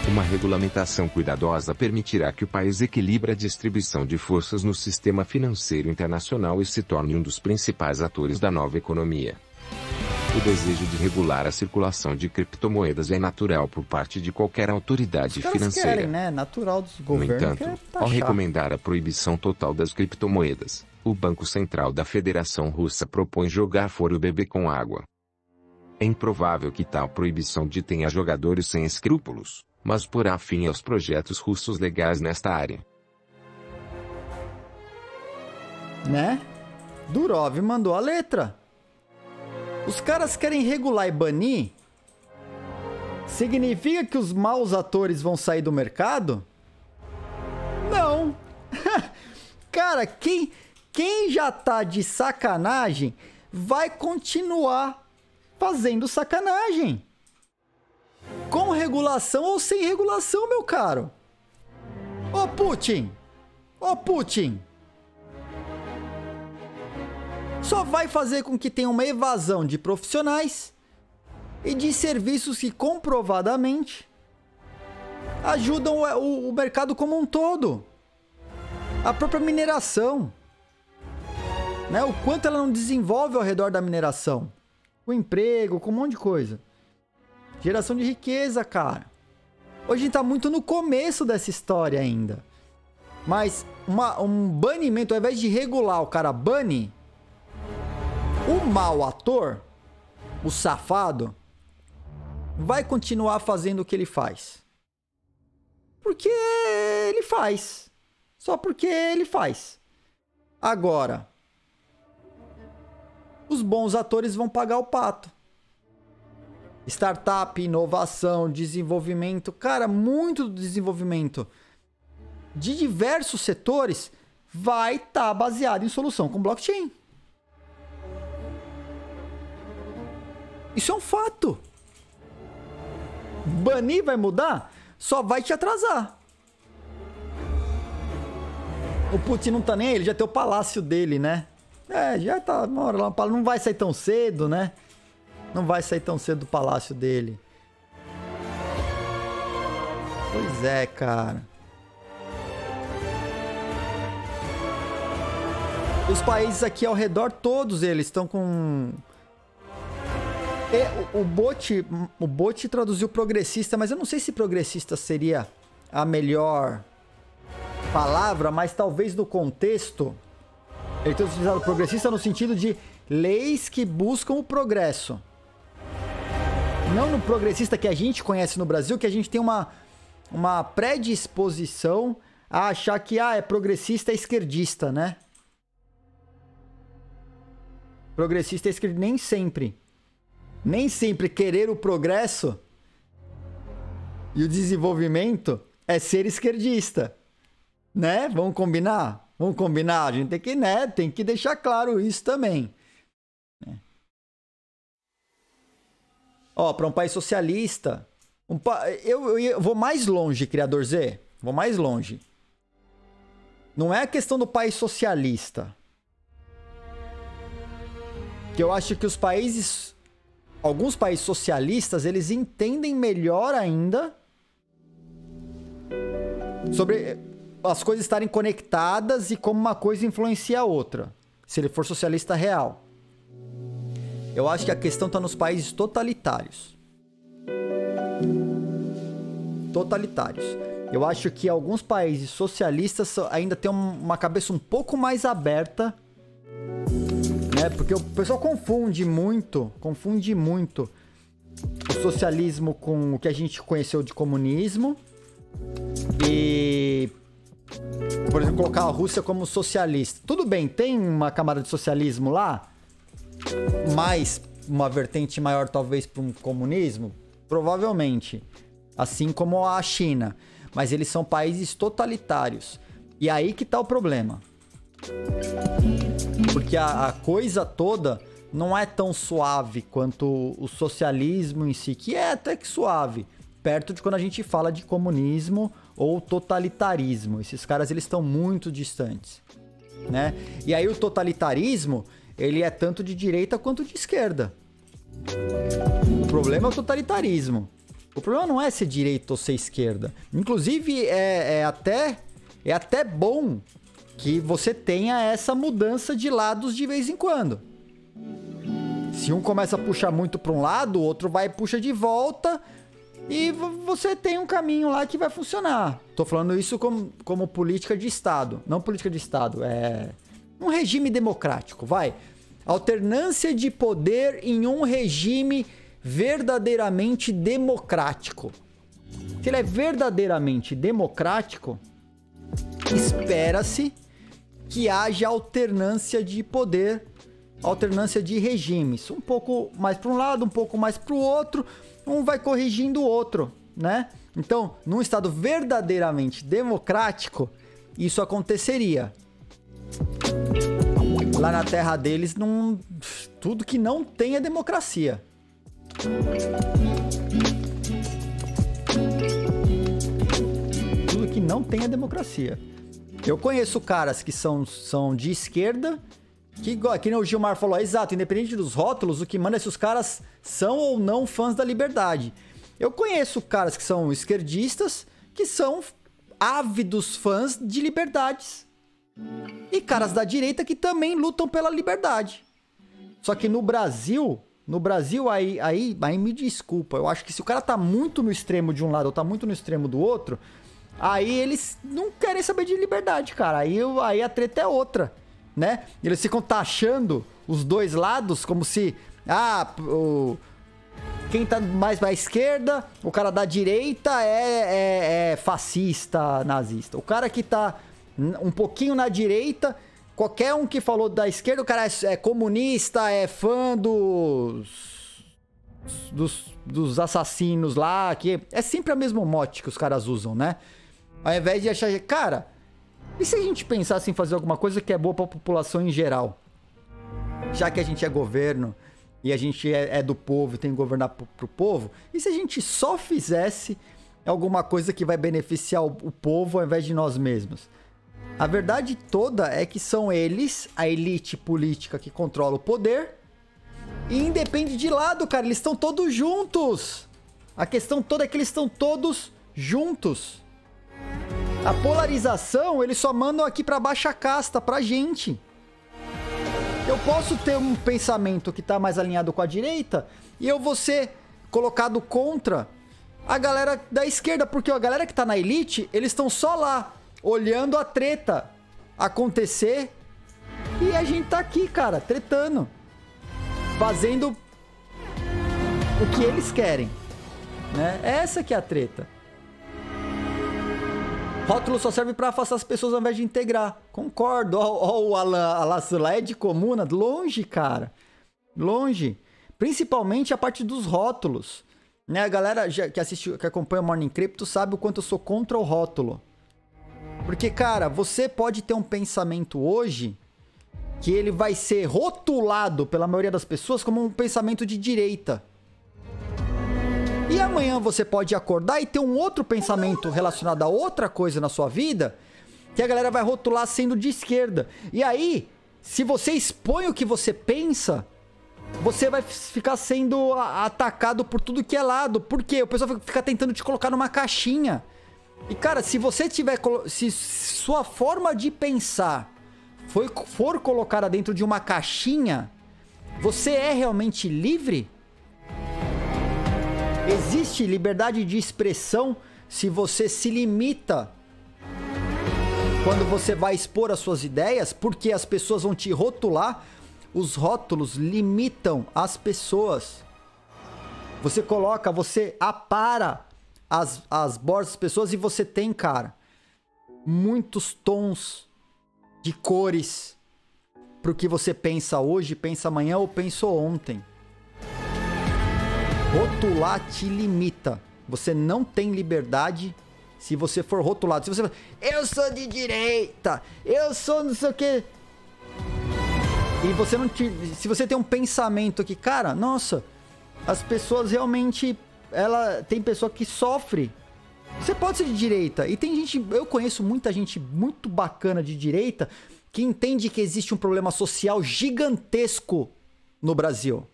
Uma regulamentação cuidadosa permitirá que o país equilibre a distribuição de forças no sistema financeiro internacional e se torne um dos principais atores da nova economia. O desejo de regular a circulação de criptomoedas é natural por parte de qualquer autoridade financeira. Querem, né? Natural dos governos. No entanto, ao recomendar a proibição total das criptomoedas, o Banco Central da Federação Russa propõe jogar fora o bebê com água. É improvável que tal proibição detenha jogadores sem escrúpulos, mas porá fim aos projetos russos legais nesta área. Né? Durov mandou a letra. Os caras querem regular e banir? Significa que os maus atores vão sair do mercado? Não. Cara, quem já tá de sacanagem vai continuar fazendo sacanagem. Com regulação ou sem regulação, meu caro. Ô Putin! Ô Putin! Só vai fazer com que tenha uma evasão de profissionais e de serviços que comprovadamente ajudam o mercado como um todo. A própria mineração, né? O quanto ela não desenvolve ao redor da mineração. Com emprego, com um monte de coisa. Geração de riqueza, cara. Hoje a gente tá muito no começo dessa história ainda. Mas um banimento, ao invés de regular, o cara bane... O mau ator, o safado, vai continuar fazendo o que ele faz. Porque ele faz. Só porque ele faz. Agora, os bons atores vão pagar o pato. Startup, inovação, desenvolvimento. Cara, muito do desenvolvimento de diversos setores vai estar baseado em solução com blockchain. Isso é um fato. Banir vai mudar? Só vai te atrasar. O Putin não tá nem aí, ele já tem o palácio dele, né? É, já tá uma hora lá no palácio. Não vai sair tão cedo, né? Não vai sair tão cedo do palácio dele. Pois é, cara. Os países aqui ao redor, todos eles estão com... O bot traduziu progressista, mas eu não sei se progressista seria a melhor palavra, mas talvez no contexto ele tenha utilizado progressista no sentido de leis que buscam o progresso. Não no progressista que a gente conhece no Brasil, que a gente tem uma predisposição a achar que é progressista, é esquerdista, né? Progressista é esquerdista, nem sempre. Nem sempre querer o progresso e o desenvolvimento é ser esquerdista, né? Vamos combinar? Vamos combinar? A gente tem que, né? Tem que deixar claro isso também. Né? Ó, para um país socialista... Eu vou mais longe, Criador Z. Vou mais longe. Não é a questão do país socialista. Que eu acho que os países... Alguns países socialistas, eles entendem melhor ainda sobre as coisas estarem conectadas e como uma coisa influencia a outra, se ele for socialista real. Eu acho que a questão está nos países totalitários. Totalitários. Eu acho que alguns países socialistas ainda têm uma cabeça um pouco mais aberta... É, porque o pessoal confunde muito o socialismo com o que a gente conheceu de comunismo e, por exemplo, colocar a Rússia como socialista. Tudo bem, tem uma camada de socialismo lá, mas uma vertente maior talvez para um comunismo, provavelmente, assim como a China. Mas eles são países totalitários e aí que está o problema. Porque a coisa toda não é tão suave quanto o socialismo em si, que é até que suave, perto de quando a gente fala de comunismo ou totalitarismo. Esses caras, eles estão muito distantes, né? E aí o totalitarismo, ele é tanto de direita quanto de esquerda. O problema é o totalitarismo. O problema não é ser direita ou ser esquerda. Inclusive, é até bom... que você tenha essa mudança de lados de vez em quando. Se um começa a puxar muito para um lado, o outro vai e puxa de volta. E você tem um caminho lá que vai funcionar. Tô falando isso como política de Estado. Não política de Estado, é um regime democrático, vai. Alternância de poder em um regime verdadeiramente democrático. Se ele é verdadeiramente democrático, espera-se que haja alternância de poder, alternância de regimes. Um pouco mais para um lado, um pouco mais para o outro. Um vai corrigindo o outro, né? Então, num Estado verdadeiramente democrático, isso aconteceria. Lá na terra deles, não... tudo que não tem é democracia. Tudo que não tem é democracia. Eu conheço caras que são de esquerda, que nem o Gilmar falou, exato, independente dos rótulos, o que manda é se os caras são ou não fãs da liberdade. Eu conheço caras que são esquerdistas, que são ávidos fãs de liberdades. E caras da direita que também lutam pela liberdade. Só que no Brasil, aí me desculpa, eu acho que se o cara tá muito no extremo de um lado ou tá muito no extremo do outro, aí eles não querem saber de liberdade, cara. Aí a treta é outra. Né? Eles ficam taxando os dois lados como se quem tá mais pra esquerda, o cara da direita é fascista, nazista. O cara que tá um pouquinho na direita, qualquer um que falou da esquerda, o cara é comunista, é fã dos assassinos lá, que é sempre o mesmo mote que os caras usam, né? Ao invés de achar, cara, e se a gente pensasse em fazer alguma coisa que é boa para a população em geral? Já que a gente é governo e a gente é do povo e tem que governar pro povo, e se a gente só fizesse alguma coisa que vai beneficiar o povo ao invés de nós mesmos? A verdade toda é que são eles, a elite política que controla o poder, e independe de lado, cara, eles estão todos juntos. A questão toda é que eles estão todos juntos. A polarização, eles só mandam aqui pra baixa casta, pra gente. Eu posso ter um pensamento que tá mais alinhado com a direita e eu vou ser colocado contra a galera da esquerda, porque a galera que tá na elite, eles estão só lá, olhando a treta acontecer e a gente tá aqui, cara, tretando, fazendo o que eles querem, né? Essa que é a treta. Rótulo só serve pra afastar as pessoas ao invés de integrar. Concordo. Ó o Alan lá é de comuna. Longe, cara. Longe. Principalmente a parte dos rótulos. Né? A galera que acompanha o Morning Crypto sabe o quanto eu sou contra o rótulo. Porque, cara, você pode ter um pensamento hoje que ele vai ser rotulado pela maioria das pessoas como um pensamento de direita. E amanhã você pode acordar e ter um outro pensamento relacionado a outra coisa na sua vida, que a galera vai rotular sendo de esquerda. E aí, se você expõe o que você pensa, você vai ficar sendo atacado por tudo que é lado. Por quê? O pessoal fica tentando te colocar numa caixinha. E cara, se sua forma de pensar for colocada dentro de uma caixinha, você é realmente livre? Existe liberdade de expressão se você se limita quando você vai expor as suas ideias, porque as pessoas vão te rotular. Os rótulos limitam as pessoas. Você apara as bordas das pessoas e você tem, cara, muitos tons de cores pro que você pensa hoje, pensa amanhã ou pensou ontem. Rotular te limita. Você não tem liberdade se você for rotulado. Se você fala, eu sou de direita, eu sou não sei o quê. E você não te... Se você tem um pensamento que, cara, nossa, as pessoas realmente... Tem pessoa que sofre. Você pode ser de direita. E tem gente... Eu conheço muita gente muito bacana de direita que entende que existe um problema social gigantesco no Brasil.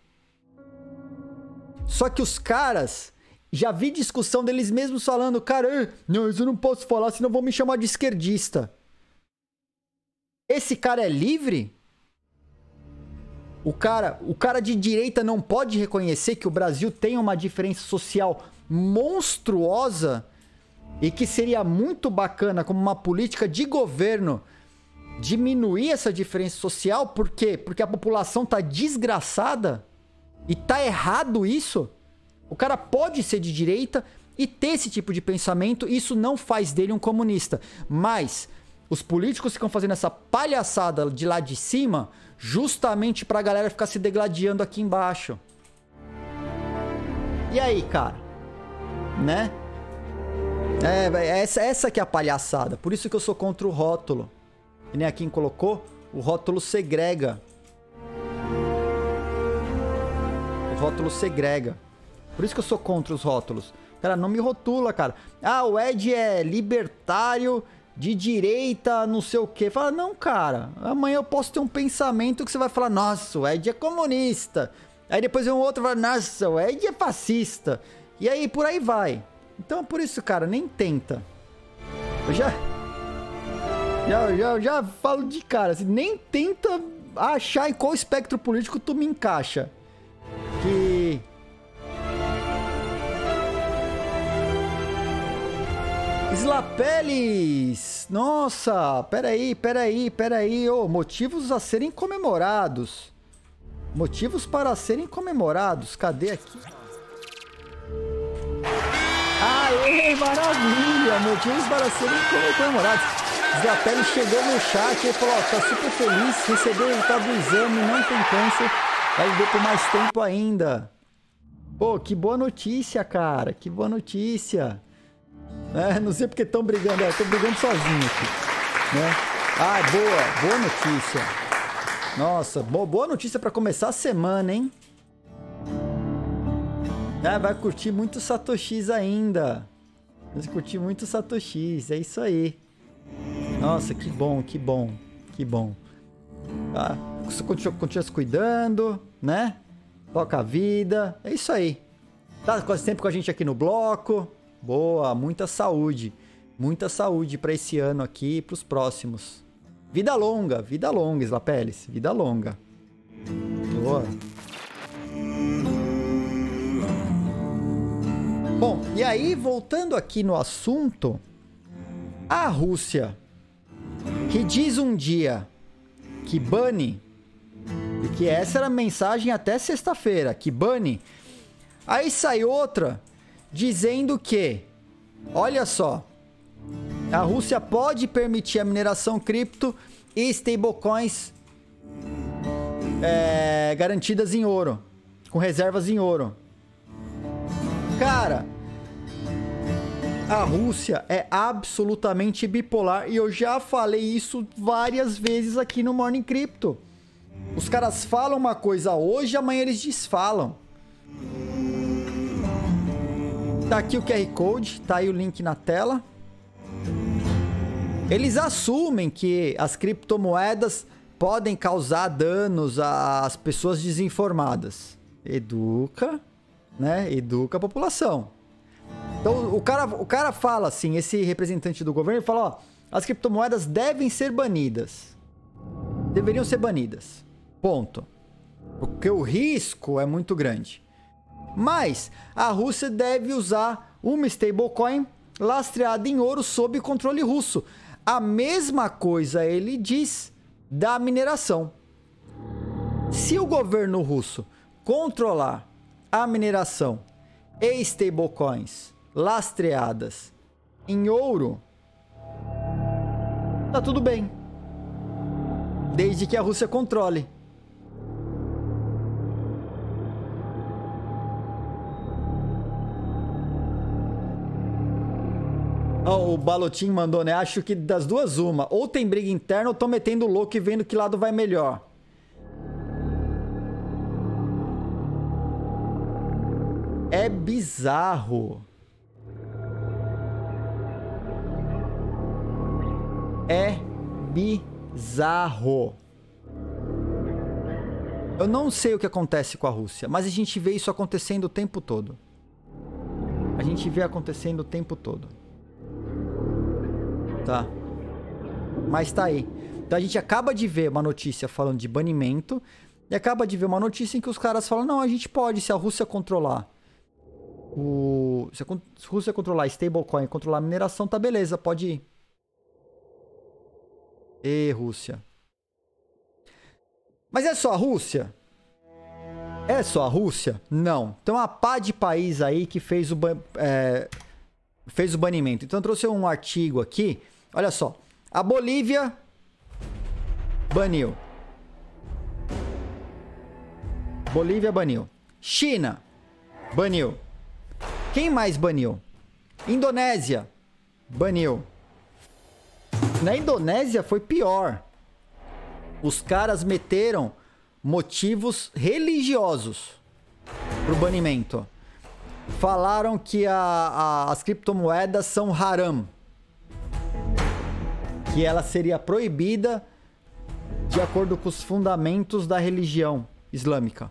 Só que os caras, já vi discussão deles mesmos falando, cara, não, eu não posso falar, senão vão me chamar de esquerdista. Esse cara é livre? O cara de direita não pode reconhecer que o Brasil tem uma diferença social monstruosa e que seria muito bacana como uma política de governo diminuir essa diferença social. Por quê? Porque a população tá desgraçada e tá errado isso. O cara pode ser de direita e ter esse tipo de pensamento. Isso não faz dele um comunista. Mas os políticos ficam fazendo essa palhaçada de lá de cima justamente pra galera ficar se degladiando aqui embaixo. E aí, cara? Né? Essa que é a palhaçada. Por isso que eu sou contra o rótulo. E nem a Kim colocou, o rótulo segrega. O rótulo segrega. Por isso que eu sou contra os rótulos. Cara, não me rotula, cara. Ah, o Ed é libertário, de direita, não sei o quê. Fala, não, cara. Amanhã eu posso ter um pensamento que você vai falar, nossa, o Ed é comunista. Aí depois vem um outro e fala, nossa, o Ed é fascista. E aí, por aí vai. Então, por isso, cara, nem tenta. Eu já falo de cara, assim, nem tenta achar em qual espectro político tu me encaixa. Que... Slapeles! Nossa, peraí. Oh, motivos a serem comemorados. Motivos para serem comemorados. Cadê aqui? Aê, maravilha! Motivos para serem comemorados. Zappelli chegou no chat e falou, ó, tá super feliz, recebeu o resultado do exame, não tem câncer, vai viver por mais tempo ainda. Pô, que boa notícia, cara, que boa notícia. É, não sei porque estão brigando, estão brigando sozinho aqui, né? Ah, boa notícia. Nossa, boa notícia pra começar a semana, hein? Ah, vai curtir muito Satoshis ainda. Vai curtir muito Satoshis, é isso aí. Nossa, que bom, que bom, que bom. Ah, continua se cuidando, né? Toca a vida, é isso aí. Tá quase tempo com a gente aqui no bloco. Boa, muita saúde pra esse ano aqui e pros próximos. Vida longa, Slapeles, vida longa. Boa. Bom, e aí, voltando aqui no assunto, a Rússia, que diz um dia que bane, e que essa era a mensagem até sexta-feira, que bane. Aí sai outra dizendo que, olha só, a Rússia pode permitir a mineração cripto e stablecoins garantidas em ouro, com reservas em ouro. Cara... A Rússia é absolutamente bipolar e eu já falei isso várias vezes aqui no Morning Crypto. Os caras falam uma coisa hoje, amanhã eles desfalam. Tá aqui o QR Code, tá aí o link na tela. Eles assumem que as criptomoedas podem causar danos às pessoas desinformadas. Educa, né? Educa a população. Então, o cara fala assim, esse representante do governo fala, ó, as criptomoedas devem ser banidas. Deveriam ser banidas. Ponto. Porque o risco é muito grande. Mas a Rússia deve usar uma stablecoin lastreada em ouro sob controle russo. A mesma coisa ele diz da mineração. Se o governo russo controlar a mineração e stablecoins lastreadas em ouro, tá tudo bem, desde que a Rússia controle. Oh, o Balotin mandou, né? Acho que das duas uma, ou tem briga interna ou tô metendo louco e vendo que lado vai melhor. É bizarro. É bizarro. Eu não sei o que acontece com a Rússia, mas a gente vê isso acontecendo o tempo todo. A gente vê acontecendo o tempo todo. Tá. Mas tá aí. Então a gente acaba de ver uma notícia falando de banimento. E acaba de ver uma notícia em que os caras falam, não, a gente pode, se a Rússia controlar. Se a Rússia controlar stablecoin, controlar a mineração, tá beleza, pode ir. E Rússia. Mas é só a Rússia? É só a Rússia? Não. Então a pá de país aí que fez o banimento. Então eu trouxe um artigo aqui. Olha só. A Bolívia baniu. Bolívia baniu. China baniu. Quem mais baniu? Indonésia baniu. Na Indonésia foi pior. Os caras meteram motivos religiosos pro banimento. Falaram que as criptomoedas são haram. Que ela seria proibida de acordo com os fundamentos da religião islâmica.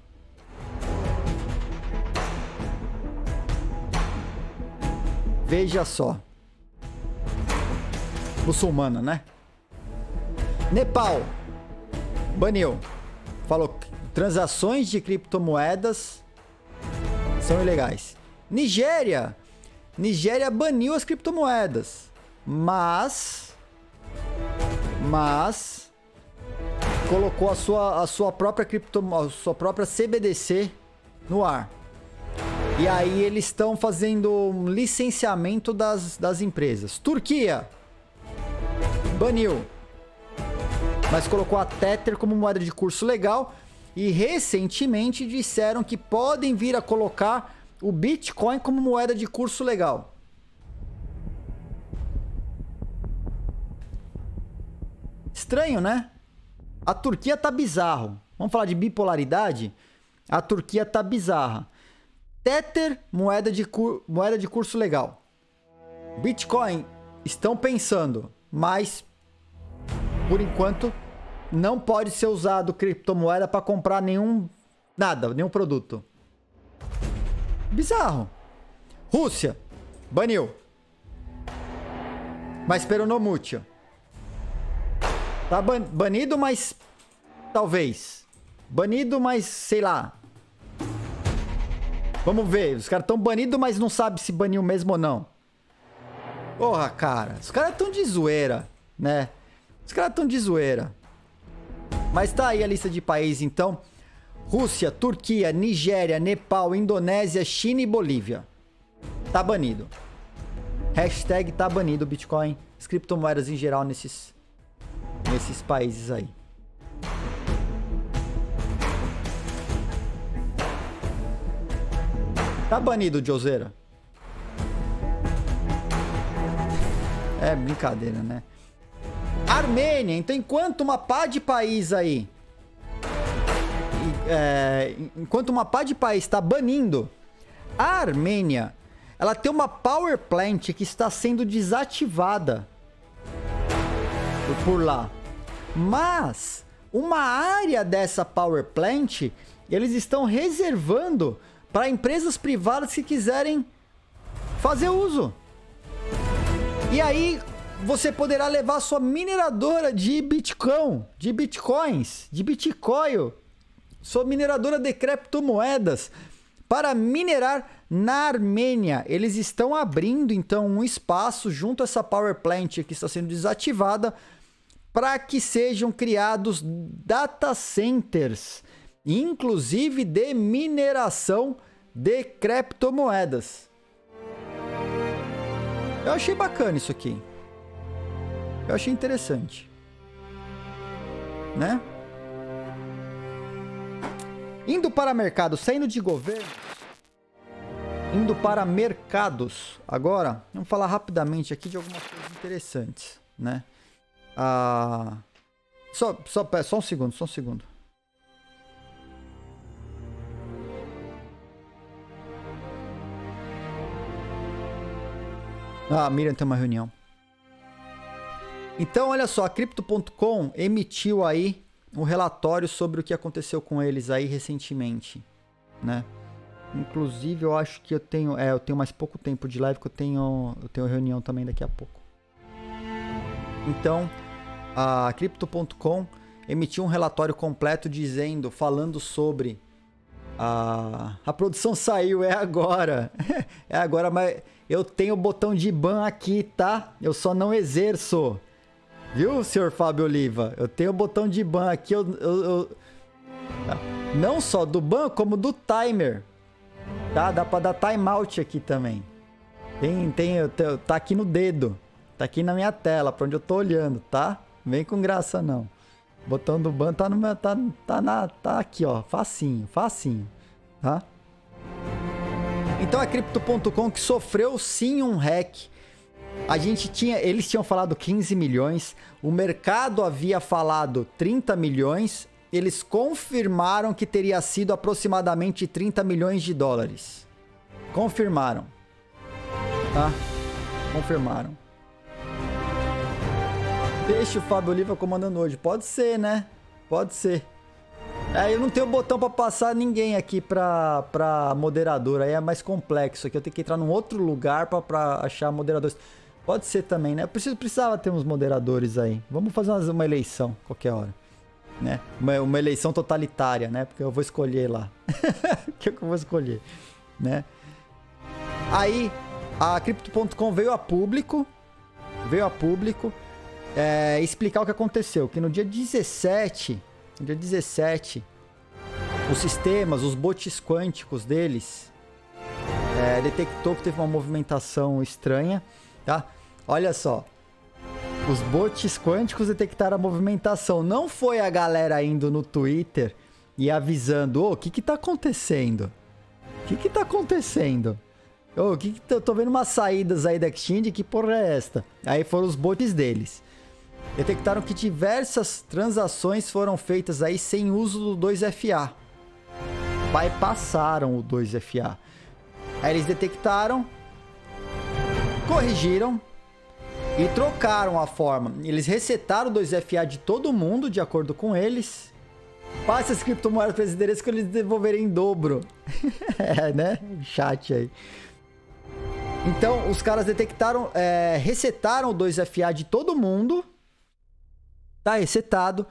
Veja só. Muçulmana, né? Nepal baniu. Falou que transações de criptomoedas são ilegais. Nigéria baniu as criptomoedas, mas colocou a sua própria CBDC no ar. E aí eles estão fazendo um licenciamento das empresas. Turquia baniu, mas colocou a Tether como moeda de curso legal. E recentemente disseram que podem vir a colocar o Bitcoin como moeda de curso legal. Estranho, né? A Turquia tá bizarro. Vamos falar de bipolaridade? A Turquia tá bizarra. Tether, moeda de curso legal. Bitcoin, estão pensando, mas... por enquanto, não pode ser usado criptomoeda para comprar nenhum produto. Bizarro. Rússia baniu. Mas peronomútil. Tá banido, mas talvez. Banido, mas sei lá. Vamos ver. Os caras estão banidos, mas não sabe se baniu mesmo ou não. Porra, cara. Os caras estão de zoeira, né? Os caras estão de zoeira. Mas tá aí a lista de países, então. Rússia, Turquia, Nigéria, Nepal, Indonésia, China e Bolívia. Tá banido. Hashtag tá banido o Bitcoin. As criptomoedas em geral nesses países aí. Tá banido, Joseira. É brincadeira, né? Armênia, então enquanto uma pá de país está banindo, a Armênia, ela tem uma power plant que está sendo desativada por lá. Mas uma área dessa power plant, eles estão reservando para empresas privadas que quiserem fazer uso. E aí você poderá levar sua mineradora de Bitcoin, de Bitcoins, de Bitcoin, sua mineradora de criptomoedas, para minerar na Armênia. Eles estão abrindo, então, um espaço junto a essa power plant que está sendo desativada para que sejam criados data centers, inclusive de mineração de criptomoedas. Eu achei bacana isso aqui. Eu achei interessante, né? Indo para mercados agora, vamos falar rapidamente aqui de algumas coisas interessantes, né? Só um segundo. Ah, a Miriam tem uma reunião. Então, olha só, a Crypto.com emitiu aí um relatório sobre o que aconteceu com eles aí recentemente, né? Inclusive, eu acho que eu tenho mais pouco tempo de live, que eu tenho reunião também daqui a pouco. Então, a Crypto.com emitiu um relatório completo dizendo, falando sobre a produção saiu, é agora. É agora, mas eu tenho o botão de ban aqui, tá? Eu só não exerço. Viu, senhor Fábio Oliva? Eu tenho o botão de ban aqui, não só do ban, como do timer. Tá? Dá pra dar timeout aqui também. Tá aqui no dedo. Tá aqui na minha tela, pra onde eu tô olhando, tá? Não vem com graça, não. O botão do ban tá no meu... Tá aqui, ó. Facinho, facinho. Tá? Então, a Crypto.com, que sofreu, sim, um hack. A gente tinha... Eles tinham falado 15 milhões. O mercado havia falado 30 milhões. Eles confirmaram que teria sido aproximadamente 30 milhões de dólares. Confirmaram. Tá? Confirmaram. Deixa o Fábio Oliva comandando hoje. Pode ser, né? Pode ser. É, eu não tenho botão pra passar ninguém aqui pra moderadora. Aí é mais complexo aqui. Eu tenho que entrar num outro lugar pra achar moderadores. Pode ser também, né? Eu precisava ter uns moderadores aí. Vamos fazer uma eleição qualquer hora, né? Uma eleição totalitária, né? Porque eu vou escolher lá. O que eu vou escolher, né? Aí, a Crypto.com veio a público. Veio a público. É, explicar o que aconteceu, que no dia 17, os sistemas, os bots quânticos deles, detectou que teve uma movimentação estranha, tá? Olha só, os bots quânticos detectaram a movimentação, não foi a galera indo no Twitter e avisando, ô, que tá acontecendo? Que tá acontecendo? Ô, eu tô vendo umas saídas aí da exchange, que porra é esta? Aí foram os bots deles. Detectaram que diversas transações foram feitas aí sem uso do 2FA. Bypassaram o 2FA. Aí eles detectaram, corrigiram e trocaram a forma. Eles resetaram o 2FA de todo mundo, de acordo com eles. Passa as criptomoedas para os endereços que eles devolverem em dobro. É, né? Chat aí. Então, os caras detectaram, resetaram o 2FA de todo mundo. Tá resetado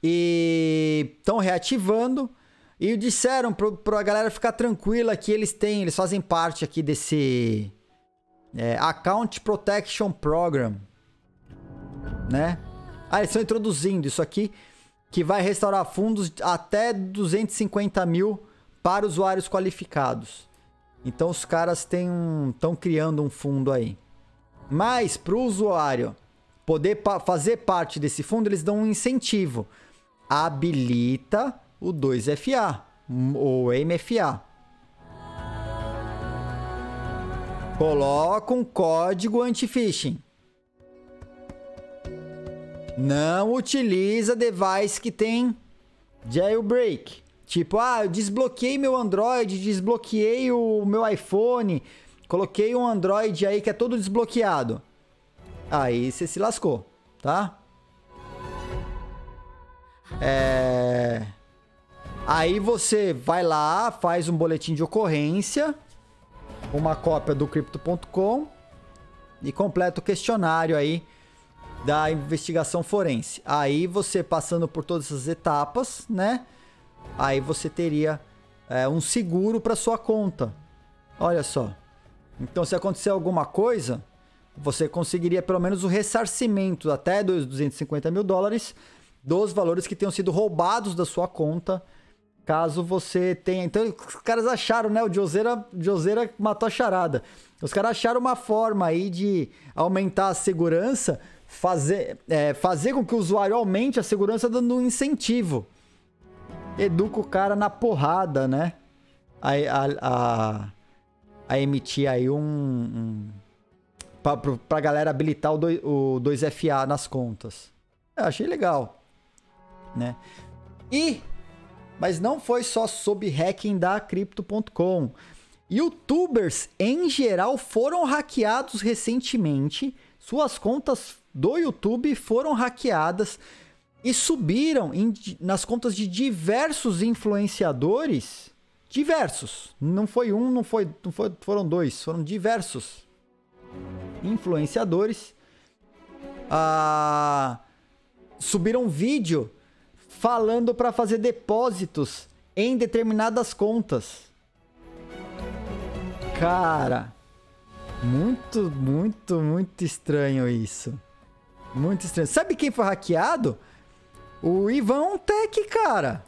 e estão reativando e disseram pra galera ficar tranquila que eles fazem parte aqui desse Account Protection Program, né? Ah, eles estão introduzindo isso aqui que vai restaurar fundos até 250 mil para usuários qualificados. Então os caras estão criando um fundo aí, mas para o usuário poder fazer parte desse fundo, eles dão um incentivo. Habilita o 2FA, ou MFA. Coloca um código anti-phishing. Não utiliza device que tem jailbreak. Tipo, eu desbloqueei meu Android, desbloqueei o meu iPhone, coloquei um Android aí que é todo desbloqueado. Aí você se lascou, tá? Aí você vai lá, faz um boletim de ocorrência, uma cópia do Crypto.com e completa o questionário aí da investigação forense. Aí você passando por todas essas etapas, né? Aí você teria um seguro para sua conta. Olha só. Então, se acontecer alguma coisa, você conseguiria pelo menos o ressarcimento até 250 mil dólares dos valores que tenham sido roubados da sua conta, caso você tenha... Então, os caras acharam, né? O Joseira matou a charada. Os caras acharam uma forma aí de aumentar a segurança, fazer com que o usuário aumente a segurança dando um incentivo. Educa o cara na porrada, né? A emitir aí pra galera habilitar o 2FA nas contas. Eu achei legal, né? Mas não foi só sobre hacking da Crypto.com. Youtubers, em geral, foram hackeados recentemente. Suas contas do YouTube foram hackeadas e subiram nas contas de diversos influenciadores. Diversos. Não foi um, foram dois. Foram diversos influenciadores, subiram um vídeo falando para fazer depósitos em determinadas contas. Cara, muito estranho isso. Muito estranho. Sabe quem foi hackeado? O Ivan Tech, cara.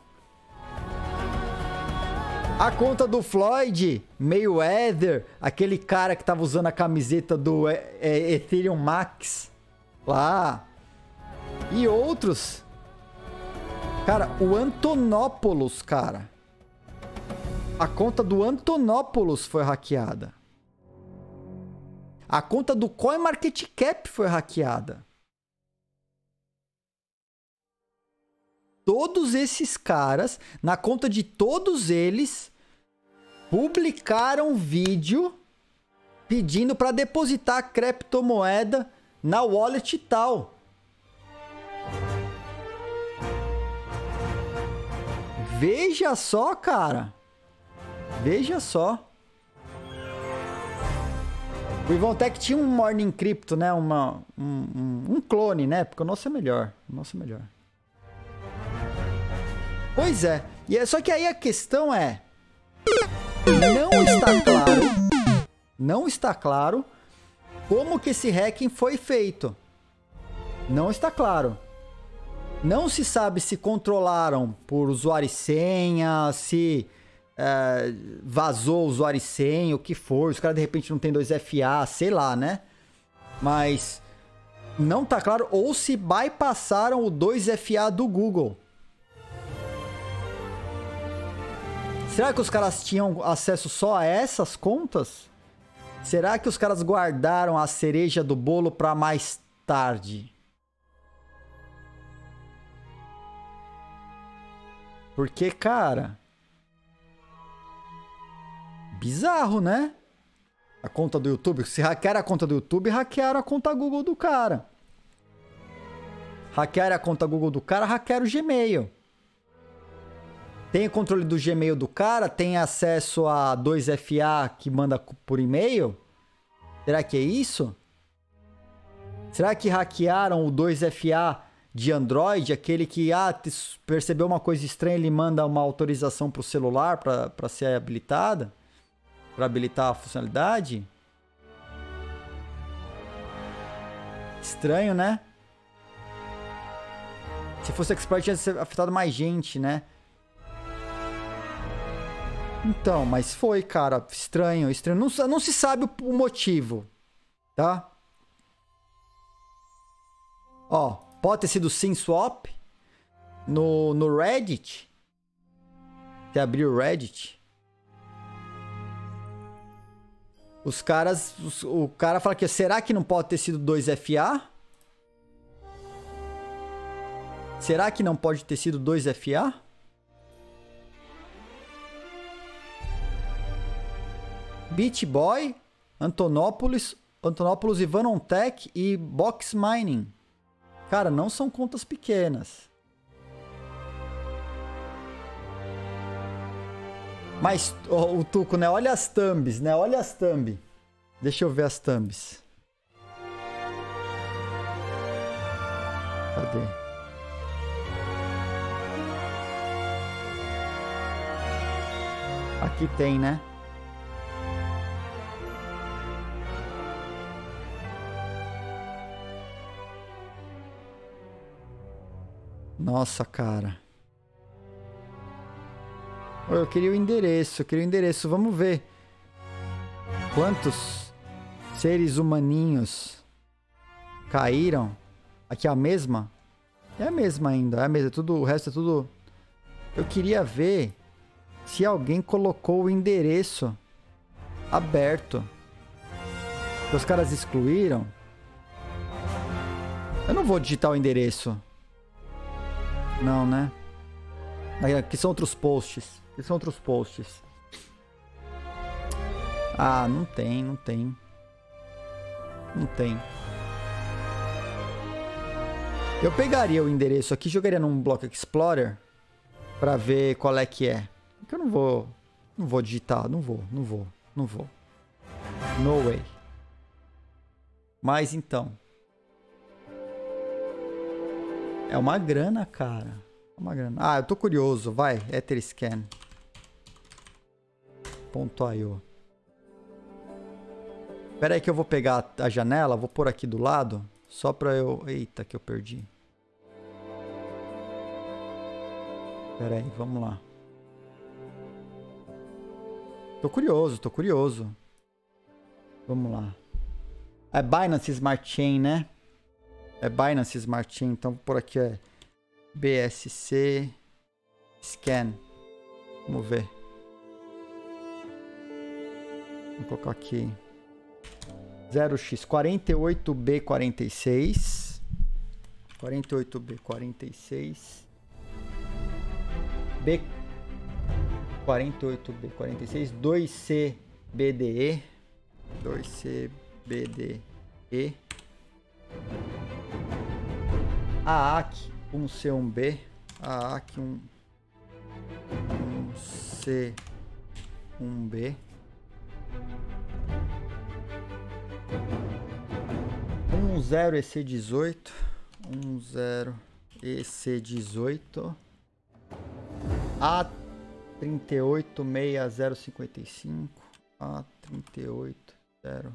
A conta do Floyd Mayweather, aquele cara que tava usando a camiseta do Ethereum Max lá. E outros. Cara, o Antonopoulos, cara. A conta do Antonopoulos foi hackeada. A conta do CoinMarketCap foi hackeada. Todos esses caras, na conta de todos eles, publicaram vídeo pedindo para depositar a criptomoeda na wallet tal. Veja só, cara. Veja só. O Ivontech tinha um Morning Crypto, né? Um clone, né? Porque o nosso é melhor. O nosso é melhor. Pois é. E é. Só que aí a questão é... Não está claro... Não está claro... Como que esse hacking foi feito. Não está claro. Não se sabe se controlaram por usuário e senha, se vazou usuário e senha, o que for. Os caras de repente não tem 2FA, sei lá, né? Mas não está claro. Ou se bypassaram o 2FA do Google. Será que os caras tinham acesso só a essas contas? Será que os caras guardaram a cereja do bolo para mais tarde? Porque, cara... Bizarro, né? A conta do YouTube. Se hackearam a conta do YouTube, hackearam a conta Google do cara. Hackearam a conta Google do cara, hackearam o Gmail. Tem o controle do Gmail do cara? Tem acesso a 2FA que manda por e-mail? Será que é isso? Será que hackearam o 2FA de Android? Aquele que percebeu uma coisa estranha, ele manda uma autorização para o celular para ser habilitada? Para habilitar a funcionalidade? Estranho, né? Se fosse expert, tinha afetado mais gente, né? Então, mas foi, cara, estranho, estranho. Não se sabe o motivo, tá? Ó, pode ter sido sim swap no Reddit. Você abriu o Reddit. Os caras, o cara fala que será que não pode ter sido 2FA? Será que não pode ter sido 2FA? Beach Boy, Antonopoulos, Ivanontech e Box Mining. Cara, não são contas pequenas. Mas o Tuco, né? Olha as thumbs, né? Olha as thumbs. Deixa eu ver as thumbs. Cadê? Aqui tem, né? Nossa, cara. Eu queria o endereço, Vamos ver. Quantos seres humaninhos caíram? Aqui é a mesma? É a mesma ainda. É a mesma. Tudo, o resto é tudo... Eu queria ver se alguém colocou o endereço aberto. Os caras excluíram. Eu não vou digitar o endereço. Não, né? Aqui são outros posts. Ah, não tem. Eu pegaria o endereço aqui, jogaria num Block Explorer pra ver qual é que é. Porque eu não vou digitar, não vou. No way. Mas então... É uma grana, cara. Uma grana. Ah, eu tô curioso. Vai, Etherscan.io. Pera aí que eu vou pegar a janela, vou pôr aqui do lado, só pra eu... Eita, que eu perdi. Pera aí, vamos lá. Tô curioso, tô curioso. Vamos lá. É Binance Smart Chain, né? É Binance Smart Chain, então vou pôr aqui é BSC Scan. Vamos ver. Vou colocar aqui 0x48B46. 48B46. B 48B46 2CBDE 2CBDE AAC 1C1B AAC 1C1B 10EC18 10EC18 A386055 A380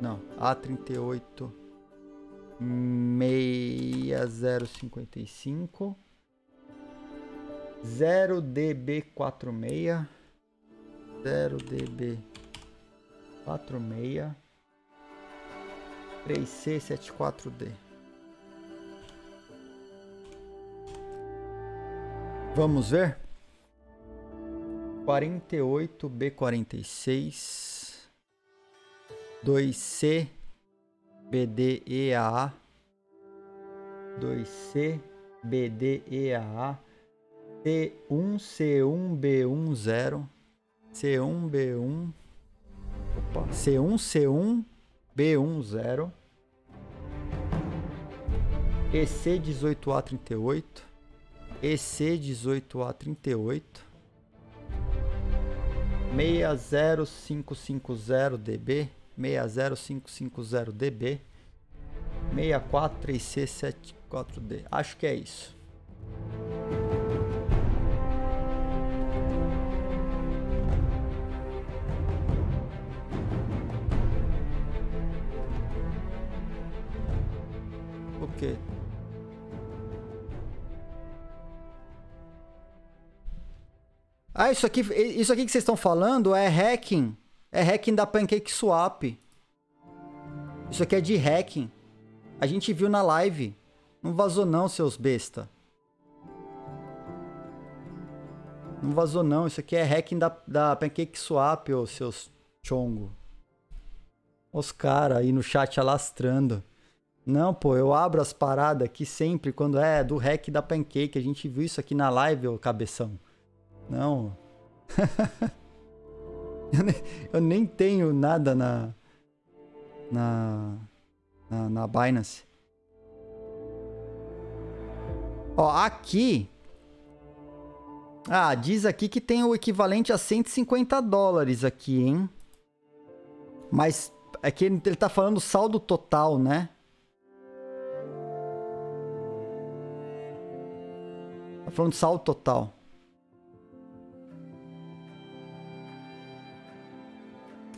não, A386055 0DB46 0DB46 3C74D. Vamos ver. 48B46 2C BDEAA 2C BDEAA C1C1B10 C1B1 opa, C1C1B10 EC18A38 EC18A38 60550DB 60550DB 643C74D. Acho que é isso. O quê? Ah, isso aqui que vocês estão falando é hacking. É hacking da PancakeSwap. Isso aqui é de hacking. A gente viu na live. Não vazou não, seus besta. Não vazou não. Isso aqui é hacking da PancakeSwap, ô, seus chongo. Os caras aí no chat alastrando. Não, pô, eu abro as paradas aqui sempre quando é do hack da Pancake. A gente viu isso aqui na live, ô, cabeção. Não. Eu nem tenho nada na Binance. Ó, aqui. Ah, diz aqui que tem o equivalente a 150 dólares aqui, hein? Mas é que ele tá falando saldo total, né? Tá falando saldo total.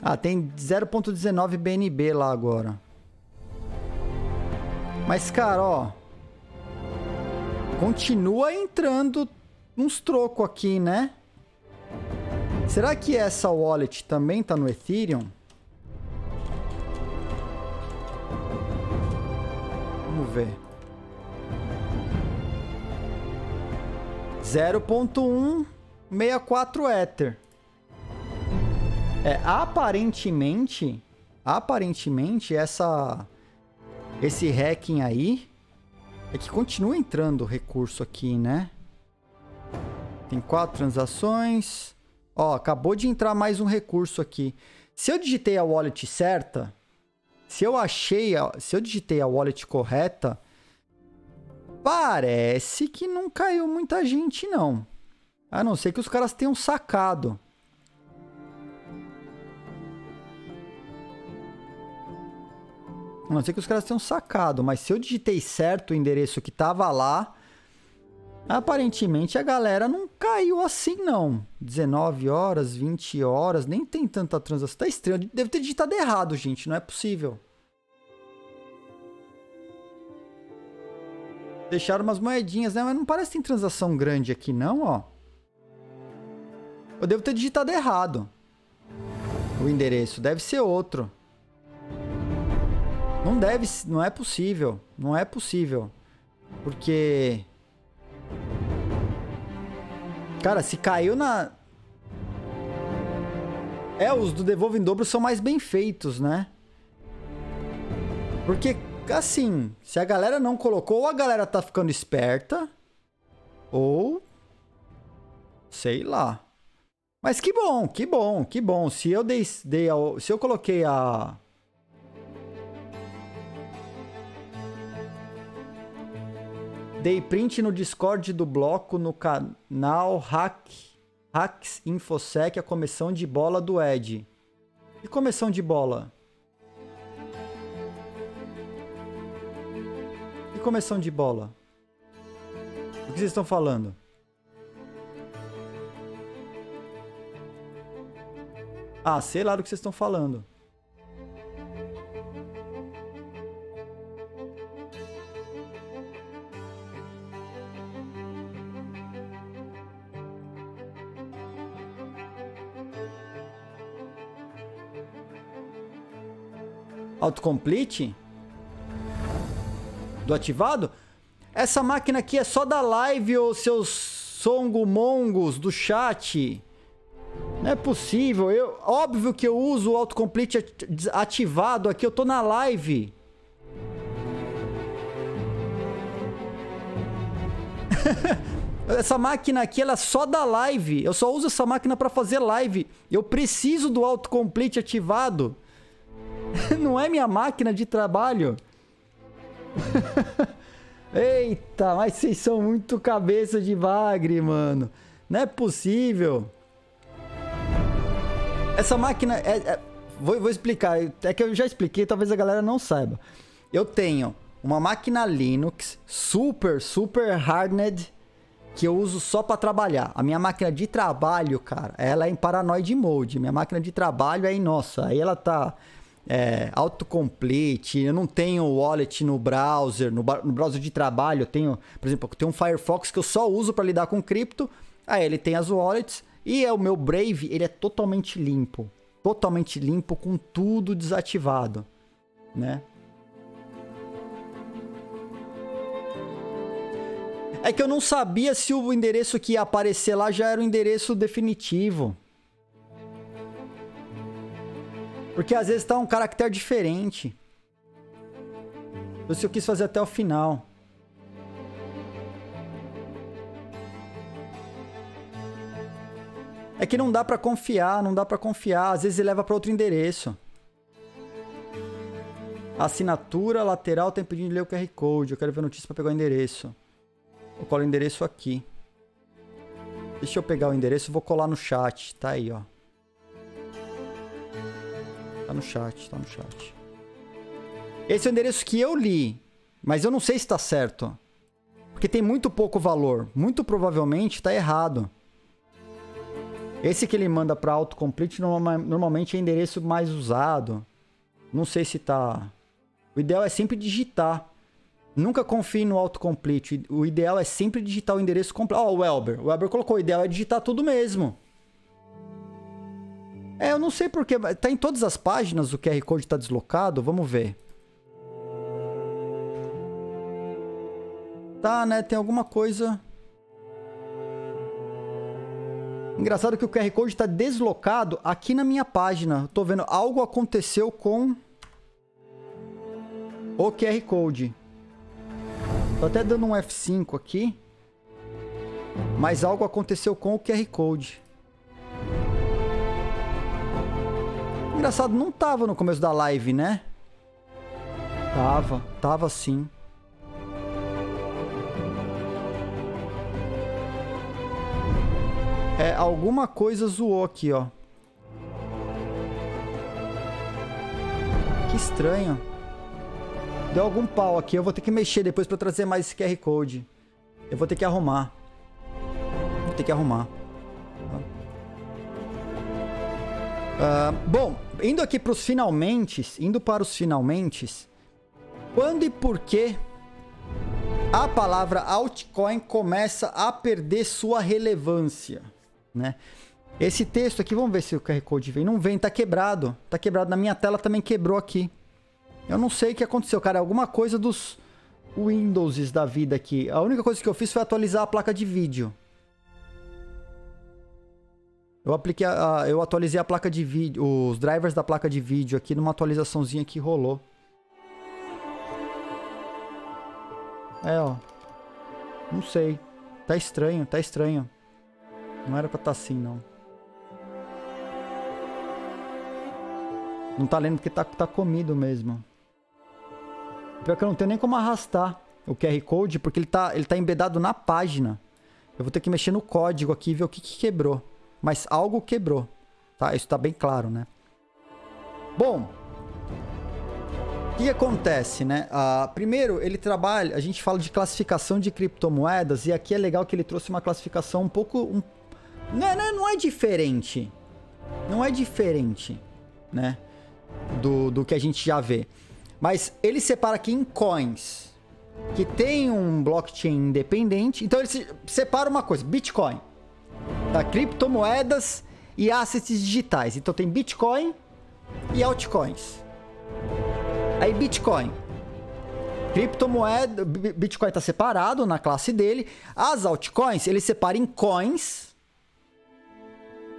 Ah, tem 0.19 BNB lá agora. Mas, cara, ó. Continua entrando uns trocos aqui, né? Será que essa wallet também tá no Ethereum? Vamos ver. 0.164 Ether. É, aparentemente esse hacking aí é que continua entrando recurso aqui, né? Tem 4 transações. Ó, acabou de entrar mais um recurso aqui. Se eu digitei a wallet certa, se eu digitei a wallet correta, parece que não caiu muita gente, não. A não ser que os caras tenham sacado. A não ser que os caras tenham sacado, mas se eu digitei certo o endereço que tava lá, aparentemente a galera não caiu assim, não. 19 horas, 20 horas, nem tem tanta transação. Tá estranho, eu devo ter digitado errado, gente, não é possível. Deixaram umas moedinhas, né? Mas não parece que tem transação grande aqui, não, ó. Eu devo ter digitado errado o endereço. Deve ser outro. Não deve... Não é possível. Não é possível. Porque... Cara, se caiu na... É, os do Devolve em Dobro são mais bem feitos, né? Porque... Assim, se a galera não colocou, ou a galera tá ficando esperta, ou... Sei lá. Mas que bom, que bom, que bom. Se eu se eu coloquei a... Dei print no Discord do bloco, no canal Hacks Infosec, a comissão de bola do Ed. E comissão de bola? Comissão de bola. O que vocês estão falando? Ah, sei lá do que vocês estão falando. Autocomplete? Do ativado? Essa máquina aqui é só da live, ou seus songomongos do chat. Não é possível. Óbvio que eu uso o autocomplete ativado aqui. Eu tô na live. Essa máquina aqui, ela é só da live. Eu só uso essa máquina pra fazer live. Eu preciso do autocomplete ativado. Não é minha máquina de trabalho. Eita, mas vocês são muito cabeça de bagre, mano. Não é possível. Essa máquina vou explicar. É que eu já expliquei, talvez a galera não saiba. Eu tenho uma máquina Linux super hardened, que eu uso só pra trabalhar. A minha máquina de trabalho, cara, ela é em paranoid mode. Minha máquina de trabalho é em nossa. Aí ela tá... autocomplete, eu não tenho wallet no browser, no browser de trabalho, eu tenho, por exemplo, eu tenho um Firefox que eu só uso para lidar com cripto, aí ele tem as wallets, e o meu Brave, ele é totalmente limpo, com tudo desativado, né? É que eu não sabia se o endereço que ia aparecer lá já era o endereço definitivo. Porque às vezes tá um caractere diferente. Eu quis fazer até o final. É que não dá pra confiar, não dá pra confiar. Às vezes ele leva pra outro endereço. Assinatura lateral tem pedido de ler o QR Code. Eu quero ver a notícia pra pegar o endereço. Eu colo o endereço aqui. Deixa eu pegar o endereço e vou colar no chat. Tá aí, ó. Tá no chat, tá no chat. Esse é o endereço que eu li, mas eu não sei se tá certo. Porque tem muito pouco valor. Muito provavelmente tá errado. Esse que ele manda pra autocomplete normalmente é endereço mais usado. Não sei se tá... O ideal é sempre digitar. Nunca confie no autocomplete. O ideal é sempre digitar o endereço completo. Ó, o Elber. O Elber colocou, o ideal é digitar tudo mesmo. É, eu não sei porque, tá em todas as páginas o QR Code tá deslocado, vamos ver. Tá, né, tem alguma coisa... Engraçado que o QR Code tá deslocado aqui na minha página. Tô vendo, algo aconteceu com... o QR Code. Tô até dando um F5 aqui. Mas algo aconteceu com o QR Code. Engraçado, não tava no começo da live, né? Tava sim. É, alguma coisa zoou aqui, ó. Que estranho. Deu algum pau aqui. Eu vou ter que mexer depois pra trazer mais esse QR Code. Eu vou ter que arrumar. Vou ter que arrumar. Bom, indo aqui para os finalmentes. Quando e por que a palavra altcoin começa a perder sua relevância, né? Esse texto aqui, vamos ver se o QR Code vem. Não vem, tá quebrado. Tá quebrado. Na minha tela também quebrou aqui. Eu não sei o que aconteceu, cara. Alguma coisa dos Windows da vida aqui. A única coisa que eu fiz foi atualizar a placa de vídeo. Eu atualizei a placa de vídeo, os drivers da placa de vídeo aqui numa atualizaçãozinha que rolou. É, ó. Não sei. Tá estranho, tá estranho. Não era pra tá assim, não. Não tá lendo porque tá comido mesmo. Pior que eu não tenho nem como arrastar o QR Code, porque ele tá embedado na página. Eu vou ter que mexer no código aqui e ver o que quebrou. Mas algo quebrou, tá? Isso tá bem claro, né? Bom, o que acontece, né? Primeiro, ele trabalha... A gente fala de classificação de criptomoedas e aqui é legal que ele trouxe uma classificação um pouco... Não é diferente. Não é diferente, né? Do que a gente já vê. Mas ele separa aqui em coins, que tem um blockchain independente. Então, ele separa uma coisa, Bitcoin. Tá, criptomoedas e assets digitais. Então tem Bitcoin e altcoins. Aí Bitcoin. Criptomoeda, Bitcoin tá separado na classe dele. As altcoins, ele separa em coins.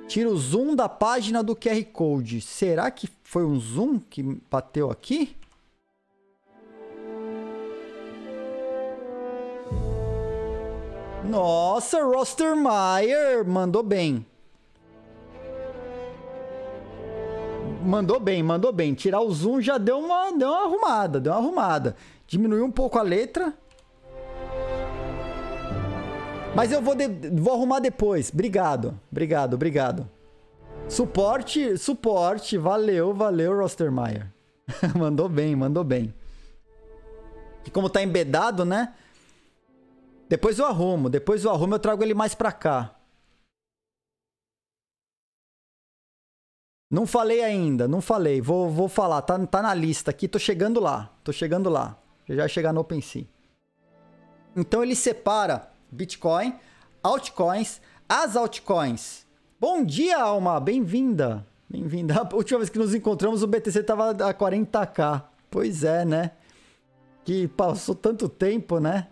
Tira o zoom da página do QR Code. Será que foi um zoom que bateu aqui? Nossa, Rostermeyer mandou bem. Mandou bem. Tirar o zoom já deu uma arrumada, Diminuiu um pouco a letra. Mas eu vou arrumar depois. Obrigado. Suporte. Valeu, Rostermeyer. Mandou bem. E como tá embedado, né? Depois eu arrumo, eu trago ele mais pra cá. Não falei ainda, vou falar, tá na lista aqui, tô chegando lá. Eu já chegar no OpenSea. Então ele separa Bitcoin, altcoins, as altcoins. Bom dia, Alma, bem-vinda. A última vez que nos encontramos o BTC tava a 40k. Pois é, né? Que passou tanto tempo, né?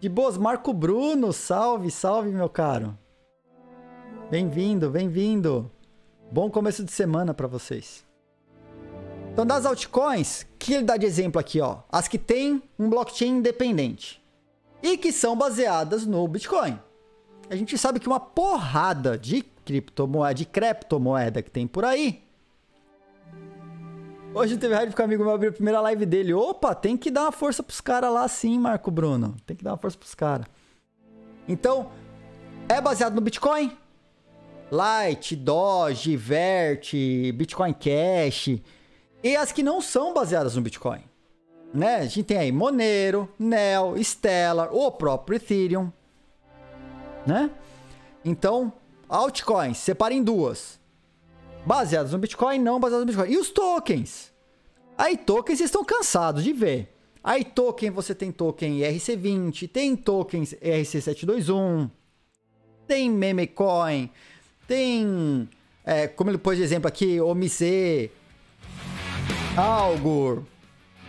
De boas, Marco Bruno, salve, meu caro. Bem-vindo. Bom começo de semana pra vocês. Então, das altcoins, que ele dá de exemplo aqui, ó. As que tem um blockchain independente e que são baseadas no Bitcoin. A gente sabe que uma porrada de criptomoeda que tem por aí. Hoje teve rádio com um amigo meu, abriu a primeira live dele. Opa, tem que dar uma força pros caras lá sim, Marco Bruno. Então, é baseado no Bitcoin? Lite, Doge, Vert, Bitcoin Cash. E as que não são baseadas no Bitcoin, né? A gente tem aí Monero, Neo, Stellar, o próprio Ethereum, né? Então, altcoins, separa em duas. Baseados no Bitcoin, não baseados no Bitcoin. E os tokens? Aí tokens vocês estão cansados de ver. Aí token, você tem token ERC20, tem tokens ERC721, tem memecoin, tem, como ele pôs de exemplo aqui, OMC, Algor.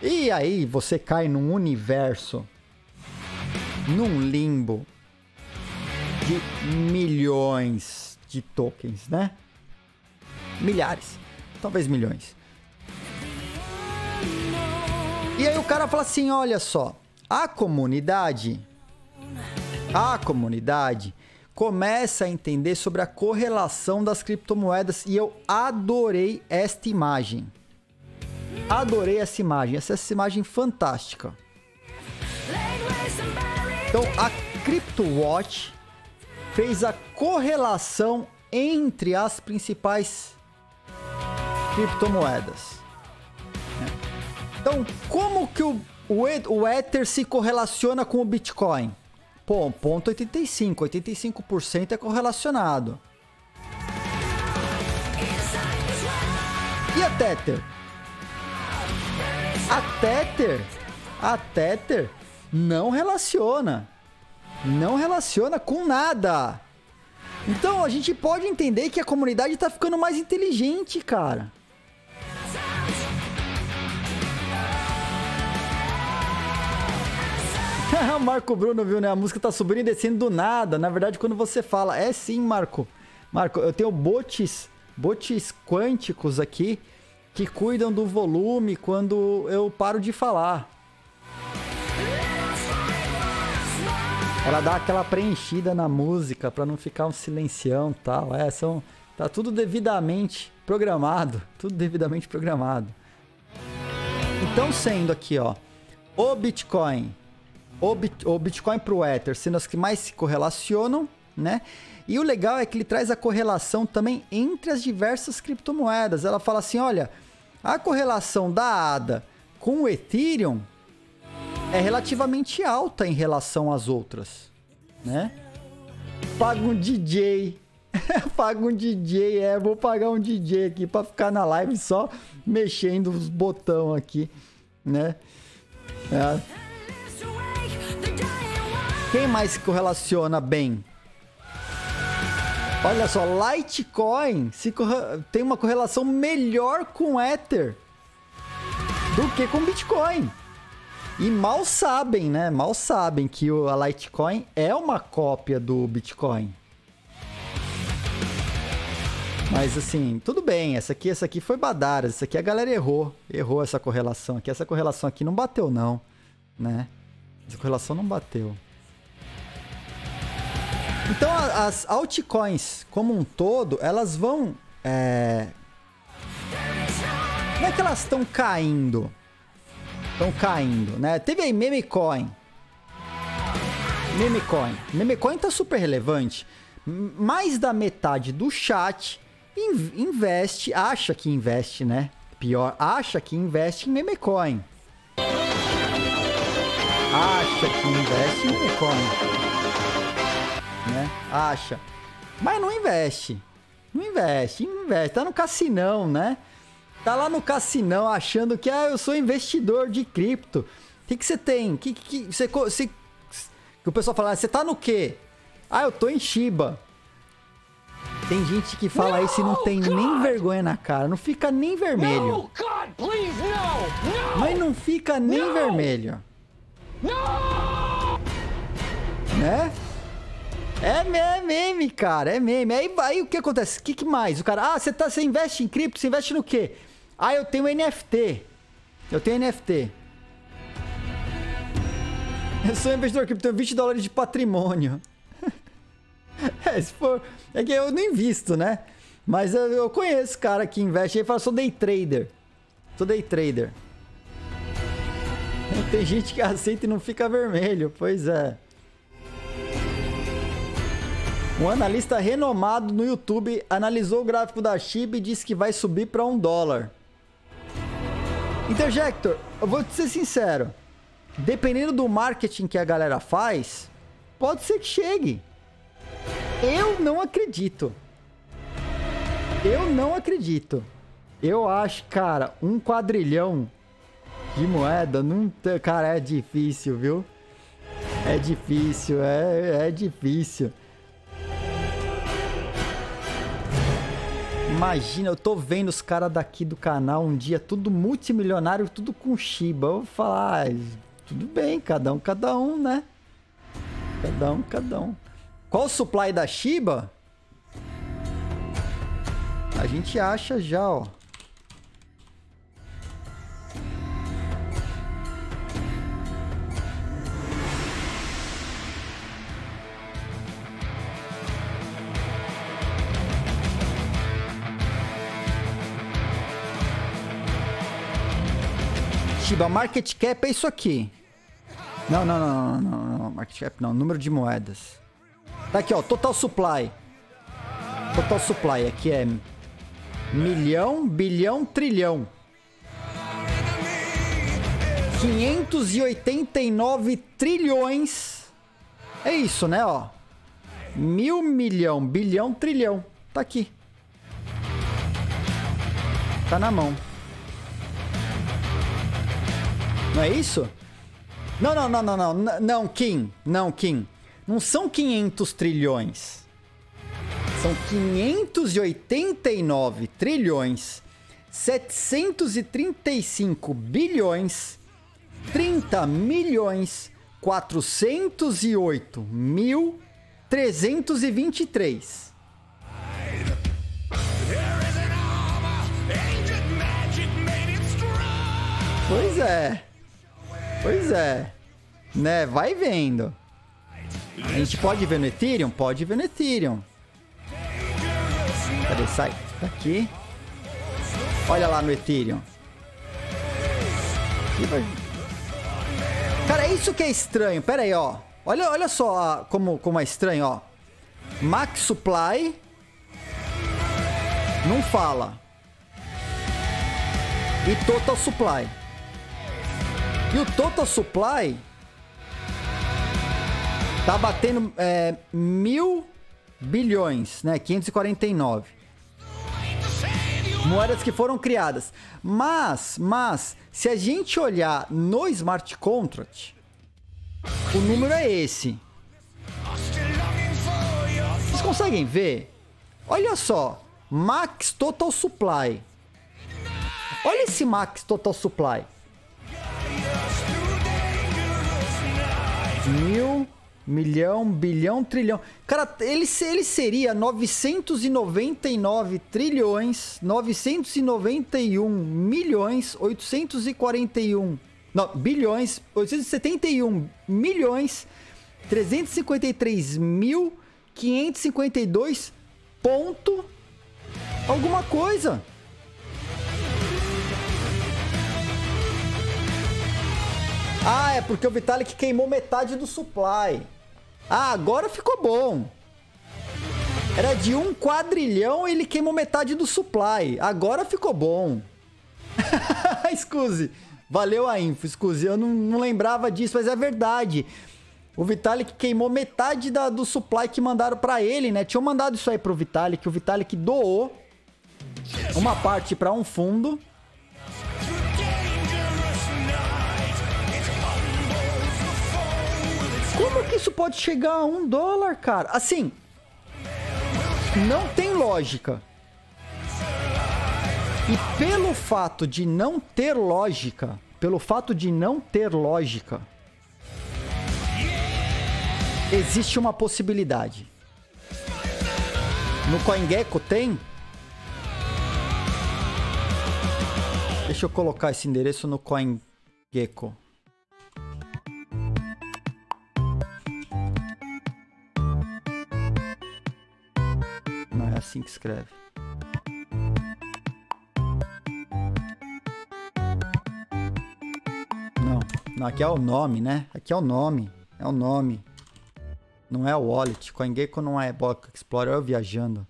E aí você cai num universo, num limbo de milhões de tokens, né? Milhares, talvez milhões. E aí o cara fala assim, olha só, a comunidade começa a entender sobre a correlação das criptomoedas e eu adorei esta imagem. Essa imagem fantástica. Então a CryptoWatch fez a correlação entre as principais criptomoedas. Então, como que o O Ether se correlaciona com o Bitcoin. Pô, 0,85. 85% é correlacionado. E a Tether? A Tether não relaciona. Não relaciona com nada. Então a gente pode entender que a comunidade tá ficando mais inteligente, cara. Marco Bruno, viu, né? A música tá subindo e descendo do nada. Na verdade, quando você fala... É sim, Marco. Marco, eu tenho botes quânticos aqui que cuidam do volume quando eu paro de falar. Ela dá aquela preenchida na música pra não ficar um silencião e tal. É, tá tudo devidamente programado. Tudo devidamente programado. Então, sendo aqui, ó, o Bitcoin pro Ether, sendo as que mais se correlacionam, né? E o legal é que ele traz a correlação também entre as diversas criptomoedas. Ela fala assim, olha, a correlação da ADA com o Ethereum é relativamente alta em relação às outras, né? Paga um DJ. Paga um DJ, vou pagar um DJ aqui pra ficar na live só mexendo os botão aqui, né? Quem mais se correlaciona bem? Olha só, Litecoin tem uma correlação melhor com Ether do que com Bitcoin. E mal sabem, né? Mal sabem que a Litecoin é uma cópia do Bitcoin. Mas assim, tudo bem. Essa aqui foi badara. Essa aqui a galera errou. Errou essa correlação aqui. Essa correlação aqui não bateu não, né? Essa correlação não bateu. Então, as altcoins como um todo, elas vão... Não é que elas estão caindo. Estão caindo, né? Teve aí memecoin. Memecoin tá super relevante. Mais da metade do chat investe, acha que investe, né? Pior, acha que investe em memecoin. Acha que investe em memecoin. Né? Acha, mas não investe. Não investe. Tá no cassinão, né? Tá lá no cassinão achando que eu sou investidor de cripto. O que você tem? O pessoal fala, você tá no quê? Eu tô em Shiba. Tem gente que fala isso e não tem nem vergonha na cara. Não fica nem vermelho. Mas não fica nem vermelho. Né? É meme, cara, é meme. Aí o que acontece? O que mais? O cara, você investe em cripto, você investe no quê? Eu tenho NFT. Eu sou investidor cripto, tenho $20 de patrimônio. É que eu não invisto, né? Mas eu conheço cara que investe e fala, sou day trader. Tem gente que aceita e não fica vermelho, pois é. Um analista renomado no YouTube analisou o gráfico da Shiba e disse que vai subir para $1. Interjector, eu vou te ser sincero. Dependendo do marketing que a galera faz, pode ser que chegue. Eu não acredito. Eu acho, cara, $1 quadrilhão de moeda, não, cara, é difícil, viu? É difícil. Imagina, eu tô vendo os caras daqui do canal um dia, tudo multimilionário, tudo com Shiba. Eu vou falar, tudo bem, cada um, né? Cada um. Qual o supply da Shiba? A gente acha já, ó. Shiba, market cap é isso aqui. Não, market cap não, número de moedas. Tá aqui, ó, total supply. Aqui é milhão, bilhão, trilhão. 589 trilhões. É isso, né, ó. Mil, milhão, bilhão, trilhão. Tá aqui. Tá na mão. Não é isso? Não, não, não, não, não. Não, Kim. Não, Kim. Não são 500 trilhões. São 589 trilhões, 735 bilhões, 30 milhões, 408 mil, 323. Pois é. Pois é. Né? Vai vendo. A gente pode ver no Ethereum? Pode ver no Ethereum. Cadê? Sai daqui. Olha lá no Ethereum. Cara, isso que é estranho. Pera aí, ó. Olha só como é estranho, ó. Max Supply. Não fala. E Total Supply. E o Total Supply tá batendo 1.000 bilhões, né? 549. Moedas que foram criadas. Mas, se a gente olhar no smart contract, o número é esse. Vocês conseguem ver? Olha só. Max Total Supply. Olha esse Max Total Supply. 1.000, milhão, bilhão, trilhão. Cara, ele seria 999 trilhões, 991 milhões, 841... Não, bilhões, 871 milhões, 353 mil, 552 ponto... alguma coisa. Ah, é porque o Vitalik queimou metade do supply. Ah, agora ficou bom. Era de 1 quadrilhão e ele queimou metade do supply. Agora ficou bom. Excuse. Valeu a info, excuse. Eu não lembrava disso, mas é verdade. O Vitalik queimou metade do supply que mandaram pra ele, né? Tinham mandado isso aí pro Vitalik. O Vitalik doou uma parte pra um fundo. Como que isso pode chegar a $1, cara? Assim, não tem lógica. E pelo fato de não ter lógica, existe uma possibilidade. No CoinGecko tem? Deixa eu colocar esse endereço no CoinGecko. Assim que escreve. Não, aqui é o nome, né? Aqui é o nome. É o nome. Não é o wallet. CoinGecko não é Boca Explorer. Eu viajando.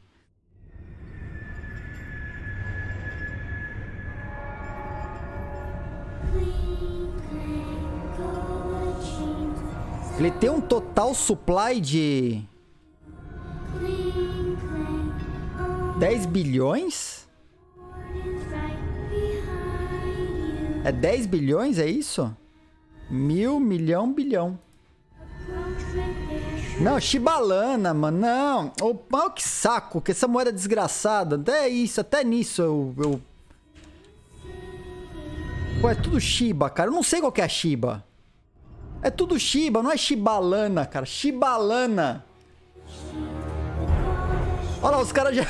Ele tem um total supply de 10 bilhões? É 10 bilhões, é isso? Mil, milhão, bilhão. Não, Chibalana, mano. Não. Oh, que saco. Que essa moeda desgraçada. Até isso, até nisso eu... Pô, é tudo Shiba, cara. Eu não sei qual que é a Shiba. É tudo Shiba, não é Chibalana, cara. Chibalana. Olha lá, os caras já...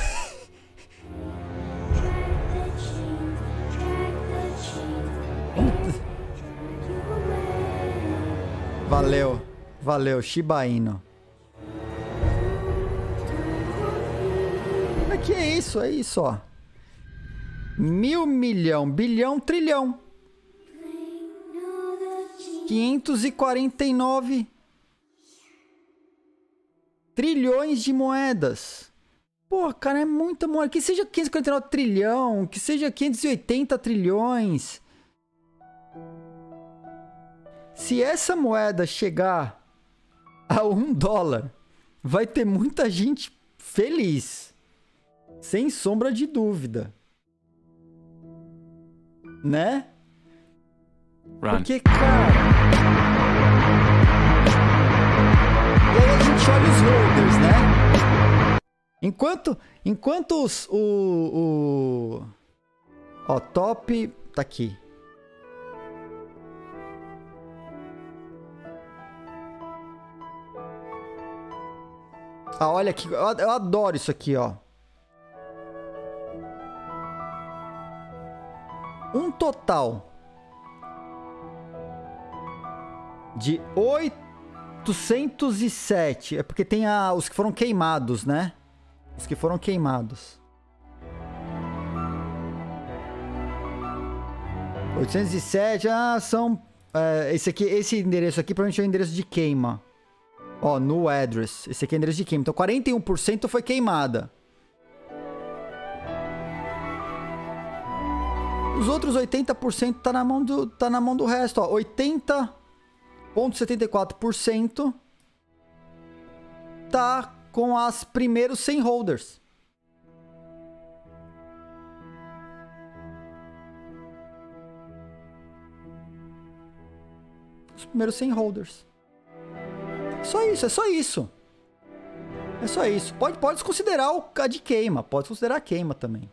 Valeu, valeu, Shiba Inu. Aqui é isso, ó. 1.000, milhão, bilhão, trilhão. 549 trilhões de moedas. Pô, cara, é muita moeda. Que seja 549 trilhão, que seja 580 trilhões. se essa moeda chegar a $1, vai ter muita gente feliz. Sem sombra de dúvida. Né? Run. Porque, cara... E aí a gente olha os holders, né? Enquanto os... Ó, top... Tá aqui. Ah, olha aqui. Eu adoro isso aqui, ó. Um total de 807. É porque tem os que foram queimados, né? Os que foram queimados. 807, são... esse endereço aqui provavelmente é o endereço de queima. Ó, no address. Esse aqui é o endereço de queima. Então, 41% foi queimada. Os outros 80% tá na mão do resto, ó. 80,74% tá com as primeiros 100 holders. Os primeiros 100 holders. Só isso, é só isso. É só isso. Pode desconsiderar a de queima. Pode considerar a queima também.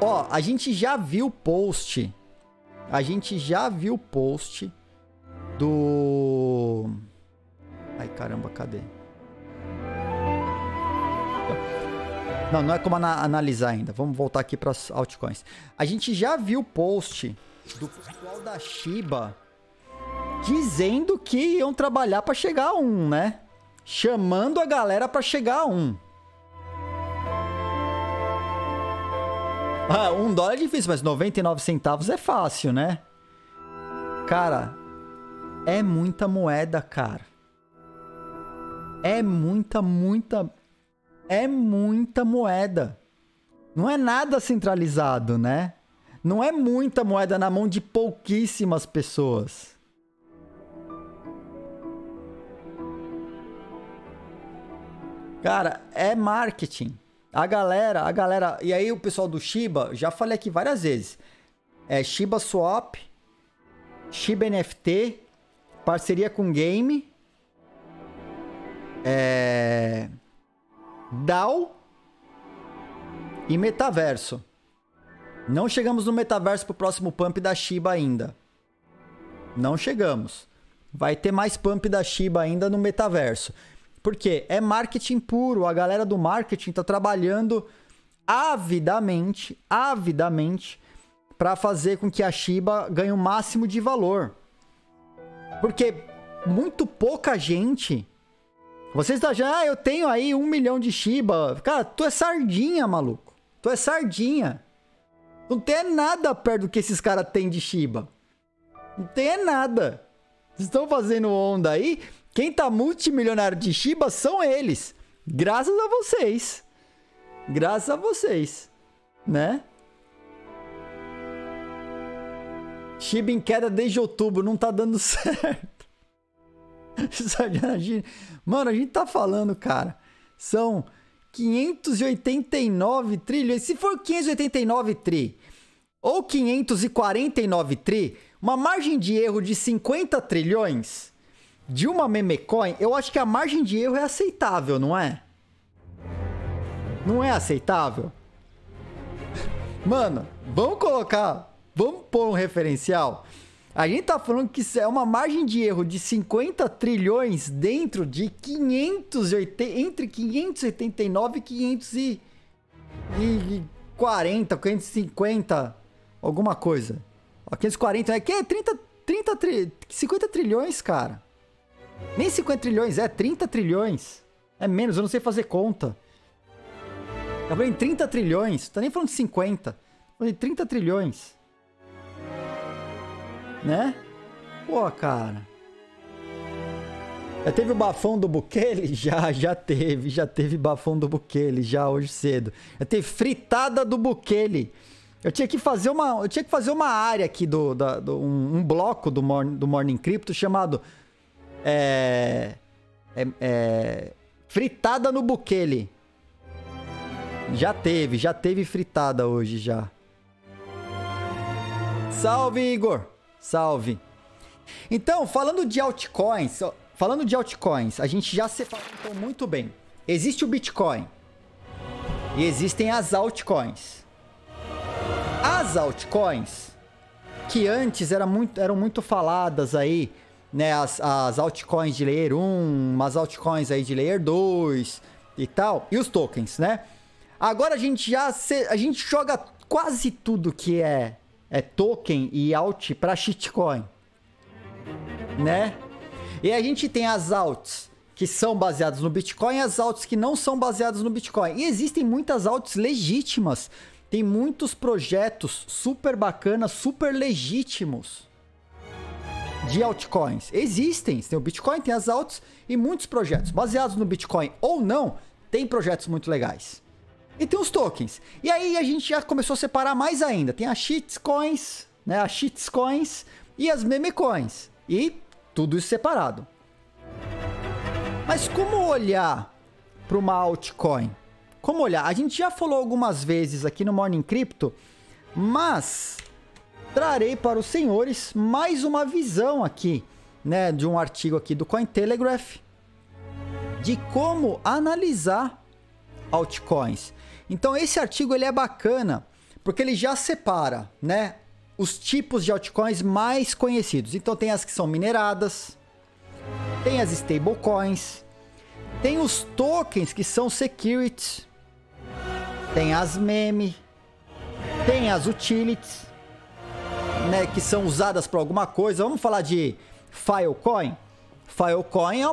Ó, a gente já viu o post. A gente já viu o post do... Ai, caramba, cadê? Não, não é como analisar ainda. Vamos voltar aqui para as altcoins. A gente já viu o post do pessoal da Shiba dizendo que iam trabalhar para chegar a 1, né? Chamando a galera para chegar a 1. Ah, $1 é difícil, mas 99 centavos é fácil, né? Cara, é muita moeda, cara. É muita moeda. Não é nada centralizado, né? Não é muita moeda na mão de pouquíssimas pessoas. Cara, é marketing. A galera... E aí o pessoal do Shiba, já falei aqui várias vezes. É Shiba Swap, Shiba NFT, parceria com Game, DAO e Metaverso. Não chegamos no Metaverso pro próximo pump da Shiba ainda. Não chegamos. Vai ter mais pump da Shiba ainda no Metaverso. Porque é marketing puro, a galera do marketing tá trabalhando avidamente para fazer com que a Shiba ganhe o máximo de valor. Porque muito pouca gente... Vocês tá já, eu tenho aí 1 milhão de Shiba. Cara, tu é sardinha, maluco. Tu é sardinha. Não tem nada perto do que esses caras têm de Shiba. Não tem nada. Vocês estão fazendo onda aí... Quem tá multimilionário de Shiba são eles. Graças a vocês. Graças a vocês. Né? Shiba em queda desde outubro. Não tá dando certo. Mano, a gente tá falando, cara. São 589 trilhões. Se for 589 tri ou 549 tri, uma margem de erro de 50 trilhões... De uma memecoin, eu acho que a margem de erro é aceitável, não é? Não é aceitável? Mano, vamos pôr um referencial. A gente tá falando que isso é uma margem de erro de 50 trilhões dentro de 589 e 540, 550, alguma coisa. 540, aqui é 50 trilhões, cara. Nem 50 trilhões, é 30 trilhões. É menos, eu não sei fazer conta. Eu falei 30 trilhões, não tô nem falando de 50. Eu falei 30 trilhões. Né? Pô, cara. Já teve o bafão do Bukele? Já teve bafão do Bukele, já hoje cedo. Já teve fritada do Bukele. Eu tinha que fazer uma área aqui um bloco do Morning Crypto chamado fritada no Bukele. Já teve fritada hoje já. Salve, Igor. Salve. Então, falando de altcoins, a gente já separou muito bem. Existe o Bitcoin e existem as altcoins. As altcoins, que antes eram muito faladas aí, né? As altcoins de Layer 1, umas altcoins aí de Layer 2 e tal, e os tokens, né? Agora a gente joga quase tudo que é token e alt para shitcoin, né? E a gente tem as alts que são baseadas no Bitcoin e as alts que não são baseadas no Bitcoin. E existem muitas alts legítimas. Tem muitos projetos super bacanas, super legítimos de altcoins. Existem, tem o Bitcoin, tem as alts e muitos projetos baseados no Bitcoin ou não, tem projetos muito legais. E tem os tokens. E aí a gente já começou a separar mais ainda. Tem as shitcoins, né? As shitcoins e as memecoins. E tudo isso separado. Mas como olhar para uma altcoin? Como olhar? A gente já falou algumas vezes aqui no Morning Crypto, mas trarei para os senhores mais uma visão aqui, né, de um artigo aqui do Cointelegraph, de como analisar altcoins. Então esse artigo ele é bacana, porque ele já separa, né, os tipos de altcoins mais conhecidos. Então tem as que são mineradas, tem as stablecoins, tem os tokens que são securities, tem as meme, tem as utilities, né, que são usadas para alguma coisa. Vamos falar de Filecoin. Filecoin é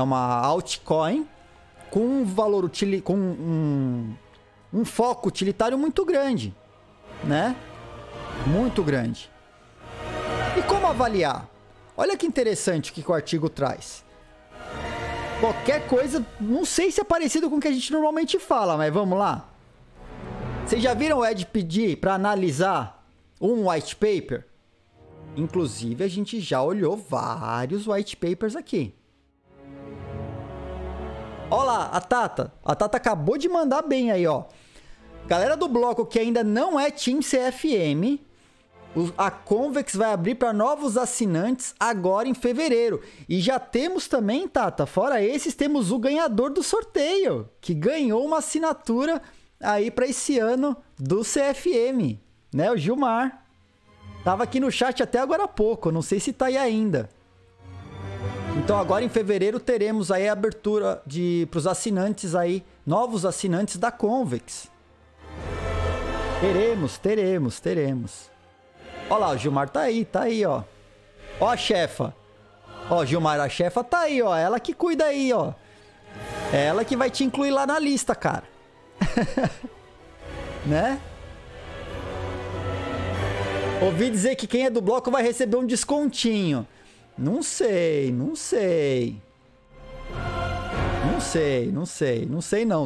uma altcoin com um valor com um foco utilitário muito grande, né? Muito grande. E como avaliar? Olha que interessante o que o artigo traz. Qualquer coisa, não sei se é parecido com o que a gente normalmente fala, mas vamos lá. Vocês já viram o Ed pedir para analisar um white paper? Inclusive, a gente já olhou vários white papers aqui. Olha lá, a Tata. A Tata acabou de mandar bem aí, ó. Galera do bloco que ainda não é Team CFM, a Convex vai abrir para novos assinantes agora em fevereiro. E já temos também, Tata, fora esses, temos o ganhador do sorteio, que ganhou uma assinatura aí para esse ano do CFM, né? O Gilmar. Tava aqui no chat até agora há pouco, não sei se tá aí ainda. Então agora em fevereiro teremos aí a abertura para os assinantes aí, novos assinantes da Convex. Teremos. Olha lá, o Gilmar tá aí, ó. Ó a chefa. Ó, Gilmar, a chefa tá aí, ó. Ela que cuida aí, ó. É ela que vai te incluir lá na lista, cara. Né? Ouvi dizer que quem é do bloco vai receber um descontinho. Não sei,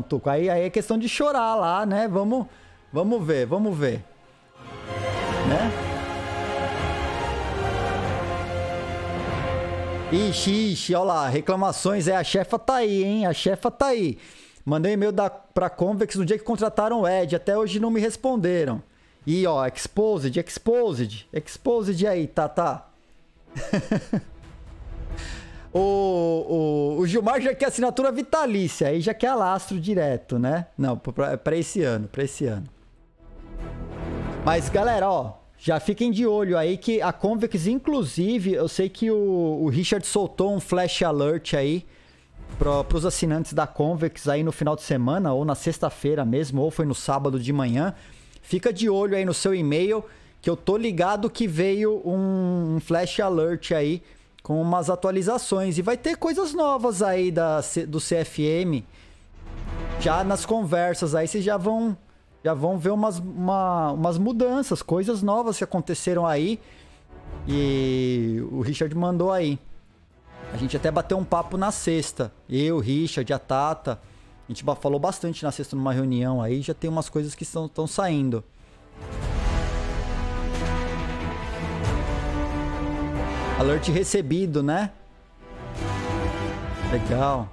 Tuco. Aí é questão de chorar lá, né? Vamos ver. Né? Ixi, olha lá, reclamações, a chefa tá aí, hein, a chefa tá aí. Mandei um e-mail pra Convex no dia que contrataram o Ed, até hoje não me responderam. E ó, exposed aí, tá. o Gilmar já quer assinatura vitalícia, aí já quer alastro direto, né? Não, pra esse ano. Mas galera, ó, já fiquem de olho aí que a Convex, inclusive, eu sei que o Richard soltou um flash alert aí para os assinantes da Convex aí no final de semana, ou na sexta-feira mesmo, ou foi no sábado de manhã. Fica de olho aí no seu e-mail, que eu tô ligado que veio um flash alert aí com umas atualizações. E vai ter coisas novas aí do CFM. Já nas conversas aí vocês já vão ver umas mudanças, coisas novas que aconteceram aí. E o Richard mandou aí. A gente até bateu um papo na sexta. Eu, o Richard, a Tata, A gente falou bastante na sexta numa reunião aí, já tem umas coisas que estão saindo. Alert recebido, né? Legal.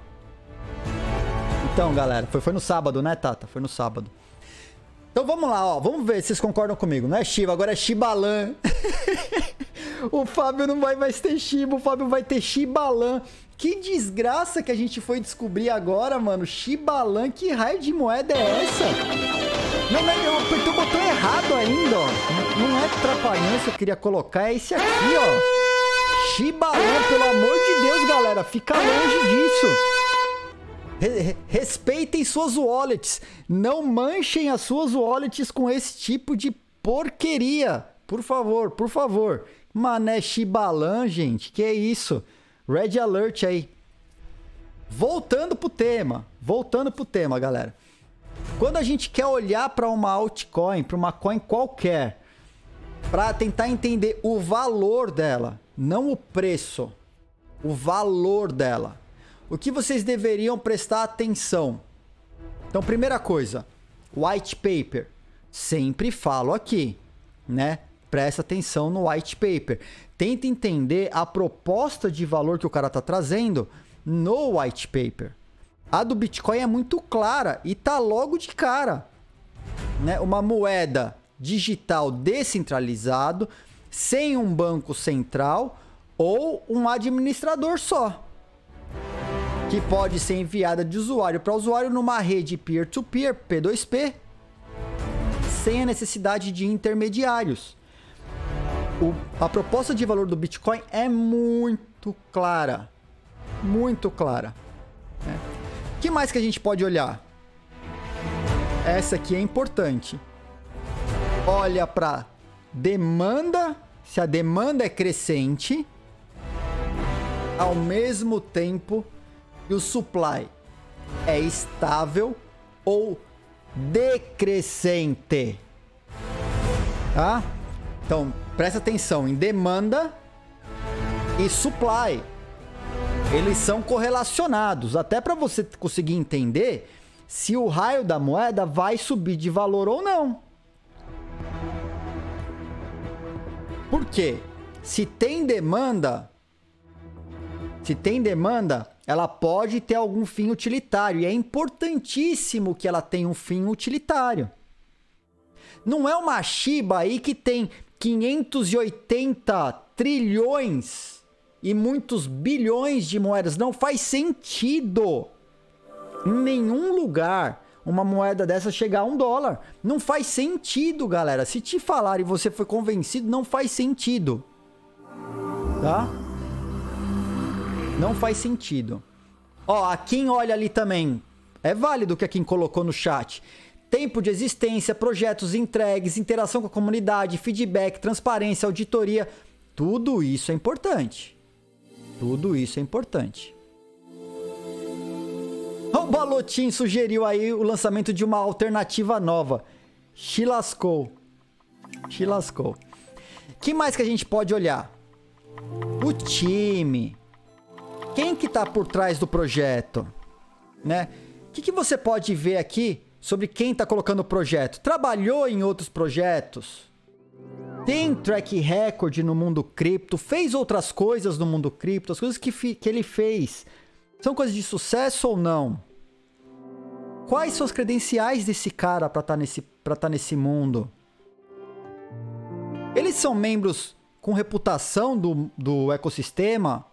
Então, galera, foi no sábado, né, Tata? Foi no sábado. Então vamos lá, ó. Vamos ver se vocês concordam comigo. Não é Shiba, agora é Shibalan. O Fábio não vai mais ter Shiba, o Fábio vai ter Shibalan. Que desgraça que a gente foi descobrir agora, mano. Shibalan, que raio de moeda é essa? Não, não, eu apertei o botão errado ainda, ó. Não é trapalhão que eu queria colocar, é esse aqui, ó. Shibalan, pelo amor de Deus, galera. Fica longe disso. Respeitem suas wallets. Não manchem as suas wallets com esse tipo de porqueria. Por favor, por favor. Mané Shibalan, gente. Que é isso? Red Alert aí. Voltando pro tema. Voltando pro tema, galera. Quando a gente quer olhar para uma altcoin, para uma coin qualquer, para tentar entender o valor dela, não o preço, o valor dela, o que vocês deveriam prestar atenção? Então, primeira coisa, white paper. Sempre falo aqui, né? Presta atenção no white paper. Tenta entender a proposta de valor que o cara tá trazendo no white paper. A do Bitcoin é muito clara e tá logo de cara, né? Uma moeda digital descentralizado, sem um banco central ou um administrador só, que pode ser enviada de usuário para usuário numa rede peer-to-peer, P2P, sem a necessidade de intermediários. A proposta de valor do Bitcoin é muito clara. Muito clara. Né? O que mais que a gente pode olhar? Essa aqui é importante. Olha para demanda, se a demanda é crescente, ao mesmo tempo e o supply é estável ou decrescente, tá? Então, presta atenção em demanda e supply. Eles são correlacionados, até para você conseguir entender se o raio da moeda vai subir de valor ou não. Por quê? Se tem demanda, ela pode ter algum fim utilitário. E é importantíssimo que ela tenha um fim utilitário. Não é uma Shiba aí que tem 580 trilhões e muitos bilhões de moedas. Não faz sentido em nenhum lugar uma moeda dessa chegar a $1. Não faz sentido, galera. Se te falar e você foi convencido, não faz sentido. Tá? Não faz sentido. Ó, a Kim olha ali também. É válido o que a Kim colocou no chat. Tempo de existência, projetos entregues, interação com a comunidade, feedback, transparência, auditoria. Tudo isso é importante. Tudo isso é importante. O Balotin sugeriu aí o lançamento de uma alternativa nova. Chilascou. Chilascou. O que mais que a gente pode olhar? O time. Quem que tá por trás do projeto, né? O que você pode ver aqui sobre quem tá colocando o projeto? Trabalhou em outros projetos? Tem track record no mundo cripto? Fez outras coisas no mundo cripto? As coisas que ele fez são coisas de sucesso ou não? Quais são as credenciais desse cara para tá nesse mundo? Eles são membros com reputação do ecossistema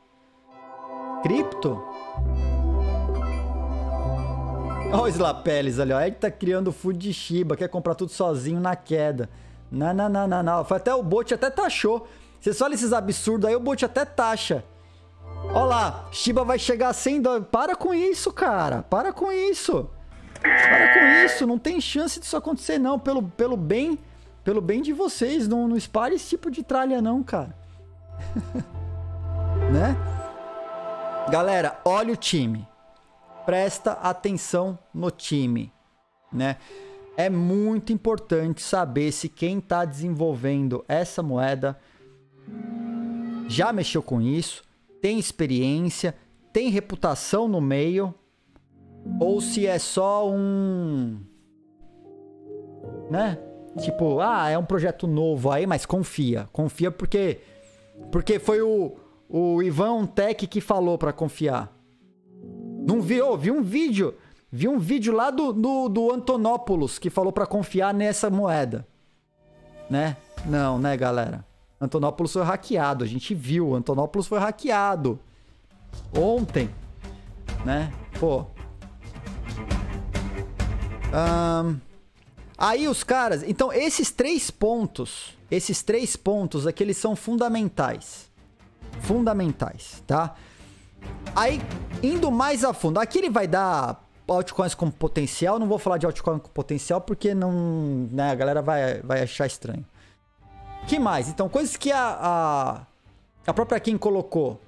cripto? Olha o Slapeles ali, ó. Ed tá criando food de Shiba, quer comprar tudo sozinho na queda. Não, não, não, não, não. Foi até o bot até taxou. Vocês olham esses absurdos aí, o bot até taxa. Olha lá, Shiba vai chegar a $100. Para com isso, cara. Para com isso. Para com isso. Não tem chance disso acontecer, não. Pelo bem de vocês, não espalhe esse tipo de tralha, não, cara. Né? Galera, olha o time. Presta atenção no time, né? É muito importante saber se quem está desenvolvendo essa moeda já mexeu com isso, tem experiência, tem reputação no meio, Ou se é só um... né? Tipo, ah, é um projeto novo aí, mas confia. Confia porque... porque foi o Ivan Tech que falou pra confiar. Não vi, oh, vi um vídeo. Vi um vídeo lá do Antonopoulos que falou pra confiar nessa moeda. Né? Não, né, galera? Antonopoulos foi hackeado. A gente viu. Antonopoulos foi hackeado. Ontem. Né? Pô. Aí os caras... então, esses três pontos aqui, eles são fundamentais. Fundamentais, tá? Aí, indo mais a fundo. Aqui ele vai dar altcoins com potencial. Não vou falar de altcoin com potencial, porque não... né, a galera vai achar estranho. Que mais? Então, coisas que a própria Kim colocou,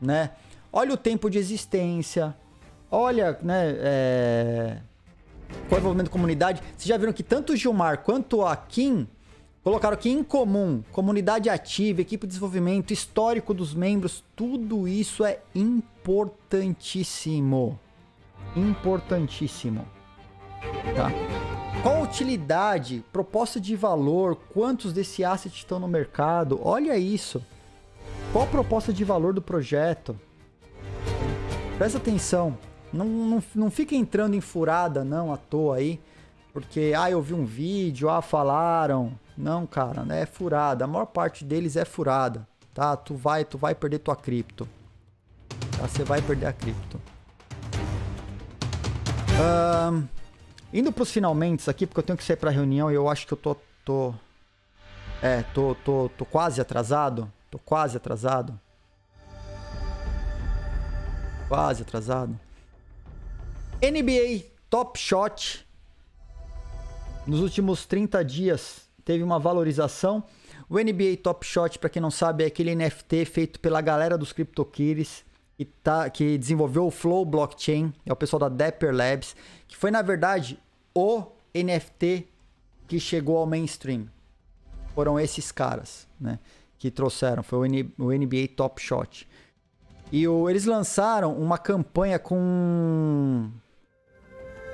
né? Olha o tempo de existência. Olha, né... qual é o envolvimento da comunidade? Vocês já viram que tanto o Gilmar quanto a Kim colocaram aqui em comum. Comunidade ativa, equipe de desenvolvimento, histórico dos membros. Tudo isso é importantíssimo. Importantíssimo. Tá? Qual a utilidade? Proposta de valor? Quantos desse asset estão no mercado? Olha isso. Qual a proposta de valor do projeto? Presta atenção. Não fica entrando em furada, não, à toa aí. Porque, ah, eu vi um vídeo, ah, falaram. Não, cara, né? É furada. A maior parte deles é furada, tá? Tu vai perder tua cripto. Tá? Você vai perder a cripto. Indo pros finalmente aqui, porque eu tenho que sair pra reunião e eu acho que eu tô quase atrasado. Tô quase atrasado. Quase atrasado. NBA Top Shot, nos últimos 30 dias, teve uma valorização. O NBA Top Shot, para quem não sabe, é aquele NFT feito pela galera dos CryptoKitties, que desenvolveu o Flow Blockchain, é o pessoal da Dapper Labs, que foi, na verdade, o NFT que chegou ao mainstream. Foram esses caras, né, que trouxeram, foi o NBA Top Shot. E eles lançaram uma campanha com...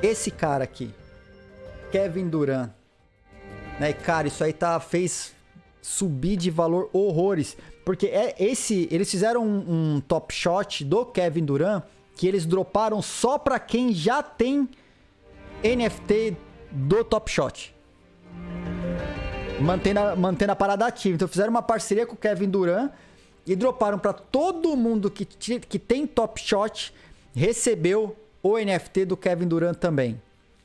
esse cara aqui, Kevin Durant, né? Cara, isso aí fez subir de valor horrores, porque eles fizeram um top shot do Kevin Durant que eles droparam só para quem já tem NFT do top shot, mantendo a parada ativa. Então fizeram uma parceria com o Kevin Durant e droparam para todo mundo que tem top shot, recebeu o NFT do Kevin Durant também.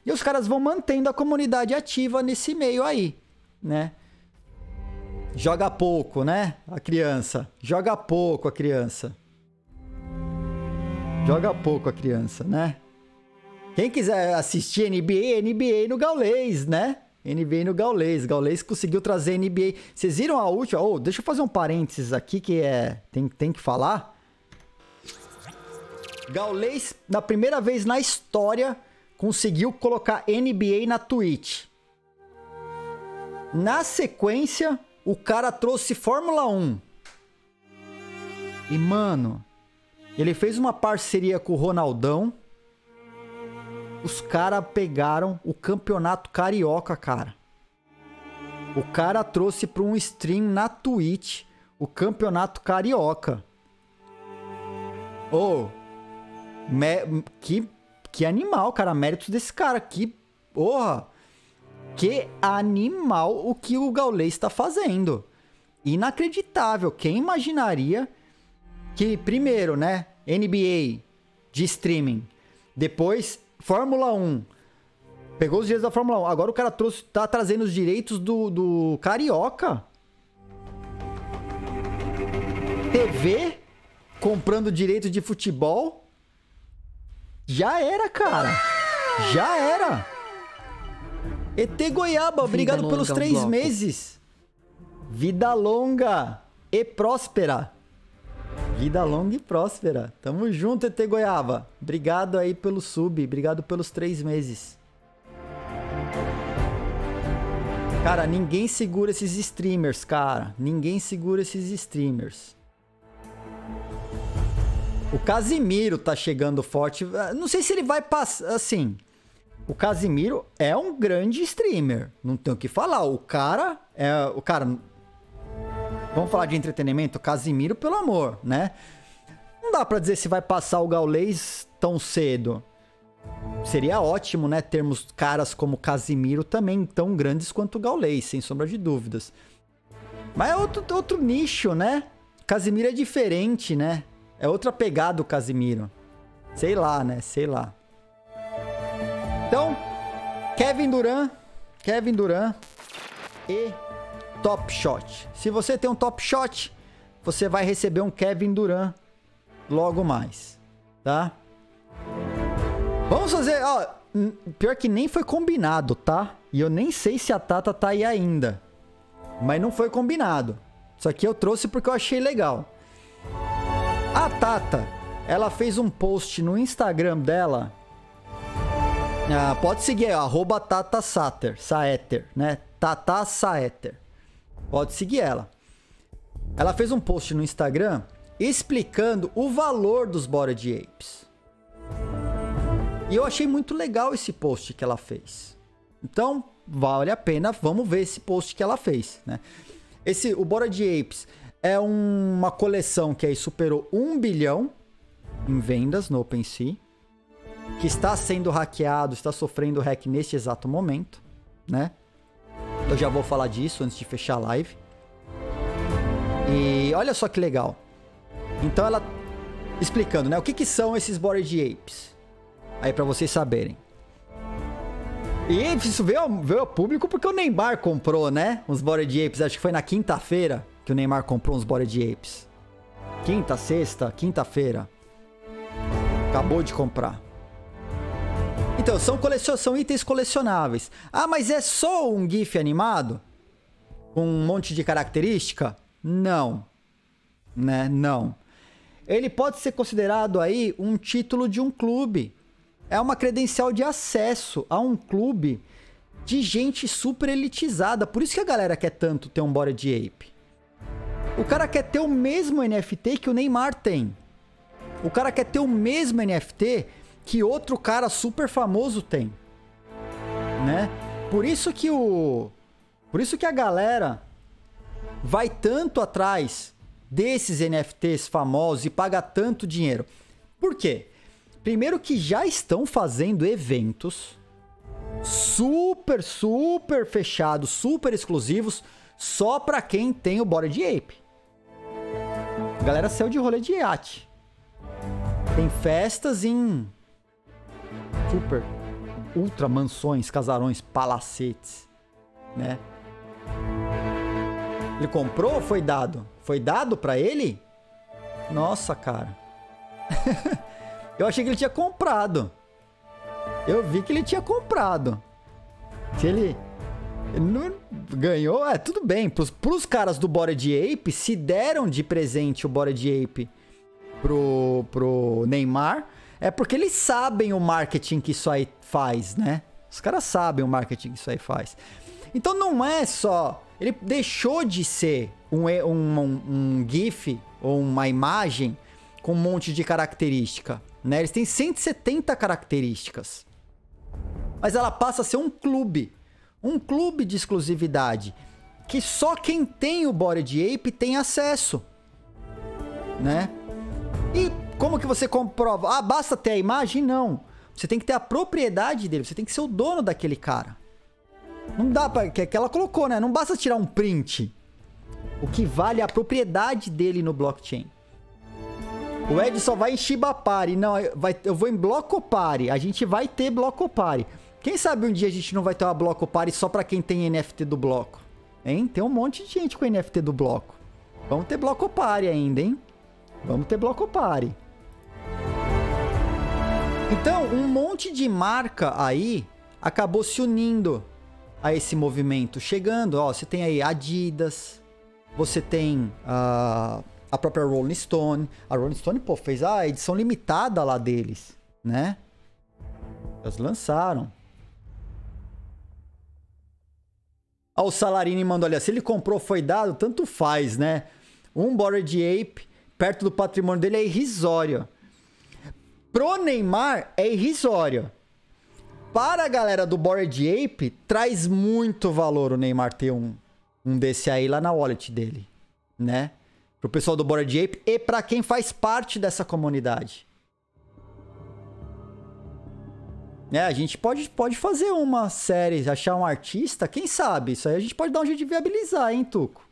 E os caras vão mantendo a comunidade ativa nesse meio aí, né? Joga pouco, né? A criança. Joga pouco a criança. Joga pouco a criança, né? Quem quiser assistir NBA no Gaulês, né? NBA no Gaulês. Gaulês conseguiu trazer NBA. Vocês viram a última? Oh, deixa eu fazer um parênteses aqui que tem que falar. Gaulês, na primeira vez na história, conseguiu colocar NBA na Twitch. Na sequência, o cara trouxe Fórmula 1. E, mano, ele fez uma parceria com o Ronaldão. Os caras pegaram o campeonato carioca, cara. O cara trouxe para um stream na Twitch o campeonato carioca. Oh, que animal, cara. Méritos desse cara. Que porra. Que animal o que o Gaulês está fazendo. Inacreditável. Quem imaginaria que primeiro, né? NBA de streaming. Depois... Fórmula 1. Pegou os direitos da Fórmula 1. Agora o cara tá trazendo os direitos do Carioca. TV comprando direito de futebol. Já era, cara. Já era. ET Goiaba, obrigado pelos 3 meses. Vida longa e próspera. Vida longa e próspera. Tamo junto, ET Goiaba. Obrigado aí pelo sub. Obrigado pelos 3 meses. Cara, ninguém segura esses streamers, cara. Ninguém segura esses streamers. O Casimiro tá chegando forte. Não sei se ele vai passar... Assim, o Casimiro é um grande streamer. Não tem o que falar. O cara... é o cara. Vamos falar de entretenimento? O Casimiro, pelo amor, né? Não dá pra dizer se vai passar o Gaulês tão cedo. Seria ótimo, né? Termos caras como Casimiro também tão grandes quanto o Gaulês, sem sombra de dúvidas. Mas é outro nicho, né? Casimiro é diferente, né? É outra pegada o Casimiro. Sei lá, né? Sei lá. Então, Kevin Durant e Top Shot. Se você tem um Top Shot, você vai receber um Kevin Durant logo mais, tá? Vamos fazer... Ó, pior que nem foi combinado, tá? E eu nem sei se a Tata tá aí ainda. Mas não foi combinado. Isso aqui eu trouxe porque eu achei legal. A Tata, ela fez um post no Instagram dela. Ah, pode seguir, arroba Tata Saeter, né? Tata Saeter. Pode seguir ela. Ela fez um post no Instagram explicando o valor dos Bored Apes. E eu achei muito legal esse post que ela fez. Então, vale a pena, vamos ver esse post que ela fez, né? O Bored Apes é uma coleção que aí superou 1 bilhão em vendas no OpenSea, que está sendo hackeado, está sofrendo hack neste exato momento, né? Eu já vou falar disso antes de fechar a live. E olha só que legal. Então ela explicando, né? O que são esses Bored Apes? Aí pra vocês saberem. E isso veio ao público porque o Neymar comprou, né? Uns Bored Apes. Acho que foi na quinta-feira que o Neymar comprou uns Bored Apes. Quinta, sexta, quinta-feira. Acabou de comprar. Então, são itens colecionáveis. Ah, mas é só um GIF animado? Com um monte de característica? Não. Né? Não. Ele pode ser considerado aí um título de um clube. É uma credencial de acesso a um clube de gente super elitizada. Por isso que a galera quer tanto ter um Bored Ape. O cara quer ter o mesmo NFT que o Neymar tem. O cara quer ter o mesmo NFT... que outro cara super famoso tem, né? Por isso que a galera vai tanto atrás desses NFTs famosos e paga tanto dinheiro. Por quê? Primeiro que já estão fazendo eventos super, super fechados, super exclusivos, só para quem tem o Bored Ape. A galera saiu de rolê de iate. Tem festas em... super, ultra mansões, casarões, palacetes, né? Ele comprou ou foi dado? Foi dado pra ele? Nossa, cara. Eu achei que ele tinha comprado. Eu vi que ele tinha comprado. Se ele não ganhou, é tudo bem. Pros caras do Bored Ape, se deram de presente o Bored Ape pro Neymar... é porque eles sabem o marketing que isso aí faz, né? Os caras sabem o marketing que isso aí faz. Então não é só... ele deixou de ser um GIF ou uma imagem com um monte de característica, né? Eles têm 170 características. Mas ela passa a ser um clube. Um clube de exclusividade. Que só quem tem o Bored Ape tem acesso. Né? E... como que você comprova? Ah, basta ter a imagem? Não. Você tem que ter a propriedade dele. Você tem que ser o dono daquele cara. Não dá pra... que ela colocou, né? Não basta tirar um print. O que vale é a propriedade dele no blockchain. O Ed só vai em Shiba Pari. Não, eu vou em Bloco Pari. A gente vai ter Bloco Pari. Quem sabe um dia a gente não vai ter uma Bloco Pari só pra quem tem NFT do bloco? Hein? Tem um monte de gente com NFT do bloco. Vamos ter Bloco Pari ainda, hein? Vamos ter Bloco Pari. Então, um monte de marca aí acabou se unindo a esse movimento. Chegando, ó, você tem aí Adidas, você tem a própria Rolling Stone. A Rolling Stone, pô, fez a edição limitada lá deles, né? Elas lançaram. Ó, o Salarini mandou ali, ó, se ele comprou foi dado, tanto faz, né? Um Bored Ape perto do patrimônio dele é irrisório. pro Neymar é irrisório. Para a galera do Bored Ape, traz muito valor o Neymar ter um desse aí lá na wallet dele, né? Pro pessoal do Bored Ape e pra quem faz parte dessa comunidade. É, a gente pode fazer uma série, achar um artista, quem sabe? Isso aí a gente pode dar um jeito de viabilizar, hein, Tuco?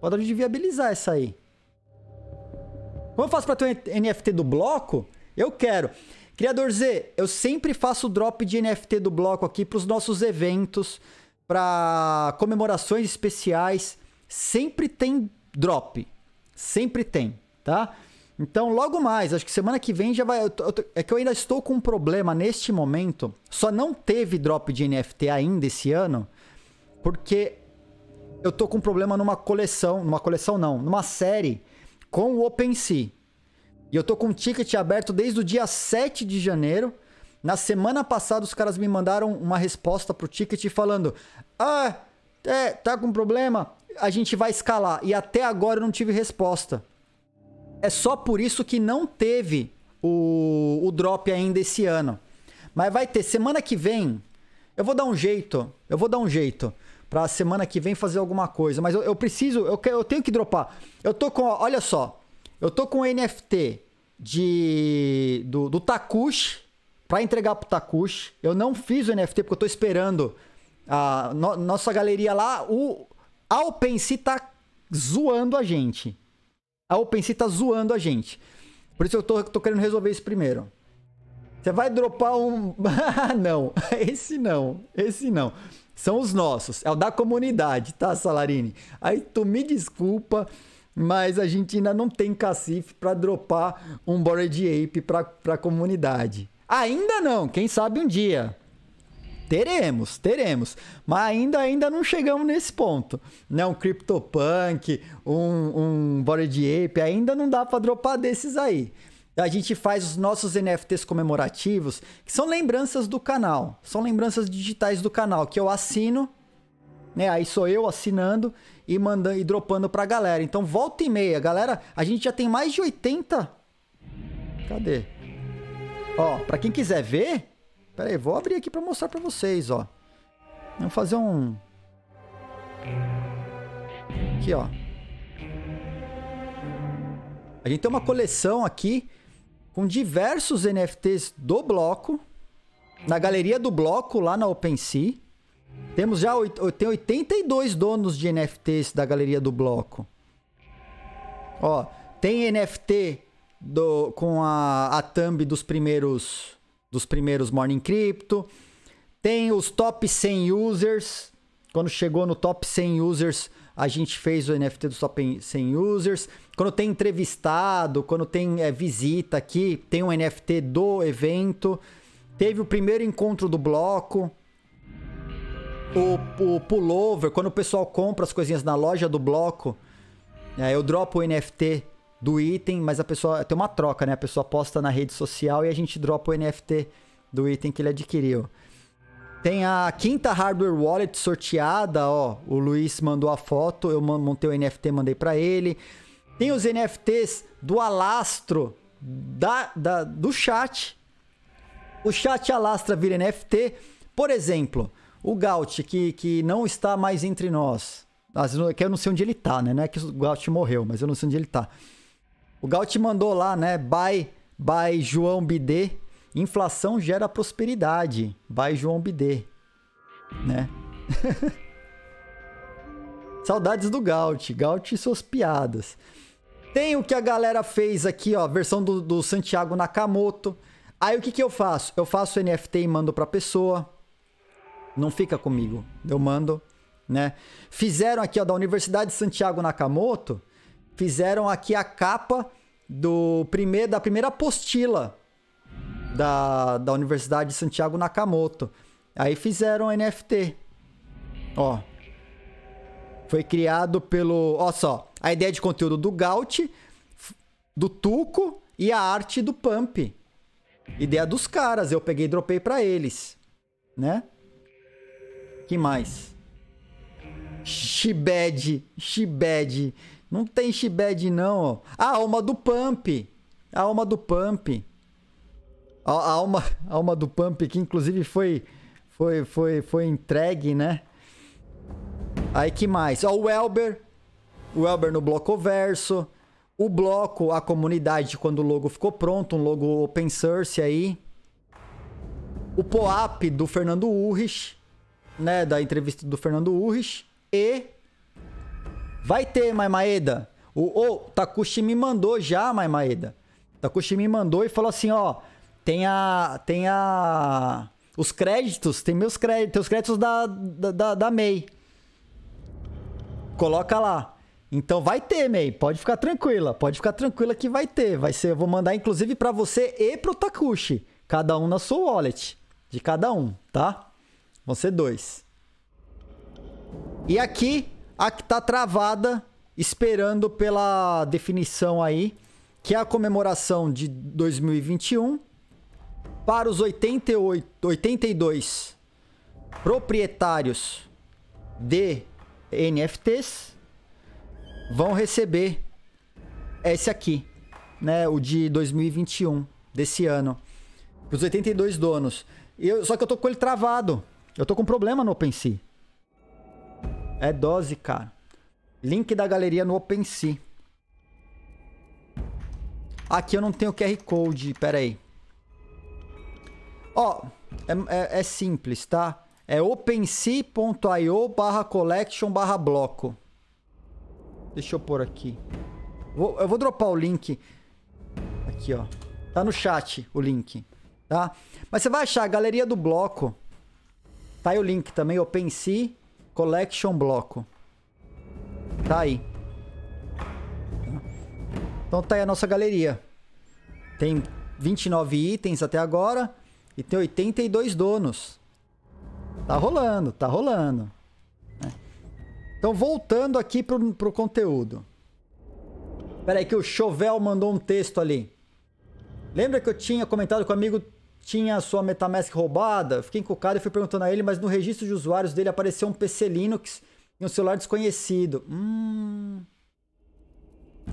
Pode dar um jeito de viabilizar essa aí. Como eu faço pra ter um NFT do bloco? Eu quero. Criador Z, eu sempre faço drop de NFT do bloco aqui pros nossos eventos, pra comemorações especiais. Sempre tem drop. Sempre tem, tá? Então, logo mais, acho que semana que vem já vai... É que eu ainda estou com um problema neste momento. Só não teve drop de NFT ainda esse ano, porque eu tô com um problema numa coleção... Numa coleção não, numa série com o OpenSea. E eu tô com um ticket aberto desde o dia 7 de janeiro. Na semana passada, os caras me mandaram uma resposta pro ticket falando... Ah, é, tá com problema? A gente vai escalar. E até agora eu não tive resposta. É só por isso que não teve o drop ainda esse ano. Mas vai ter. Semana que vem, eu vou dar um jeito. Eu vou dar um jeito pra semana que vem fazer alguma coisa. Mas eu preciso... Eu tenho que dropar. Eu tô com... Olha só. Eu tô com o NFT do Takushi pra entregar pro Takushi. Eu não fiz o NFT porque eu tô esperando a nossa galeria lá. A OpenSea tá zoando a gente. A OpenSea tá zoando a gente. Por isso eu tô querendo resolver isso primeiro. Você vai dropar um... não, esse não. Esse não. São os nossos. É o da comunidade, tá, Salarini? Aí tu me desculpa, mas a gente ainda não tem cacife pra dropar um Bored Ape pra comunidade. Ainda não. Quem sabe um dia. Teremos. Mas ainda não chegamos nesse ponto. Né? Um CryptoPunk, um Bored Ape, ainda não dá para dropar desses aí. A gente faz os nossos NFTs comemorativos, que são lembranças do canal. São lembranças digitais do canal, que eu assino, né? Aí sou eu assinando e mandando e dropando pra galera. Então, volta e meia, galera. A gente já tem mais de 80... Cadê? Ó, pra quem quiser ver... Pera aí, vou abrir aqui pra mostrar pra vocês, ó. Vamos fazer um... Aqui, ó. A gente tem uma coleção aqui com diversos NFTs do bloco. Na galeria do bloco, lá na OpenSea. Temos já 82 donos de NFTs da galeria do bloco. Ó, tem NFT com a thumb dos primeiros Morning Crypto. Tem os top 100 users. Quando chegou no top 100 users, a gente fez o NFT dos top 100 users. Quando tem entrevistado, quando tem visita aqui, tem um NFT do evento. Teve o primeiro encontro do bloco. O pullover, quando o pessoal compra as coisinhas na loja do bloco, eu dropo o NFT do item, mas a pessoa... Tem uma troca, né? A pessoa posta na rede social e a gente dropa o NFT do item que ele adquiriu. Tem a quinta hardware wallet sorteada, ó. O Luiz mandou a foto, eu montei o NFT, mandei pra ele. Tem os NFTs do Alastro, do chat. O chat Alastra vira NFT. Por exemplo, o Gaut, que não está mais entre nós. Que eu não sei onde ele tá, né? Não é que o Gaut morreu, mas eu não sei onde ele tá. O Gaut mandou lá, né? By João Bidê. Inflação gera prosperidade. By João Bidê. Né? Saudades do Gaut. Gaut e suas piadas. Tem o que a galera fez aqui, ó. Versão do Santiago Nakamoto. Aí o que eu faço? Eu faço NFT e mando pra pessoa. Não fica comigo. Eu mando, né? Fizeram aqui, ó, da Universidade de Santiago Nakamoto. Fizeram aqui a capa da primeira apostila da Universidade de Santiago Nakamoto. Aí fizeram NFT. Ó. Foi criado pelo... Ó só. A ideia de conteúdo do Gaut, do Tuco e a arte do Pump. Ideia dos caras. Eu peguei e dropei pra eles. Né? Que mais? Shibed. Não tem Shibed, não. A alma do Pump. A alma do Pump, que inclusive foi entregue, né? Aí que mais? Ó, o Elber no bloco verso. O bloco, a comunidade, quando o logo ficou pronto, um logo open source aí. O POAP do Fernando Urrich, né? Da entrevista do Fernando Urrich. E vai ter, Maimaeda. O Takushi me mandou já, Maimaeda. Takushi me mandou e falou assim, ó, os créditos, tem meus créditos, tem os créditos da MEI. Coloca lá. Então vai ter, MEI. Pode ficar tranquila que vai ter. Vai ser, eu vou mandar inclusive pra você e pro Takushi. Cada um na sua wallet. De cada um, tá? Vão ser dois. E aqui, a que tá travada, esperando pela definição aí, que é a comemoração de 2021 para os 82 proprietários de NFTs vão receber esse aqui, né? O de 2021 desse ano. Para os 82 donos. Só que eu tô com ele travado. Eu tô com problema no OpenSea. É dose, cara. Link da galeria no OpenSea. Aqui eu não tenho QR Code. Pera aí. Ó, é simples, tá? É opensea.io/collection/bloco. Deixa eu pôr aqui. Eu vou dropar o link. Aqui, ó. Tá no chat o link, tá? Mas você vai achar a galeria do bloco. Tá aí o link também, OpenSea Collection Bloco. Tá aí. Então tá aí a nossa galeria. Tem 29 itens até agora. E tem 82 donos. Tá rolando, tá rolando. Então voltando aqui pro conteúdo. Pera aí que o Chovel mandou um texto ali. Lembra que eu tinha comentado que o amigo tinha sua Metamask roubada? Fiquei encucado e fui perguntando a ele, mas no registro de usuários dele apareceu um PC Linux... um celular desconhecido.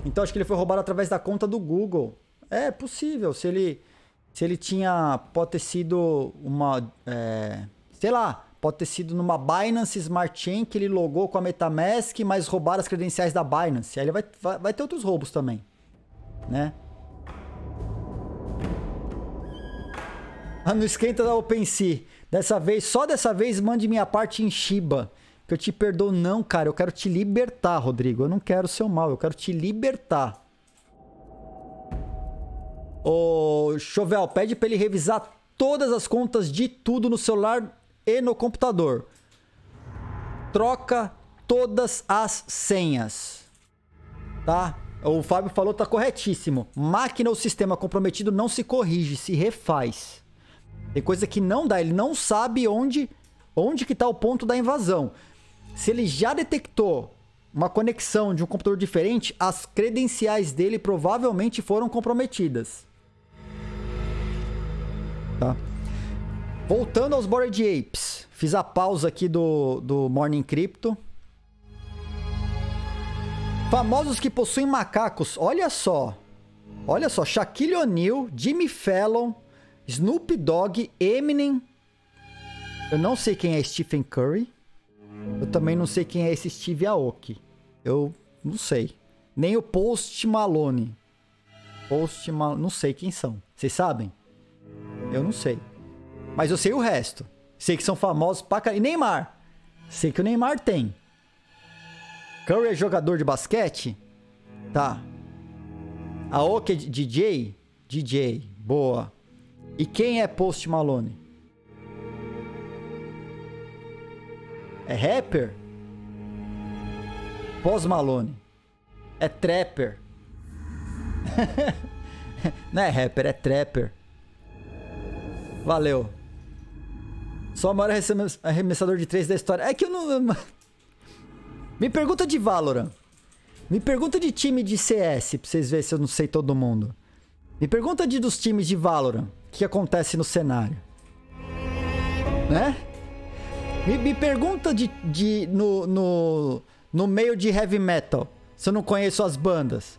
Então acho que ele foi roubado através da conta do Google. É possível. Se ele tinha... Pode ter sido uma... sei lá. Pode ter sido numa Binance Smart Chain que ele logou com a Metamask, mas roubaram as credenciais da Binance. Aí ele vai ter outros roubos também. Né? Ah, não esquenta da OpenSea. Dessa vez, só dessa vez, mande minha parte em Shiba. Que eu te perdoo não, cara. Eu quero te libertar, Rodrigo. Eu não quero o seu mal. Eu quero te libertar. Ô, Chovel, pede pra ele revisar todas as contas de tudo no celular e no computador. Troca todas as senhas. Tá? O Fábio falou, tá corretíssimo. Máquina ou sistema comprometido não se corrige, se refaz. Tem coisa que não dá. Ele não sabe onde que tá o ponto da invasão. Se ele já detectou uma conexão de um computador diferente, as credenciais dele provavelmente foram comprometidas. Tá? Voltando aos Bored Apes. Fiz a pausa aqui do Morning Crypto. Famosos que possuem macacos. Olha só. Olha só. Shaquille O'Neal, Jimmy Fallon, Snoop Dogg, Eminem. Eu não sei quem é Stephen Curry. Eu também não sei quem é esse Steve Aoki. Eu não sei. Nem o Post Malone. Post Malone. Não sei quem são. Vocês sabem? Eu não sei. Mas eu sei o resto. Sei que são famosos pra caralho. E Neymar. Sei que o Neymar tem. Curry é jogador de basquete? Tá. Aoki é DJ? DJ. Boa. E quem é Post Malone? É rapper? Post Malone. É trapper. Não é rapper, é trapper. Valeu. Só o maior arremessador de 3 da história. É que eu não... Me pergunta de Valorant. Me pergunta de time de CS, pra vocês verem se eu não sei todo mundo. Me pergunta dos times de Valorant. O que acontece no cenário. Né? Me pergunta no meio de heavy metal, se eu não conheço as bandas.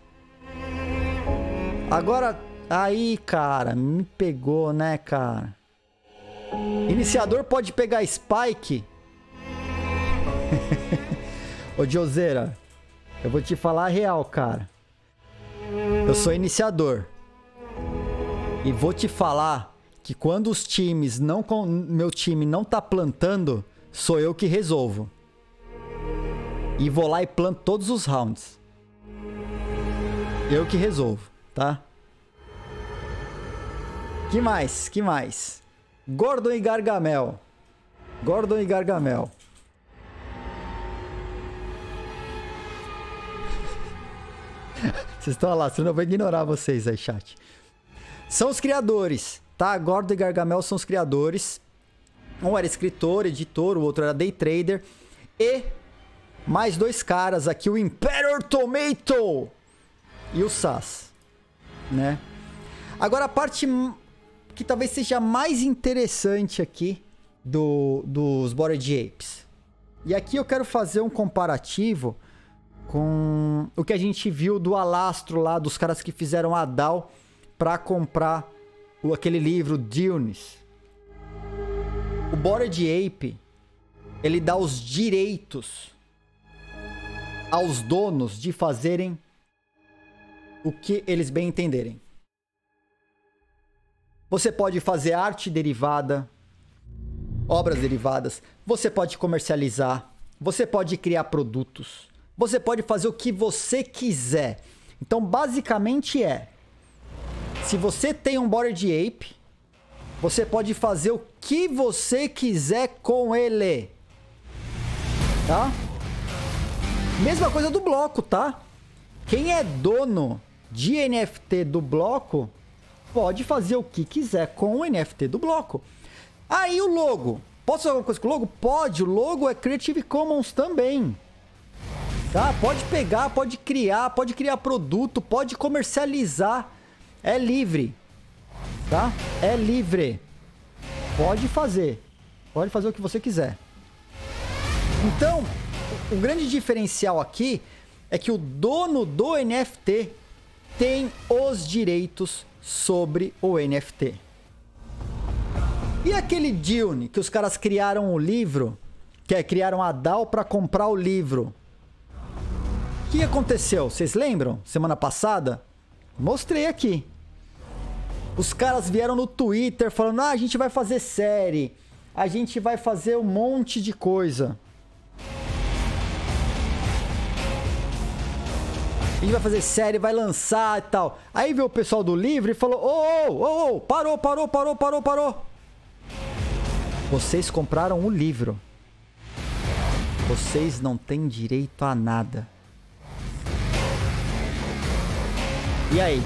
Agora, Aí, cara, me pegou, né, cara? Iniciador pode pegar Spike? Ô, Joseira, eu vou te falar a real, cara. Eu sou iniciador. E vou te falar que quando os times não... Meu time não tá plantando, sou eu que resolvo. E vou lá e planto todos os rounds. Eu que resolvo, tá? Que mais? Que mais? Gordon e Gargamel. Gordon e Gargamel. Vocês estão alastrando, eu vou ignorar vocês aí, chat. São os criadores, tá? Gordon e Gargamel são os criadores. Um era escritor, editor, o outro era day trader. E mais dois caras aqui, o Imperator Tomato e o Sass, né? Agora a parte que talvez seja mais interessante aqui dos Bored Apes. E aqui eu quero fazer um comparativo com o que a gente viu do alastro lá, dos caras que fizeram a DAO para comprar aquele livro Dunes. O Bored Ape, ele dá os direitos aos donos de fazerem o que eles bem entenderem. Você pode fazer arte derivada, obras derivadas, você pode comercializar, você pode criar produtos, você pode fazer o que você quiser. Então, basicamente é, se você tem um Bored Ape, você pode fazer o que você quiser com ele, tá? Mesma coisa do bloco, tá? Quem é dono de NFT do bloco pode fazer o que quiser com o NFT do bloco. Aí o logo. Posso fazer alguma coisa com o logo? Pode. O logo é Creative Commons também. Tá? Pode pegar, pode criar produto, pode comercializar. É livre. Tá? É livre. Pode fazer. Pode fazer o que você quiser. Então, o grande diferencial aqui é que o dono do NFT tem os direitos sobre o NFT. E aquele Dune que os caras criaram o livro, que é, criaram a DAO para comprar o livro. O que aconteceu? Vocês lembram? Semana passada? Mostrei aqui. Os caras vieram no Twitter falando: ah, a gente vai fazer série, a gente vai fazer um monte de coisa. A gente vai fazer série, vai lançar e tal. Aí veio o pessoal do livro e falou: parou. Vocês compraram o livro. Vocês não têm direito a nada. E aí?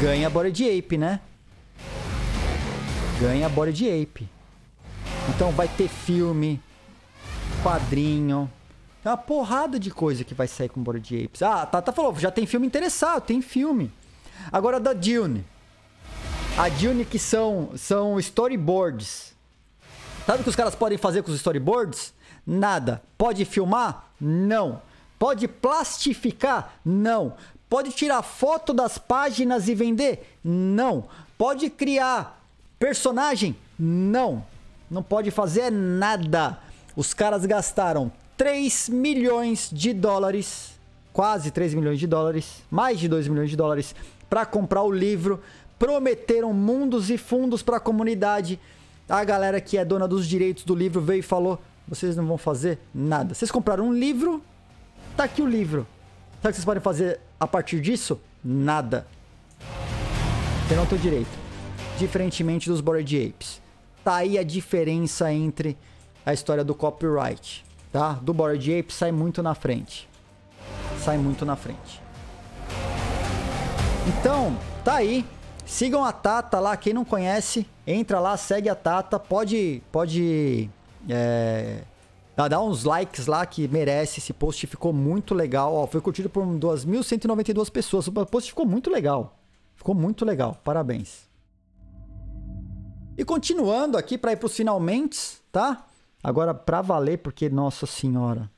Ganha Bored Ape, né? Ganha Bored Ape. Então vai ter filme, quadrinho... É uma porrada de coisa que vai sair com Bored Apes. Ah, Tata falou, já tem filme interessado, tem filme. Agora da Dune. A Dune que são storyboards. Sabe o que os caras podem fazer com os storyboards? Nada. Pode filmar? Não. Pode plastificar? Não. Pode tirar foto das páginas e vender? Não. Pode criar personagem? Não. Não pode fazer nada. Os caras gastaram... 3 milhões de dólares, quase 3 milhões de dólares, mais de 2 milhões de dólares, para comprar o livro. Prometeram mundos e fundos para a comunidade. A galera que é dona dos direitos do livro veio e falou: vocês não vão fazer nada. Vocês compraram um livro, tá aqui o livro. Sabe o que vocês podem fazer a partir disso? Nada. Você não tem direito. Diferentemente dos Bored Apes. Tá aí a diferença entre a história do copyright. Tá? Do Bored Ape sai muito na frente. Sai muito na frente. Então, tá aí. Sigam a Tata lá. Quem não conhece, entra lá, segue a Tata. Dá uns likes lá que merece. Esse post ficou muito legal. Ó, foi curtido por 2.192 pessoas. O post ficou muito legal. Ficou muito legal. Parabéns. E continuando aqui para ir para os finalmente, tá? Agora, pra valer, porque, nossa senhora...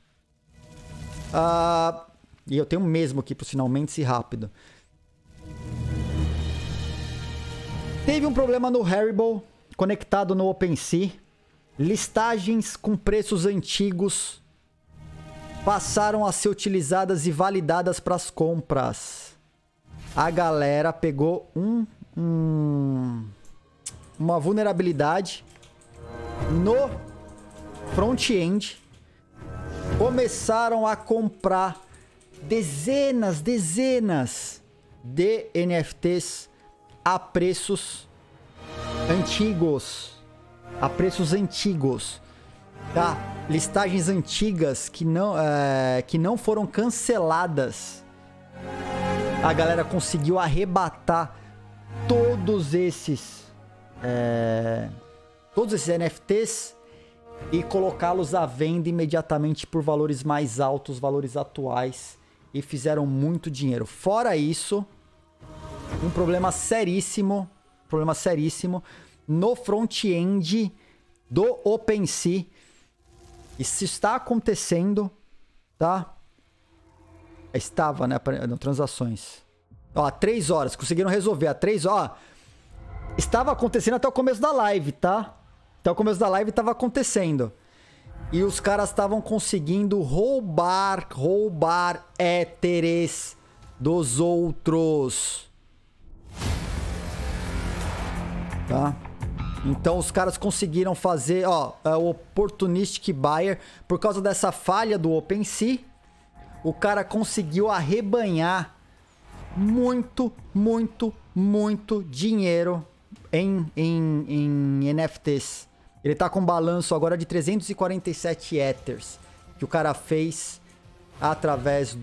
E eu tenho mesmo aqui pro finalmente e rápido. Teve um problema no Haribo, conectado no OpenSea. Listagens com preços antigos passaram a ser utilizadas e validadas para as compras. A galera pegou uma vulnerabilidade no front-end. Começaram a comprar dezenas de NFTs a preços antigos. A preços antigos, tá? Listagens antigas que não foram canceladas. A galera conseguiu arrebatar todos esses NFTs e colocá-los à venda imediatamente por valores mais altos, valores atuais, e fizeram muito dinheiro. Fora isso, um problema seríssimo no front-end do OpenSea. Isso está acontecendo, tá? Estava, né? Transações. Ó, há 3 horas. Conseguiram resolver. Há 3 horas. Estava acontecendo até o começo da live, tá? Até o começo da live estava acontecendo. E os caras estavam conseguindo roubar éteres dos outros. Tá? Então os caras conseguiram fazer, ó, o Opportunistic Buyer. Por causa dessa falha do OpenSea, o cara conseguiu arrebanhar muito dinheiro em NFTs. Ele tá com um balanço agora de 347 Ethers, que o cara fez através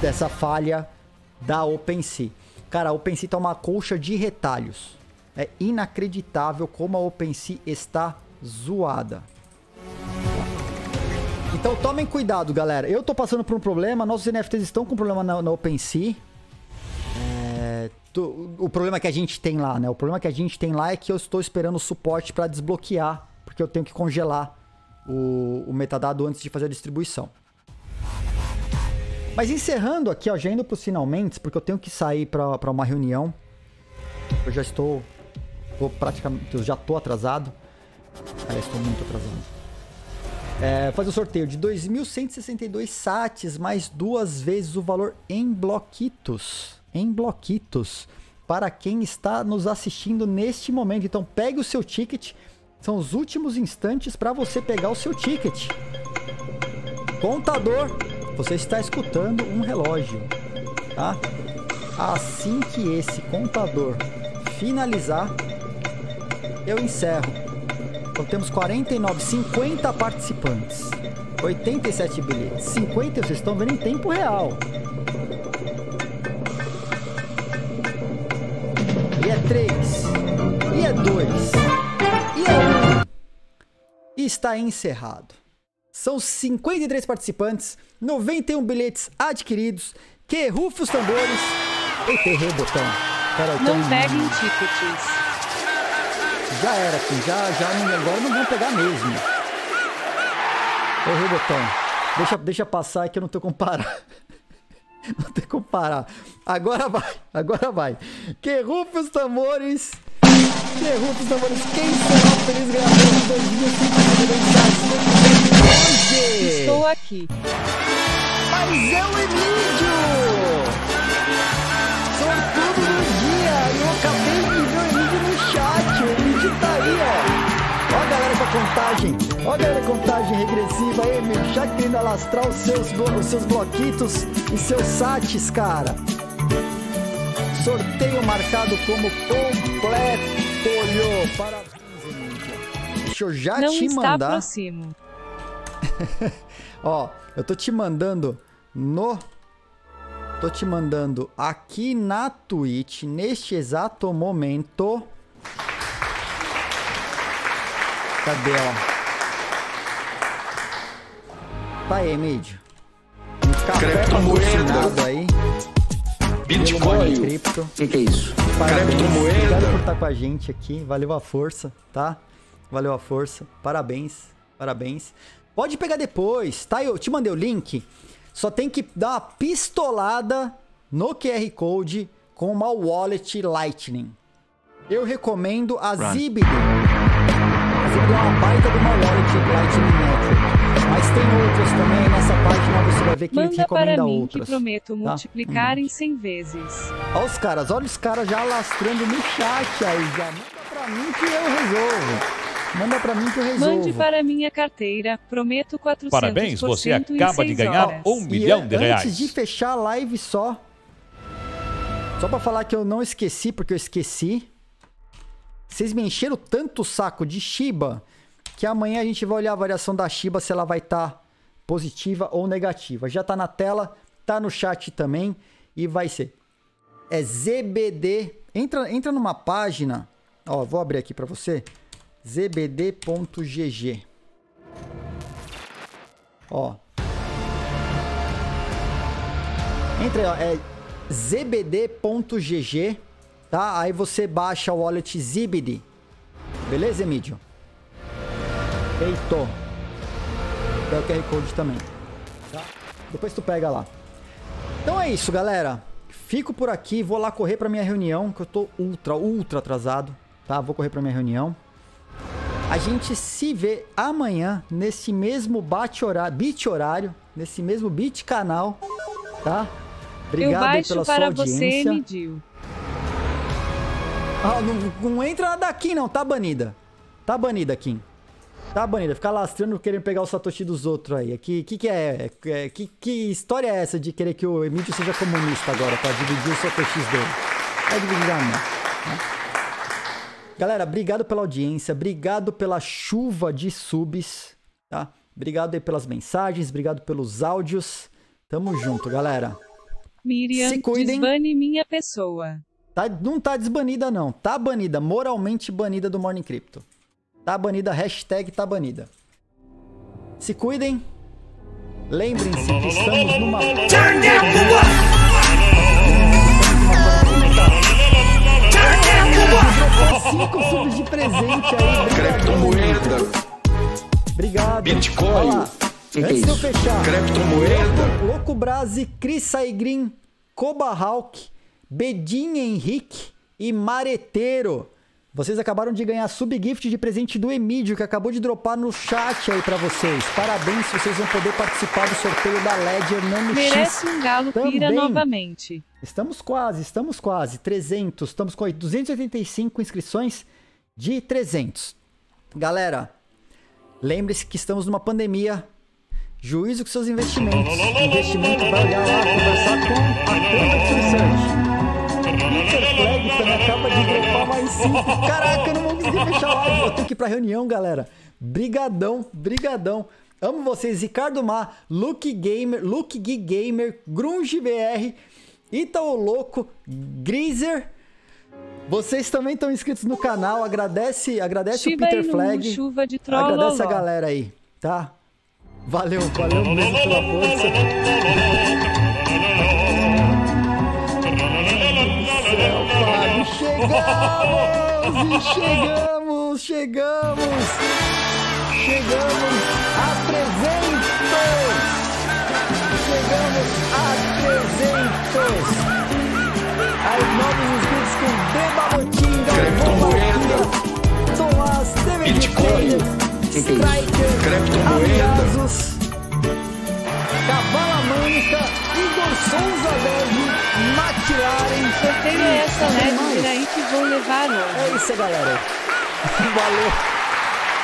dessa falha da OpenSea. Cara, a OpenSea tá uma colcha de retalhos. É inacreditável como a OpenSea está zoada. Então tomem cuidado, galera. Eu tô passando por um problema. Nossos NFTs estão com problema na OpenSea. O problema que a gente tem lá, né? O problema que a gente tem lá é que eu estou esperando o suporte para desbloquear, porque eu tenho que congelar o metadado antes de fazer a distribuição. Mas encerrando aqui, ó, já indo para os finalmente, porque eu tenho que sair para uma reunião. Eu já estou atrasado. Aliás, estou muito atrasado. Fazer um sorteio de 2.162 sats, mais 2 vezes o valor em bloquitos. Em bloquitos. Para quem está nos assistindo neste momento. Então pegue o seu ticket. São os últimos instantes para você pegar o seu ticket. Contador. Você está escutando um relógio, tá? Assim que esse contador finalizar, eu encerro. Então temos 50 participantes, 87 bilhetes, 50 vocês estão vendo em tempo real. E é 3, e é 2, e é 1. E está encerrado. São 53 participantes, 91 bilhetes adquiridos, que rufa os tambores. Eita, errei o botão. Pera, não peguem tickets. Já era, Kim. Agora não vão pegar mesmo. Errei o botão. Deixa passar que eu não tenho como parar. Não tenho como parar. Agora vai, agora vai. Que rufa os tambores. Que rufa os tambores. Quem será o feliz ganhador de 2022? Estou aqui. Mas é o Emílio! Sortudo do dia! Eu acabei de ver o Emílio no chat. O Emílio tá aí, ó. Ó a galera com a contagem. Ó a galera com a contagem regressiva. Aí, Emílio, já querendo alastrar os seus bloquitos e seus sats, cara. Sorteio marcado como completo. Parabéns, Emílio. Deixa eu já te mandar. Não está próximo. Ó, eu tô te mandando aqui na Twitch neste exato momento. Cadê ela? Tá aí, Emílio. Um café patrocinado aí. Bitcoin cripto. Que é isso? Criptomoeda. Obrigado por estar com a gente aqui. Valeu a força, tá? Valeu a força. Parabéns. Parabéns. Pode pegar depois, tá? Eu te mandei o link. Só tem que dar uma pistolada no QR Code com uma wallet Lightning. Eu recomendo a Zibdo. A Zibdo é uma baita de uma wallet Lightning Network. Mas tem outras também, nessa página você vai ver que ele te recomenda outras. Manda para mim que prometo multiplicar em 100 vezes. Olha os caras já alastrando no chat aí. Já manda para mim que eu resolvo. Manda pra mim que eu resolvo. Mande para minha carteira, prometo 400%. Parabéns, você acaba de ganhar 1 milhão de reais. Antes de fechar a live só pra falar que eu não esqueci, porque eu esqueci. Vocês me encheram tanto o saco de Shiba, que amanhã a gente vai olhar a variação da Shiba, se ela vai estar positiva ou negativa. Já tá na tela, tá no chat também, e vai ser. É ZBD, entra numa página, ó, vou abrir aqui pra você. zbd.gg. Ó. Entra aí, ó. É zbd.gg, tá? Aí você baixa o wallet Zibd. Beleza, Emílio? Feito. É o QR Code também. Tá? Depois tu pega lá. Então é isso, galera. Fico por aqui. Vou lá correr pra minha reunião, que eu tô ultra atrasado. Tá? Vou correr pra minha reunião. A gente se vê amanhã nesse mesmo bit horário, nesse mesmo bit canal, tá? Obrigado aí pela sua audiência. Ah, não entra nada aqui não, tá banida. Tá banida, Kim. Tá banida, fica lastrando querendo pegar o Satoshi dos outros aí. Que história é essa de querer que o Emílio seja comunista agora pra dividir o Satoshi dele? Vai dividir a minha. Galera, obrigado pela audiência, obrigado pela chuva de subs, tá? Obrigado aí pelas mensagens, obrigado pelos áudios. Tamo junto, galera. Miriam, se cuidem. Desbane minha pessoa. Tá, não tá desbanida, não. Tá banida, moralmente banida do Morning Crypto. Tá banida, hashtag tá banida. Se cuidem. Lembrem-se que estamos numa... Turn down the wall! 5 subs de presente aí. Criptomoeda. Obrigado. Bitcoin. Antes de eu fechar. Criptomoeda. Louco Brasi, Cris Saigrin, Koba Hawk, Bedin Henrique e Mareteiro. Vocês acabaram de ganhar subgift de presente do Emílio, que acabou de dropar no chat aí pra vocês. Parabéns, vocês vão poder participar do sorteio da Ledger Nano X. Merece um galo também. Pira novamente. Estamos quase, 300, estamos com 285 inscrições de 300. Galera, lembre-se que estamos numa pandemia, juízo com seus investimentos. O investimento vai olhar lá, conversar com a Contact Research. Peter Flag também acaba de dropar mais 5. Caraca, eu não vou conseguir fechar a live, eu tenho que ir pra reunião, galera. Brigadão, brigadão. Amo vocês, Ricardo Mar, Luke Gamer, Luke Gui Gamer, Grunge BR, Itaú Louco, Griser, vocês também estão inscritos no canal, agradece o Peter Flag, agradece a galera aí, tá? Valeu, valeu mesmo pela força. Chegamos a 300! Chegamos a 300! Aí novos inscritos com Beba Botinga, Criptomoeda, Tomás, TV Bitcoin, Striker, Criptomoeda, Cavala Manca, Igor Souza Velho, McLaren. Sorteio é essa leve aí que vão levar hoje. É isso, galera. Valeu.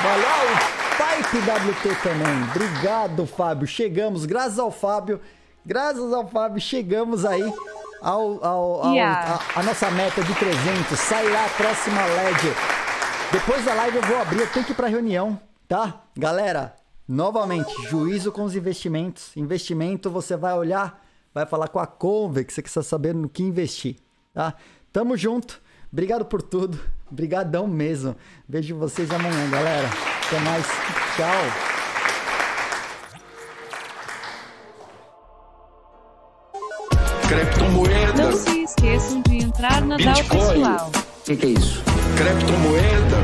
Valeu. Type WT também, obrigado, Fábio, chegamos, graças ao Fábio, chegamos aí a nossa meta de 300, sairá a próxima LED, depois da live eu vou abrir, eu tenho que ir pra reunião, tá? Galera, novamente, juízo com os investimentos, investimento você vai olhar, vai falar com a Convex, você precisa saber no que investir, tá? Tamo junto, obrigado por tudo, brigadão mesmo, vejo vocês amanhã, galera. Até mais. Tchau. Criptomoeda. Não se esqueçam de entrar na DAO pessoal. Que é isso? Criptomoeda.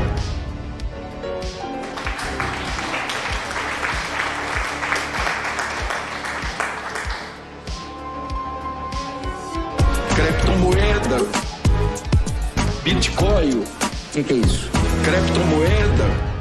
Criptomoeda. Bitcoin. O que é isso? Criptomoeda.